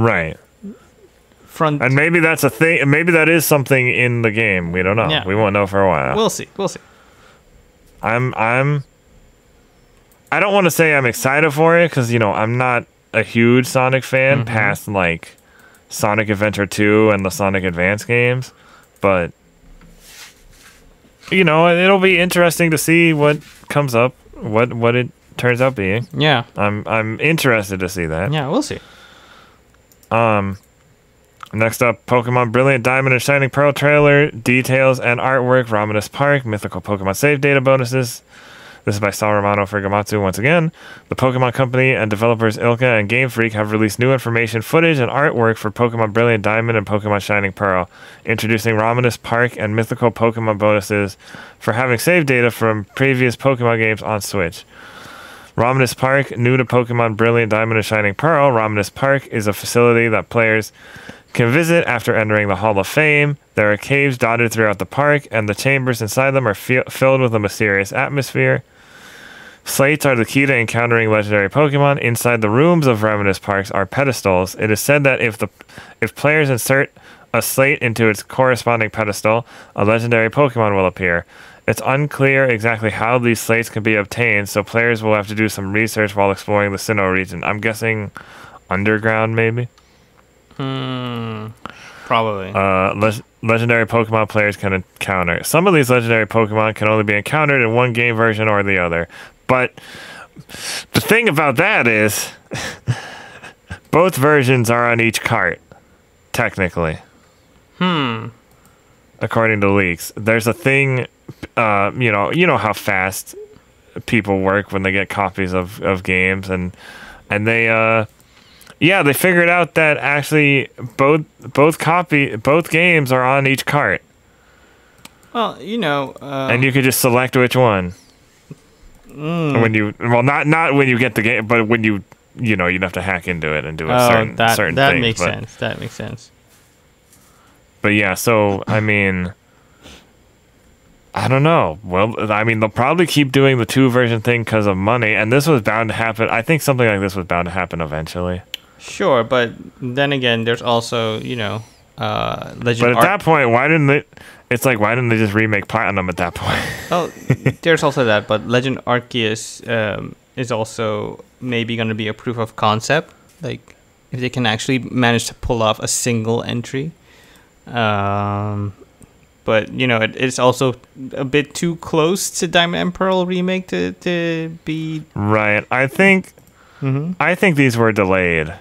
front. And maybe that's a thing. Maybe that is something in the game. We don't know. Yeah. We won't know for a while. We'll see. We'll see. I don't want to say I'm excited for it because, you know, I'm not a huge Sonic fan past like Sonic Adventure 2 and the Sonic Advance games, but you know, it'll be interesting to see what comes up, what it turns out being. Yeah, I'm interested to see that. Yeah, we'll see. Next up, Pokemon Brilliant Diamond and Shining Pearl trailer details and artwork. Romanus Park, mythical Pokemon save data bonuses. This is by Sal Romano for Gamatsu once again. The Pokemon Company and developers Ilka and Game Freak have released new information, footage, and artwork for Pokemon Brilliant Diamond and Pokemon Shining Pearl, introducing Romanus Park and mythical Pokemon bonuses for having save data from previous Pokemon games on Switch. Romanus Park, new to Pokemon Brilliant Diamond and Shining Pearl, Romanus Park is a facility that players can visit after entering the Hall of Fame. There are caves dotted throughout the park, and the chambers inside them are filled with a mysterious atmosphere. Slates are the key to encountering legendary Pokemon. Inside the rooms of Romanus Parks are pedestals. It is said that if players insert a slate into its corresponding pedestal, a legendary Pokemon will appear. It's unclear exactly how these slates can be obtained, so players will have to do some research while exploring the Sinnoh region. I'm guessing underground, maybe? Probably. Legendary Pokemon players can encounter. Some of these legendary Pokemon can only be encountered in one game version or the other. But the thing about that is both versions are on each cart, technically. According to leaks. There's a thing, you know how fast people work when they get copies of games, and they they figured out that actually both games are on each cart. Well, you know, and you could just select which one. When you not when you get the game, but when you know you'd have to hack into it and do a certain thing. That makes sense. But yeah, so I mean, I don't know. Well, I mean, they'll probably keep doing the two version thing because of money, and this was bound to happen. I think something like this was bound to happen eventually. Sure, but then again, there's also Legend. But at that point, why didn't they? It's like, why didn't they just remake Platinum at that point? Oh, there's also that, but Legend Arceus is also maybe going to be a proof of concept. Like, if they can actually manage to pull off a single entry. But, you know, it's also a bit too close to Diamond and Pearl remake to be... Right. I think these were delayed.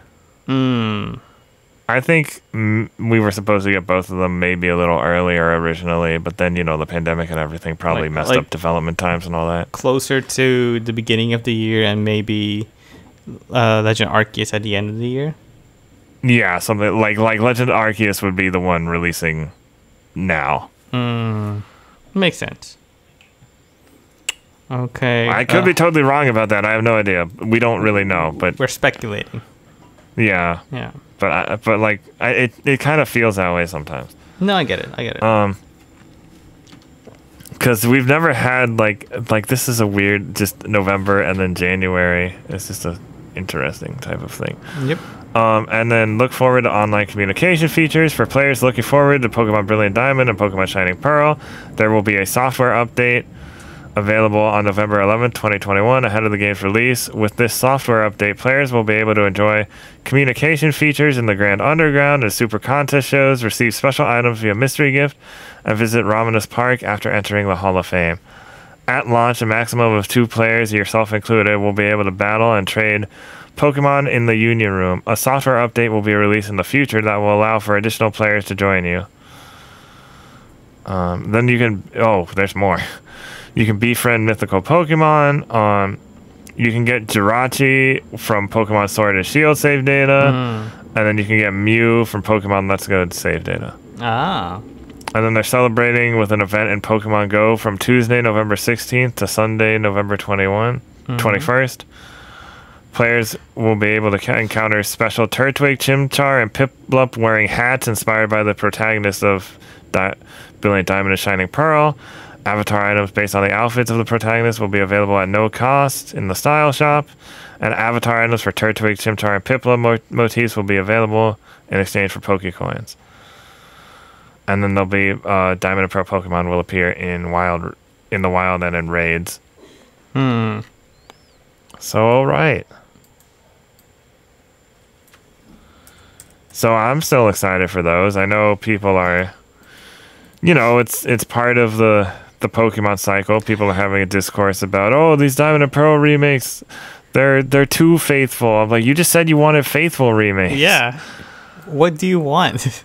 I think we were supposed to get both of them maybe a little earlier originally, but then, you know, the pandemic and everything probably messed up development times and all that. Closer to the beginning of the year and maybe Legend Arceus at the end of the year? Yeah, something like Legend Arceus would be the one releasing now. Makes sense. Okay. I could be totally wrong about that. I have no idea. We don't really know, but... We're speculating. Yeah. Yeah. But it kind of feels that way sometimes. No, I get it. Because we've never had like this is a weird just November and then January. It's just a interesting type of thing. Yep. And then look forward to online communication features for players looking forward to Pokemon Brilliant Diamond and Pokemon Shining Pearl. There will be a software update available on November 11, 2021, ahead of the game's release. With this software update, players will be able to enjoy communication features in the Grand Underground and Super Contest shows, receive special items via mystery gift, and visit Romanus Park after entering the Hall of Fame. At launch, a maximum of 2 players, yourself included, will be able to battle and trade Pokemon in the Union Room. A software update will be released in the future that will allow for additional players to join you. Then you can... Oh, there's more. You can befriend mythical Pokemon. You can get Jirachi from Pokemon Sword and Shield save data. And then you can get Mew from Pokemon Let's Go save data. Ah. And then they're celebrating with an event in Pokemon Go from Tuesday, November 16th to Sunday, November 21st. Players will be able to encounter special Turtwig, Chimchar, and Piplup wearing hats inspired by the protagonists of Brilliant Diamond and Shining Pearl. Avatar items based on the outfits of the protagonists will be available at no cost in the Style Shop. And avatar items for Turtwig, Chimchar, and Piplup motifs will be available in exchange for Pokecoins. And then there'll be Diamond and Pearl Pokemon will appear in the wild and in raids. Hmm. So, all right. So I'm still excited for those. I know people are, you know, it's part of the Pokemon cycle. People are having a discourse about, oh, these Diamond and Pearl remakes, they're too faithful. I'm like, you just said you wanted faithful remakes. Yeah. What do you want?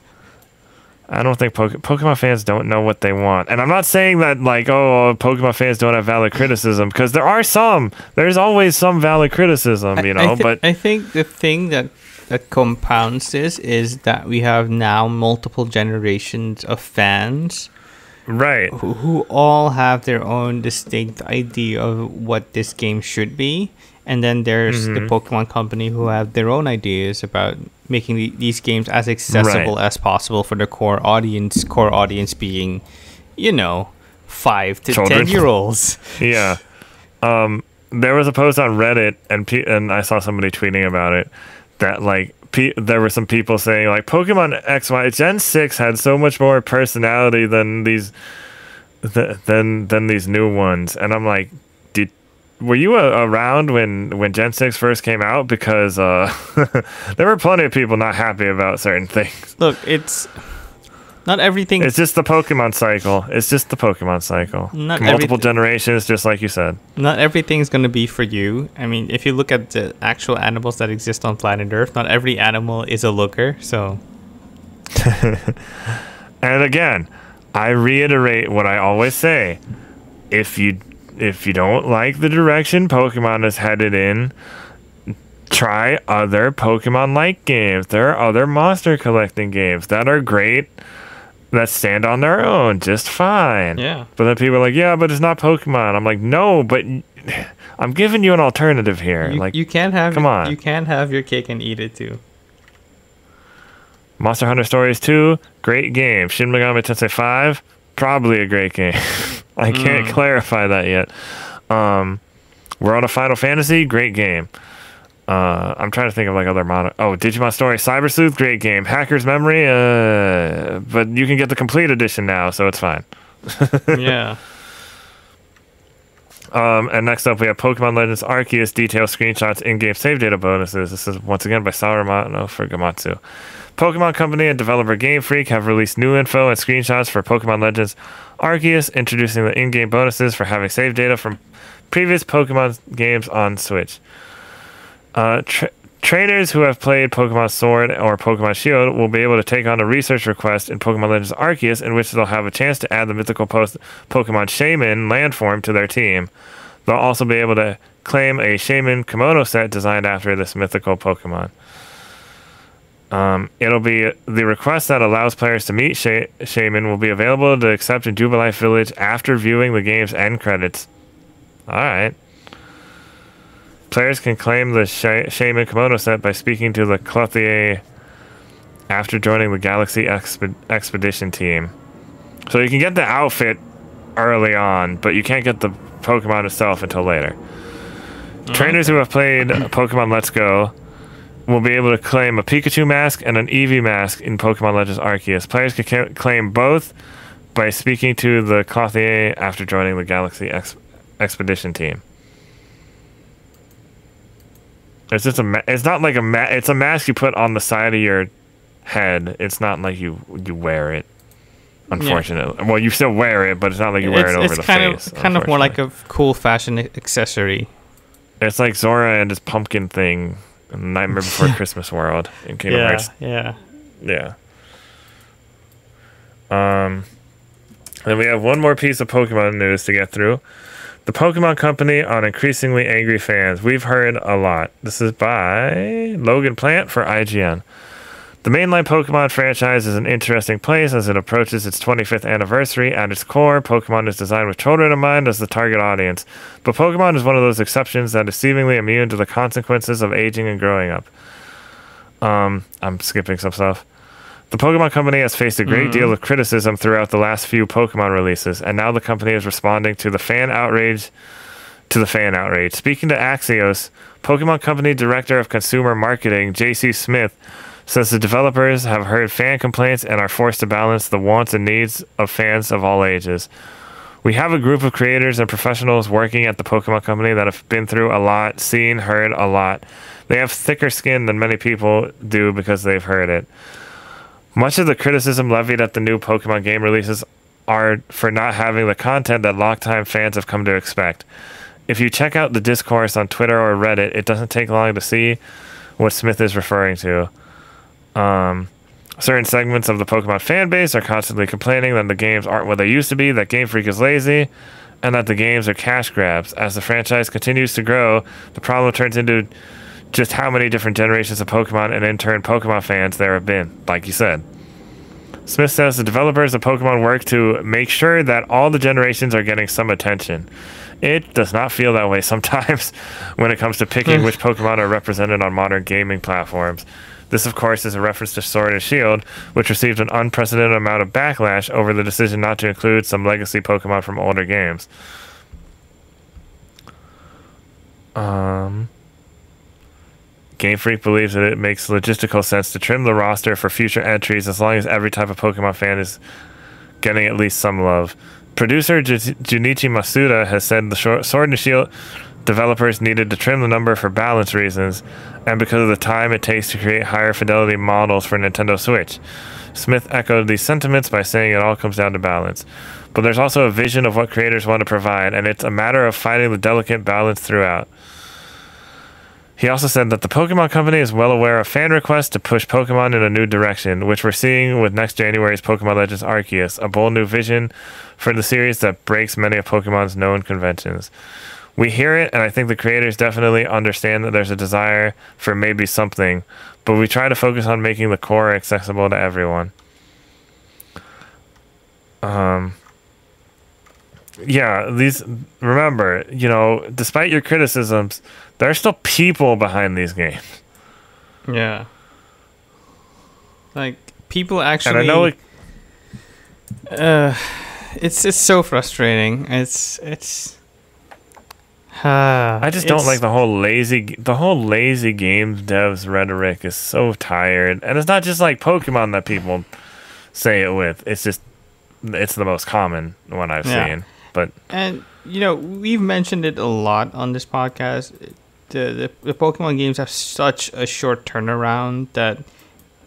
I don't think Pokemon fans don't know what they want. And I'm not saying that, like, oh, Pokemon fans don't have valid criticism, because there are some. There's always some valid criticism, you know. But I think the thing that compounds this is that we have now multiple generations of fans. Right. Who all have their own distinct idea of what this game should be. And then there's the Pokemon company who have their own ideas about making these games as accessible as possible for the core audience being, you know, 5 to 10-year-olds. Yeah. There was a post on Reddit, and I saw somebody tweeting about it, that, like, there were some people saying, like, Pokemon XY, Gen 6 had so much more personality than these new ones. And I'm like, were you around when Gen 6 first came out? Because there were plenty of people not happy about certain things. Look, it's not everything. It's just the Pokemon cycle. It's just the Pokemon cycle. Multiple generations, just like you said. Not everything's going to be for you. I mean, if you look at the actual animals that exist on planet Earth, not every animal is a looker, so... And again, I reiterate what I always say. If you don't like the direction Pokemon is headed in, try other Pokemon-like games. There are other monster collecting games that are great, that stand on their own just fine. Yeah. But then people are like, yeah, but it's not Pokemon. I'm like, no, but I'm giving you an alternative here. You can have your cake and eat it too. Monster Hunter Stories 2, great game. Shin Megami Tensei 5, probably a great game. I can't clarify that yet. We're on a Final Fantasy, great game. I'm trying to think of like other mono. Oh, Digimon Story, Cyber Sleuth, great game. Hacker's Memory, but you can get the complete edition now, so it's fine. Yeah. And next up, we have Pokemon Legends Arceus, detailed screenshots, in-game save data bonuses. This is once again by Sauromano for Gamatsu. Pokemon Company and developer Game Freak have released new info and screenshots for Pokemon Legends Arceus, introducing the in-game bonuses for having save data from previous Pokemon games on Switch. Trainers who have played Pokemon Sword or Pokemon Shield will be able to take on a research request in Pokemon Legends Arceus, in which they'll have a chance to add the mythical Pokemon Shaman landform to their team. They'll also be able to claim a Shaman kimono set designed after this mythical Pokemon. It'll be the request that allows players to meet Shaman will be available to accept in Jubilife Village after viewing the game's end credits. Alright. Players can claim the Shaman kimono set by speaking to the Clothier after joining the Galaxy Expedition team. So you can get the outfit early on, but you can't get the Pokemon itself until later. Mm-hmm. Trainers who have played Pokemon Let's Go will be able to claim a Pikachu mask and an Eevee mask in Pokemon Legends Arceus. Players can claim both by speaking to the Clothier after joining the Galaxy Expedition team. It's just it's not like it's a mask you put on the side of your head. It's not like you wear it. Unfortunately, yeah. Well, you still wear it, but it's not like you wear it over the face. It's kind of more like a cool fashion accessory. It's like Zora and his pumpkin thing. Nightmare Before Christmas world in Kingdom Hearts. Yeah. Then we have one more piece of Pokemon news to get through. The Pokemon Company on increasingly angry fans. We've heard a lot. This is by Logan Plant for IGN. The mainline Pokemon franchise is an interesting place as it approaches its 25th anniversary. At its core, Pokemon is designed with children in mind as the target audience. But Pokemon is one of those exceptions that is seemingly immune to the consequences of aging and growing up. I'm skipping some stuff. The Pokemon Company has faced a great deal of criticism throughout the last few Pokemon releases, and now the company is responding to the fan outrage. Speaking to Axios, Pokemon Company Director of Consumer Marketing, J.C. Smith, says the developers have heard fan complaints and are forced to balance the wants and needs of fans of all ages. We have a group of creators and professionals working at the Pokemon Company that have been through a lot, seen, heard a lot. They have thicker skin than many people do because they've heard it. Much of the criticism levied at the new Pokemon game releases are for not having the content that long-time fans have come to expect. If you check out the discourse on Twitter or Reddit, it doesn't take long to see what Smith is referring to. Certain segments of the Pokemon fan base are constantly complaining that the games aren't what they used to be, that Game Freak is lazy, and that the games are cash grabs. As the franchise continues to grow, the problem turns into just how many different generations of Pokemon and in turn Pokemon fans there have been, like you said. Smith says the developers of Pokemon work to make sure that all the generations are getting some attention. It does not feel that way sometimes when it comes to picking which Pokemon are represented on modern gaming platforms. This, of course, is a reference to Sword and Shield, which received an unprecedented amount of backlash over the decision not to include some legacy Pokemon from older games. Game Freak believes that it makes logistical sense to trim the roster for future entries as long as every type of Pokemon fan is getting at least some love. Producer Junichi Masuda has said the Sword and Shield developers needed to trim the number for balance reasons and because of the time it takes to create higher fidelity models for Nintendo Switch. Smith echoed these sentiments by saying it all comes down to balance. But there's also a vision of what creators want to provide, and it's a matter of finding the delicate balance throughout. He also said that the Pokemon Company is well aware of fan requests to push Pokemon in a new direction, which we're seeing with next January's Pokemon Legends Arceus, a bold new vision for the series that breaks many of Pokemon's known conventions. We hear it, and I think the creators definitely understand that there's a desire for maybe something, but we try to focus on making the core accessible to everyone. Yeah, remember, you know, despite your criticisms, there are still people behind these games. Yeah. Like, people actually... And I know it... it's so frustrating. I just don't like the whole lazy game devs rhetoric is so tired. And it's not just like Pokemon that people say it with. It's just, it's the most common one I've seen. But and, you know, we've mentioned it a lot on this podcast. The Pokemon games have such a short turnaround that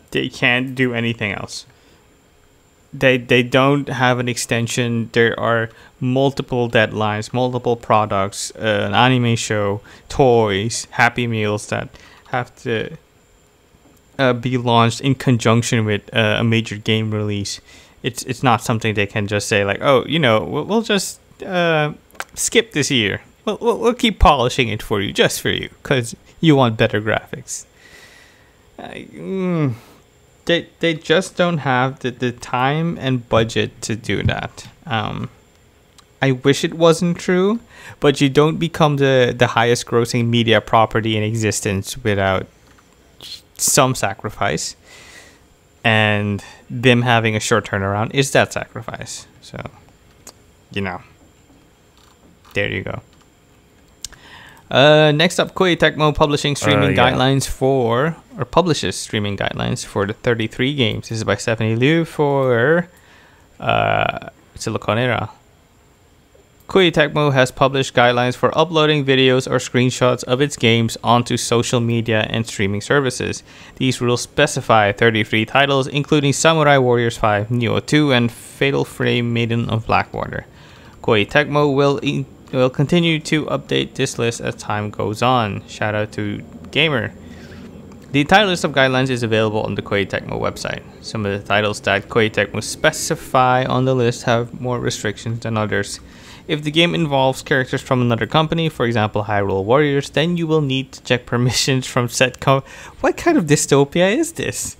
they can't do anything else. They don't have an extension. There are multiple deadlines, multiple products, an anime show, toys, Happy Meals that have to be launched in conjunction with a major game release. It's not something they can just say like, oh, you know, we'll just skip this year. We'll keep polishing it for you, just for you, because you want better graphics. They just don't have the time and budget to do that. I wish it wasn't true, but you don't become the highest grossing media property in existence without some sacrifice. And them having a short turnaround is that sacrifice. So, you know, there you go. Next up, Koei Tecmo publishing streaming guidelines for, or publishes streaming guidelines for the 33 games. This is by Stephanie Liu for Siliconera. Koei Tecmo has published guidelines for uploading videos or screenshots of its games onto social media and streaming services. These rules specify 33 titles, including Samurai Warriors 5, Nioh 2, and Fatal Frame Maiden of Blackwater. Koei Tecmo will continue to update this list as time goes on. Shout out to Gamer. The entire list of guidelines is available on the Koei Tecmo website. Some of the titles that Koei Tecmo specify on the list have more restrictions than others. If the game involves characters from another company, for example Hyrule Warriors, then you will need to check permissions from said What kind of dystopia is this?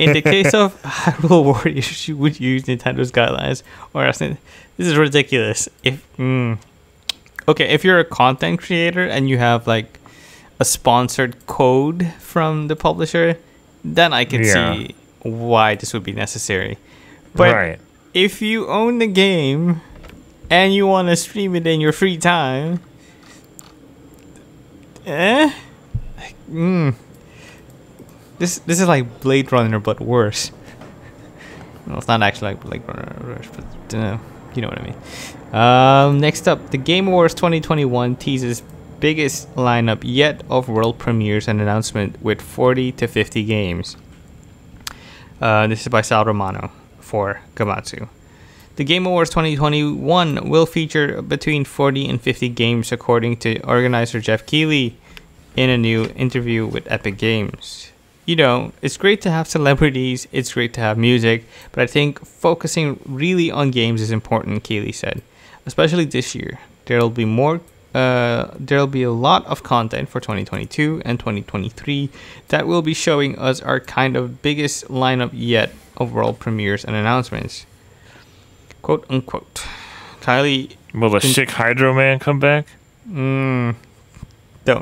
In the case of Hyrule Warriors, you would use Nintendo's guidelines, or else this is ridiculous. If you're a content creator and you have like a sponsored code from the publisher, then I can see why this would be necessary. But if you own the game and you want to stream it in your free time, This is like Blade Runner but worse. Well, it's not actually like Blade Runner but worse, but you know what I mean. Next up, the Game Awards 2021 teases biggest lineup yet of world premieres and announcement with 40 to 50 games. This is by Sal Romano for Gamatsu. The Game Awards 2021 will feature between 40 and 50 games, according to organizer Jeff Keighley in a new interview with Epic Games. You know, it's great to have celebrities, it's great to have music, but I think focusing really on games is important, Keighley said. Especially this year, there'll be more. There'll be a lot of content for 2022 and 2023 that will be showing us our kind of biggest lineup yet of world premieres and announcements. Quote unquote. Kylie. Will the sick Hydro Man come back? Don't.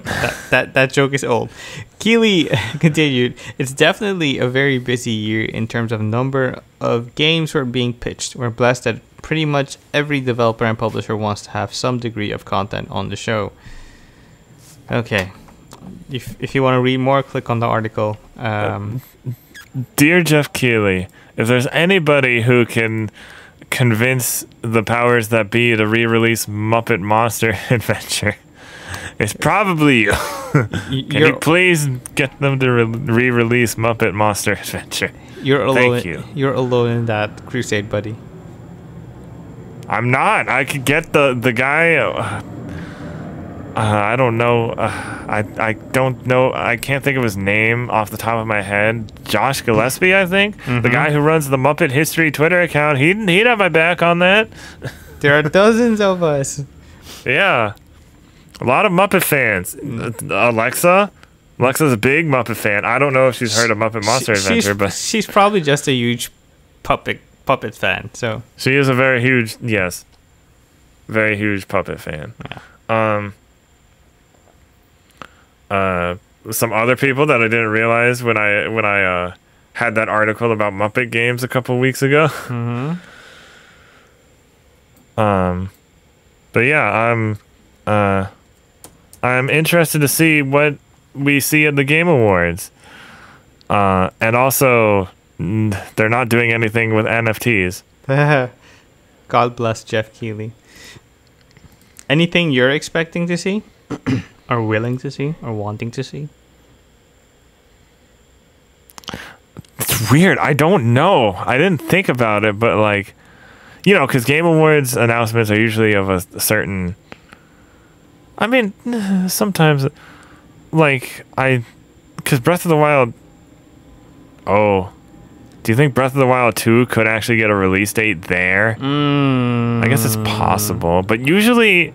That joke is old. Keighley continued, it's definitely a very busy year in terms of number of games we're being pitched. We're blessed that pretty much every developer and publisher wants to have some degree of content on the show. Okay. If you want to read more, click on the article. Dear Jeff Keighley, if there's anybody who can convince the powers that be to re-release Muppet Monster Adventure, it's probably you. Can you please get them to re-release Muppet Monster Adventure? You're alone in that crusade, buddy. I'm not. I could get the guy. I don't know. I don't know. I can't think of his name off the top of my head. Josh Gillespie, I think, the guy who runs the Muppet History Twitter account. He'd have my back on that. There are dozens of us. Yeah, a lot of Muppet fans. Alexa's a big Muppet fan. I don't know if she's heard of Muppet Monster Adventure, but she's probably just a huge puppet fan. So she is a very huge, yes, very huge puppet fan. Yeah. Some other people that I didn't realize when I had that article about Muppet games a couple weeks ago. But yeah, I'm interested to see what we see at the Game Awards. And also, they're not doing anything with NFTs. God bless Jeff Keighley. Anything you're expecting to see? Or willing to see? Or wanting to see? It's weird. I don't know. I didn't think about it, but like, you know, because Game Awards announcements are usually of a certain... I mean, sometimes, like, because Breath of the Wild... Oh... Do you think Breath of the Wild 2 could actually get a release date there? I guess it's possible. But usually,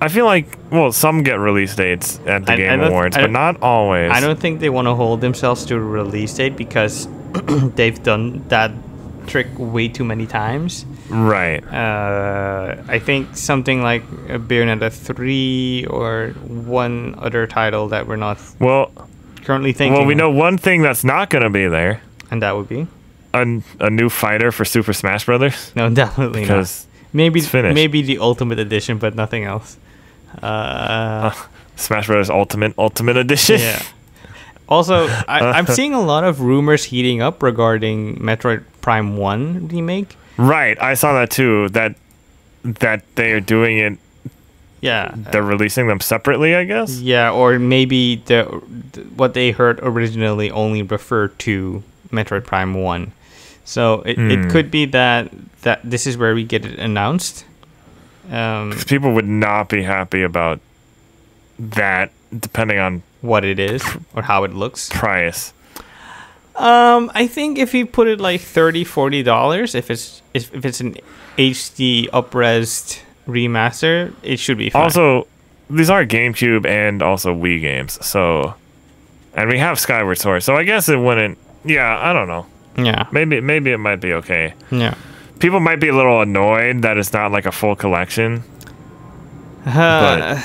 I feel like, well, some get release dates at the Game Awards, but not always. I don't think they want to hold themselves to a release date because they've done that trick way too many times. Right. I think something like Bayonetta 3 or one other title that we're not currently thinking. Well, we know one thing that's not going to be there. And that would be? A new fighter for Super Smash Brothers? No, definitely not. Maybe the Ultimate Edition, but nothing else. Smash Brothers Ultimate Edition. Yeah. Also, I'm seeing a lot of rumors heating up regarding Metroid Prime 1 remake. Right, I saw that too. That they are doing it. Yeah, they're releasing them separately, I guess. Yeah, or maybe what they heard originally only referred to Metroid Prime 1. So it could be that this is where we get it announced. Because people would not be happy about that, depending on what it is or how it looks. Price. I think if you put it like $30, $40, if it's an HD upresed remaster, it should be fine. Also, these are GameCube and also Wii games. So, and we have Skyward Sword. So I guess it wouldn't. Yeah, I don't know. Yeah. Maybe it might be okay. Yeah. People might be a little annoyed that it's not like a full collection. But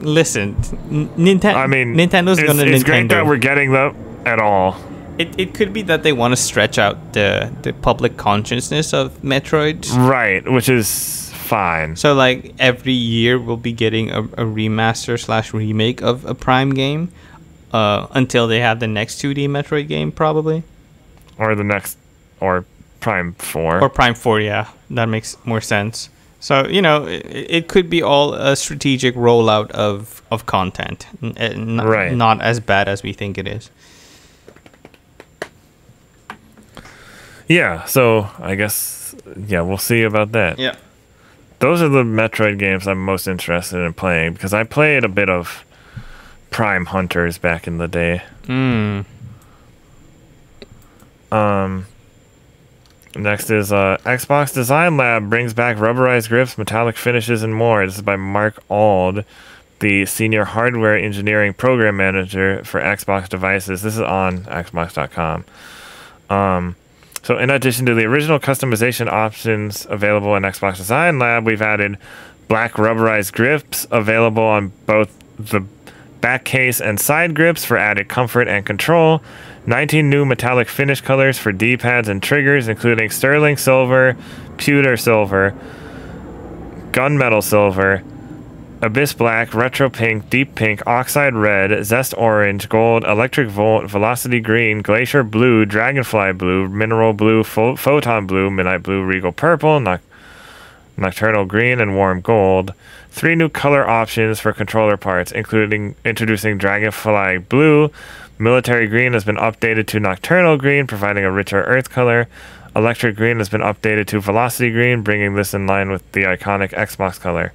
listen, Nintendo's going to Nintendo. It's great that we're getting them at all. It could be that they want to stretch out the public consciousness of Metroid. Right, which is fine. So, like, every year we'll be getting a remaster slash remake of a Prime game until they have the next 2D Metroid game, probably. Or the next... or Prime 4. Or Prime 4, yeah. That makes more sense. So, you know, it could be all a strategic rollout of content. Right. Not as bad as we think it is. Yeah, so I guess, yeah, we'll see about that. Yeah. Those are the Metroid games I'm most interested in playing, because I played a bit of Prime Hunters back in the day. Mm. Next is Xbox Design Lab brings back rubberized grips, metallic finishes, and more. This is by Mark Auld, the senior hardware engineering program manager for Xbox devices. This is on Xbox.com. So in addition to the original customization options available in Xbox Design Lab, we've added black rubberized grips available on both the back case and side grips for added comfort and control, 19 new metallic finish colors for D-pads and triggers, including sterling silver, pewter silver, gunmetal silver, abyss black, retro pink, deep pink, oxide red, zest orange, gold, electric volt, velocity green, glacier blue, dragonfly blue, mineral blue, photon blue, midnight blue, regal purple, nocturnal green, and warm gold. 3 new color options for controller parts, including introducing dragonfly blue. Military green has been updated to nocturnal green, providing a richer earth color. Electric green has been updated to velocity green, bringing this in line with the iconic Xbox color.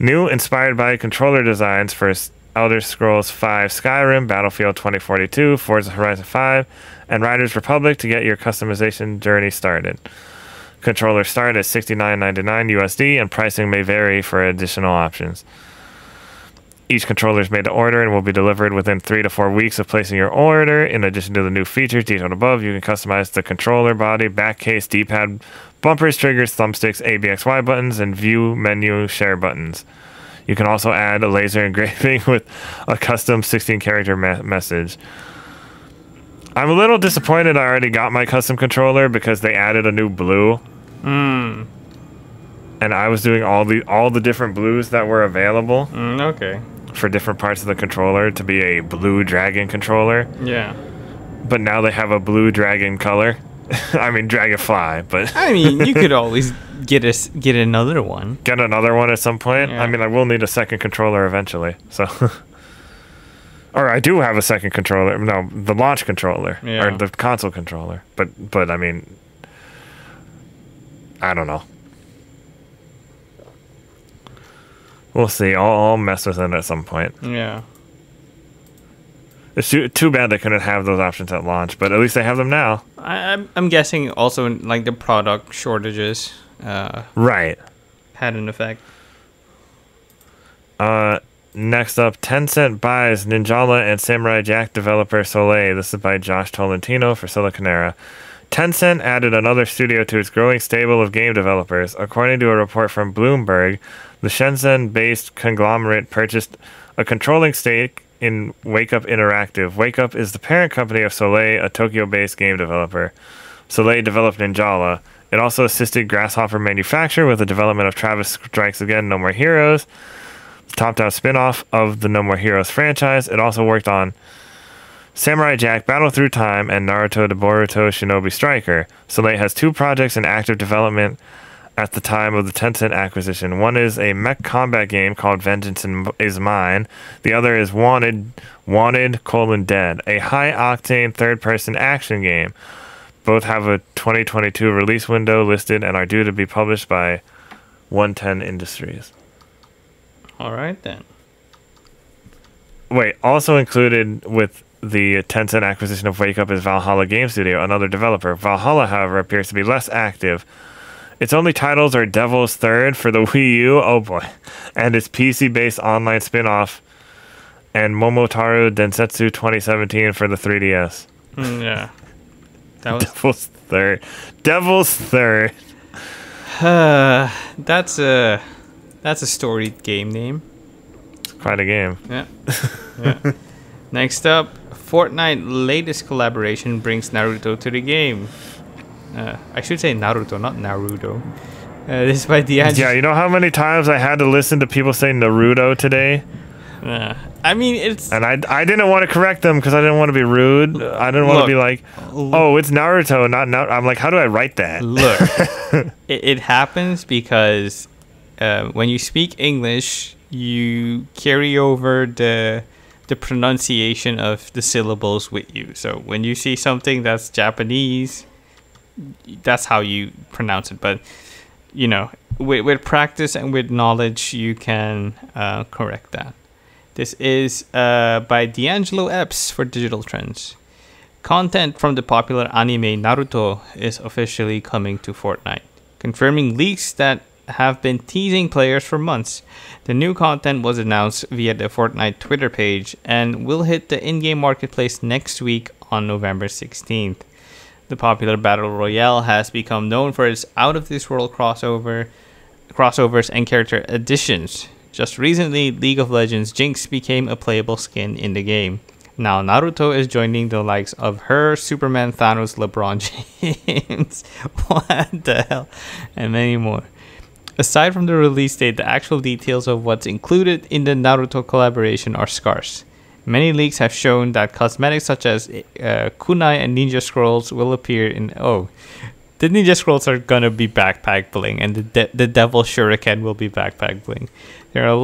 New, inspired by controller designs for Elder Scrolls V, Skyrim, Battlefield 2042, Forza Horizon 5, and Riders Republic to get your customization journey started. Controllers start at $69.99 USD, and pricing may vary for additional options. Each controller is made to order and will be delivered within 3 to 4 weeks of placing your order. In addition to the new features detailed above, you can customize the controller body, back case, D-pad, bumpers, triggers, thumbsticks, ABXY buttons, and view, menu, share buttons. You can also add a laser engraving with a custom 16-character message. I'm a little disappointed I already got my custom controller because they added a new blue. Mm. And I was doing all the different blues that were available. Mm, okay. For different parts of the controller to be a blue dragon controller. Yeah. But now they have a blue dragon color. I mean, dragonfly, but... I mean, you could always get another one. Get another one at some point? Yeah. I mean, I will need a second controller eventually, so... or I do have a second controller. No, the launch controller. Yeah. Or the console controller. But I mean... I don't know. We'll see. I'll mess with it at some point. Yeah. It's too bad they couldn't have those options at launch, but at least they have them now. I'm guessing also like the product shortages. Right. Had an effect. Next up, Tencent buys Ninjala and Samurai Jack developer Soleil. This is by Josh Tolentino for Siliconera. Tencent added another studio to its growing stable of game developers. According to a report from Bloomberg, the Shenzhen-based conglomerate purchased a controlling stake in Wake Up Interactive. Wake Up is the parent company of Soleil, a Tokyo-based game developer. Soleil developed Ninjala. It also assisted Grasshopper Manufacture with the development of Travis Strikes Again: No More Heroes, the top-down spin-off of the No More Heroes franchise. It also worked on Samurai Jack: Battle Through Time and Naruto to Boruto Shinobi Striker. Soleil has 2 projects in active development at the time of the Tencent acquisition. One is a mech combat game called Vengeance Is Mine. The other is Wanted: Dead, a high-octane third-person action game. Both have a 2022 release window listed and are due to be published by 110 Industries. All right, then. Wait, also included with the Tencent acquisition of Wake Up is Valhalla Game Studio, another developer. Valhalla, however, appears to be less active. Its only titles are Devil's Third for the Wii U, oh boy, and its PC-based online spin-off, and Momotaro Densetsu 2017 for the 3DS. Yeah. That was... Devil's Third. Devil's Third. That's a storied game name. It's quite a game. Yeah. Next up, Fortnite's latest collaboration brings Naruto to the game. I should say Naruto, not Naruto. Despite the yeah, you know how many times I had to listen to people say Naruto today? I mean, it's... And I didn't want to correct them because I didn't want to be rude. I didn't want to be like, oh, it's Naruto, not Naruto. I'm like, how do I write that? Look, it happens because when you speak English, you carry over the pronunciation of the syllables with you. So when you see something that's Japanese, that's how you pronounce it. But... you know, with practice and with knowledge, you can correct that. This is by D'Angelo Epps for Digital Trends. Content from the popular anime Naruto is officially coming to Fortnite, confirming leaks that have been teasing players for months. The new content was announced via the Fortnite Twitter page and will hit the in-game marketplace next week on November 16th. The popular Battle Royale has become known for its out-of-this-world crossovers and character additions. Just recently, League of Legends Jinx became a playable skin in the game. Now Naruto is joining the likes of her, Superman, Thanos, LeBron James, what the hell, and many more. Aside from the release date, the actual details of what's included in the Naruto collaboration are scarce. Many leaks have shown that cosmetics such as kunai and ninja scrolls will appear in... Oh, the ninja scrolls are gonna be backpack bling, and the devil shuriken will be backpack bling. There are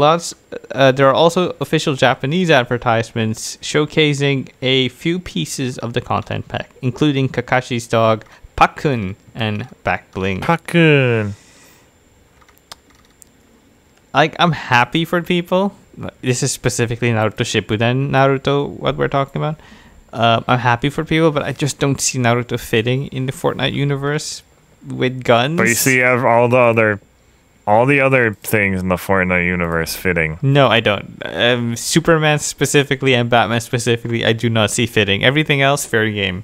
also official Japanese advertisements showcasing a few pieces of the content pack, including Kakashi's dog Pakun and back bling. Pakun. Like, I'm happy for people. This is specifically Naruto Shippuden Naruto, what we're talking about. I'm happy for people, but I just don't see Naruto fitting in the Fortnite universe with guns. But you see all the other things in the Fortnite universe fitting. No, I don't. Superman specifically and Batman specifically, I do not see fitting. Everything else, fair game.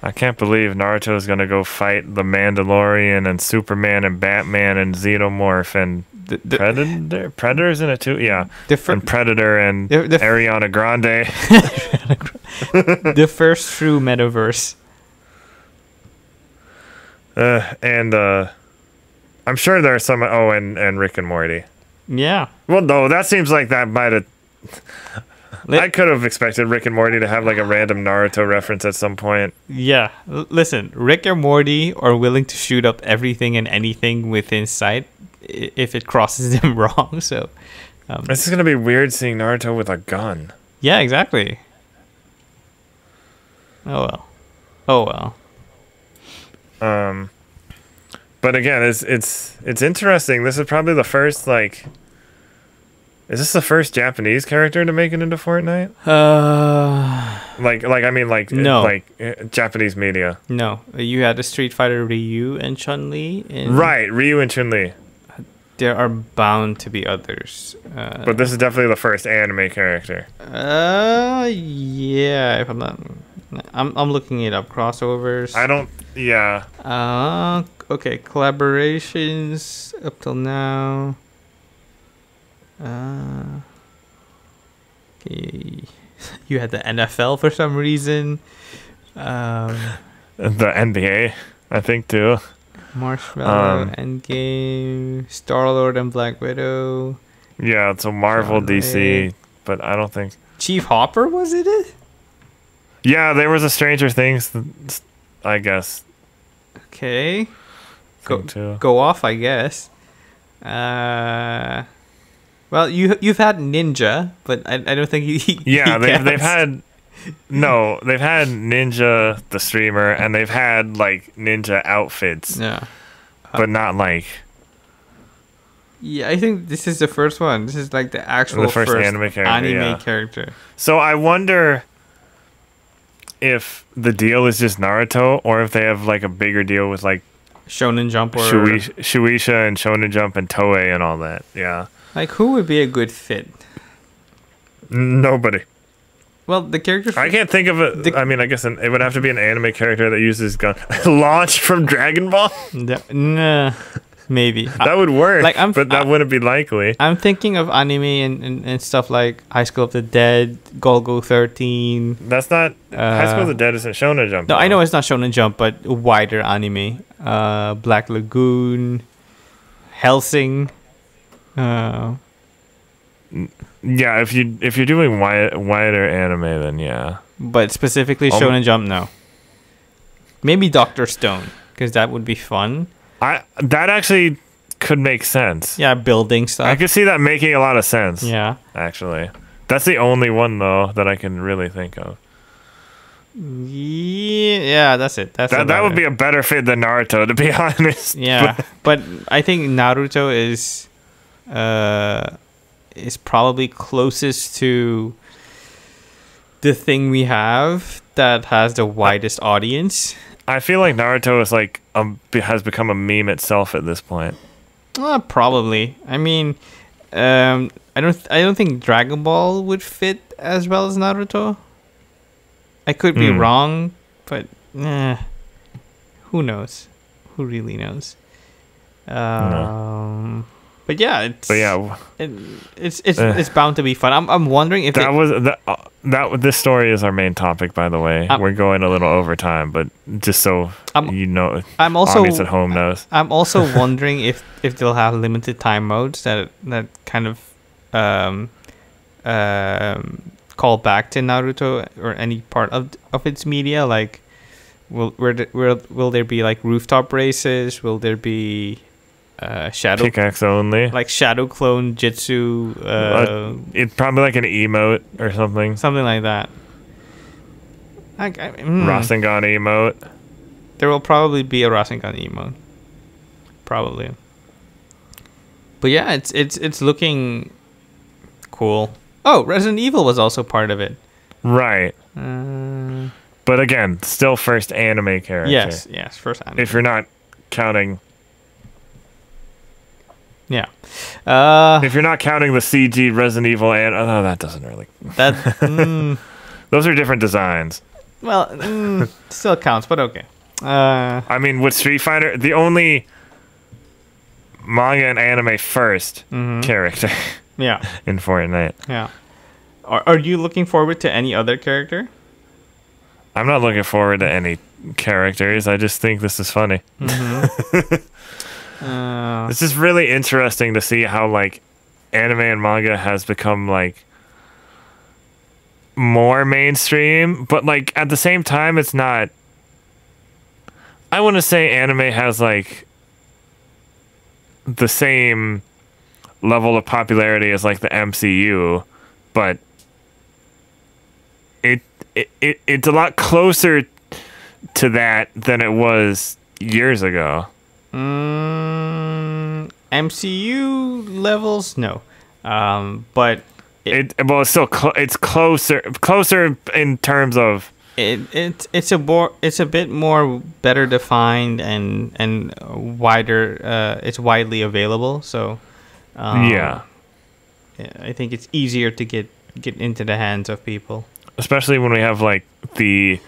I can't believe Naruto is going to go fight the Mandalorian and Superman and Batman and Xenomorph and Predator? Predator's in it too? Yeah. And Predator and Ariana Grande. The first true metaverse. I'm sure there are some... Oh, and Rick and Morty. Yeah. Well, no, that seems like that might have... I could have expected Rick and Morty to have like a random Naruto reference at some point. Yeah. Listen, Rick and Morty are willing to shoot up everything and anything within sight if it crosses them wrong. So this is going to be weird seeing Naruto with a gun. Yeah, exactly. Oh, well. Oh, well. But again, it's interesting. This is probably the first like... Is this the first Japanese character to make it into Fortnite? Like I mean, like, no. Like Japanese media. No, you had the Street Fighter Ryu and Chun-Li. Right, Ryu and Chun-Li. There are bound to be others. But this is definitely the first anime character. Yeah. If I'm not, I'm looking it up. Crossovers. I don't. Yeah. Okay. Collaborations up till now. Okay. You had the NFL for some reason. The NBA, I think, too. Marshmallow, Endgame, Star-Lord and Black Widow. Yeah, it's a Marvel DC, but I don't think... Chief Hopper, was it? Yeah, there was a Stranger Things, I guess. Okay. Go off, I guess. Well, you've had Ninja, but I don't think he they've had they've had Ninja the streamer, and they've had like Ninja outfits. Yeah, but not like. Yeah, I think this is the first one. This is like the actual first anime character. So I wonder if the deal is just Naruto, or if they have like a bigger deal with like Shonen Jump or Shueisha and Shonen Jump and Toei and all that. Yeah. Like, who would be a good fit? Nobody. Well, the character... I can't think of it. I mean, I guess it would have to be an anime character that uses gun. Launch from Dragon Ball? No. maybe. That would work, like, but that wouldn't be likely. I'm thinking of anime and stuff like High School of the Dead, Golgo 13. That's not... High School of the Dead isn't Shonen Jump. No, though. I know it's not Shonen Jump, but wider anime. Black Lagoon, Hellsing. Yeah, if you're doing wider anime, then yeah. But specifically Shonen Jump, no. Maybe Dr. Stone, because that would be fun. That actually could make sense. Yeah, building stuff. I could see that making a lot of sense. Yeah. Actually. That's the only one, though, that I can really think of. Yeah, that's it. That would be a better fit than Naruto, to be honest. Yeah, but I think Naruto is probably closest to the thing we have that has the widest audience. I feel like Naruto is like has become a meme itself at this point. Probably. I mean, I don't think Dragon Ball would fit as well as Naruto. I could be wrong, but who knows? Who really knows? No. But yeah, it's bound to be fun. I'm wondering if this story is our main topic. By the way, we're going a little over time, but just so you know, I'm also audience at home knows. I'm also wondering if they'll have limited time modes that kind of call back to Naruto or any part of its media. Like, will there be like rooftop races? Will there be shadow pickaxe only, like shadow clone jutsu? It's probably like an emote or something like that. Rasengan emote. There will probably be a Rasengan emote, probably. But yeah, it's looking cool. Oh, Resident Evil was also part of it, right? But again, still first anime character. Yes, first anime. If you're not counting. Yeah. If you're not counting the CG Resident Evil and... Oh, no, that doesn't really... Those are different designs. Well, still counts, but okay. I mean, with Street Fighter, the only manga and anime first character in Fortnite. Yeah. Are you looking forward to any other character? I'm not looking forward to any characters. I just think this is funny. This is really interesting to see how like anime and manga has become like more mainstream, but like at the same time it's not. I want to say anime has like the same level of popularity as like the MCU, but it's a lot closer to that than it was years ago. MCU levels, no, but it's still closer in terms of it's a bit more better defined and wider. It's widely available, so I think it's easier to get into the hands of people, especially when we have like these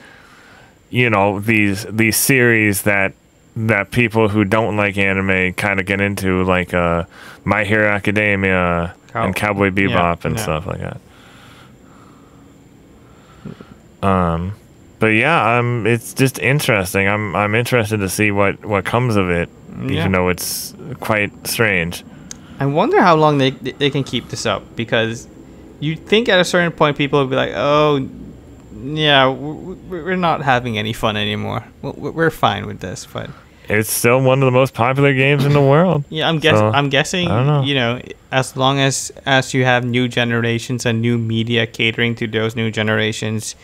series that people who don't like anime kind of get into, like My Hero Academia and Cowboy Bebop and stuff like that. But yeah, it's just interesting. I'm interested to see what comes of it, even though it's quite strange. I wonder how long they can keep this up, because you'd think at a certain point people would be like, oh. Yeah, we're not having any fun anymore. We're fine with this, but it's still one of the most popular games in the world. Yeah, I'm guessing. I don't know. You know, as long as you have new generations and new media catering to those new generations,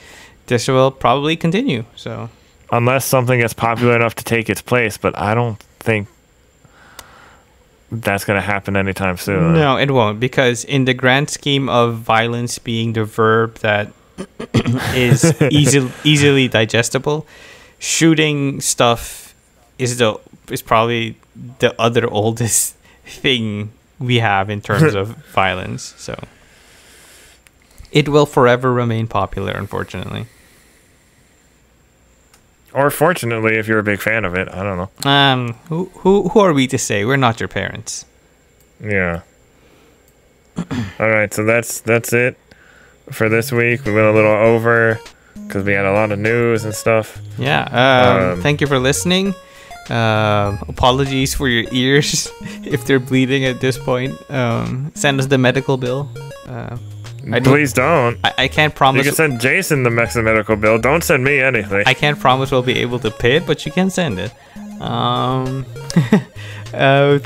this will probably continue. So, unless something gets popular enough to take its place, but I don't think that's going to happen anytime soon. No, it won't, because in the grand scheme of violence being the verb that is easily digestible, shooting stuff is probably the other oldest thing we have in terms of violence, so it will forever remain popular, unfortunately. Or fortunately, if you're a big fan of it. I don't know. Who are we to say? We're not your parents. Yeah. All right, so that's it for this week. We went a little over because we had a lot of news and stuff. Yeah. Thank you for listening. Apologies for your ears if they're bleeding at this point. Send us the medical bill. Please don't. I can't promise. You can send Jason the medical bill. Don't send me anything. I can't promise we'll be able to pay it, but you can send it. Thank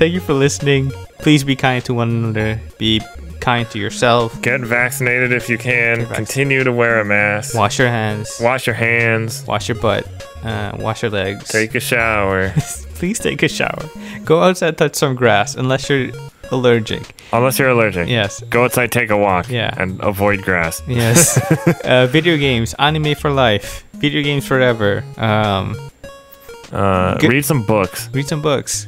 you for listening. Please be kind to one another. Be kind to yourself. Get vaccinated if you can. Continue to wear a mask. Wash your hands. Wash your hands. Wash your butt. Wash your legs. Take a shower. Please take a shower. Go outside, touch some grass, unless you're allergic. Unless you're allergic. Yes. Go outside, take a walk. Yeah. And avoid grass. Yes. Video games. Anime for life. Video games forever. Read some books. Read some books.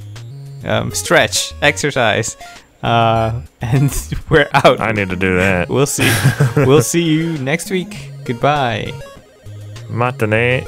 Stretch. Exercise. And we're out. I need to do that. We'll see. We'll see you next week. Goodbye. Matane.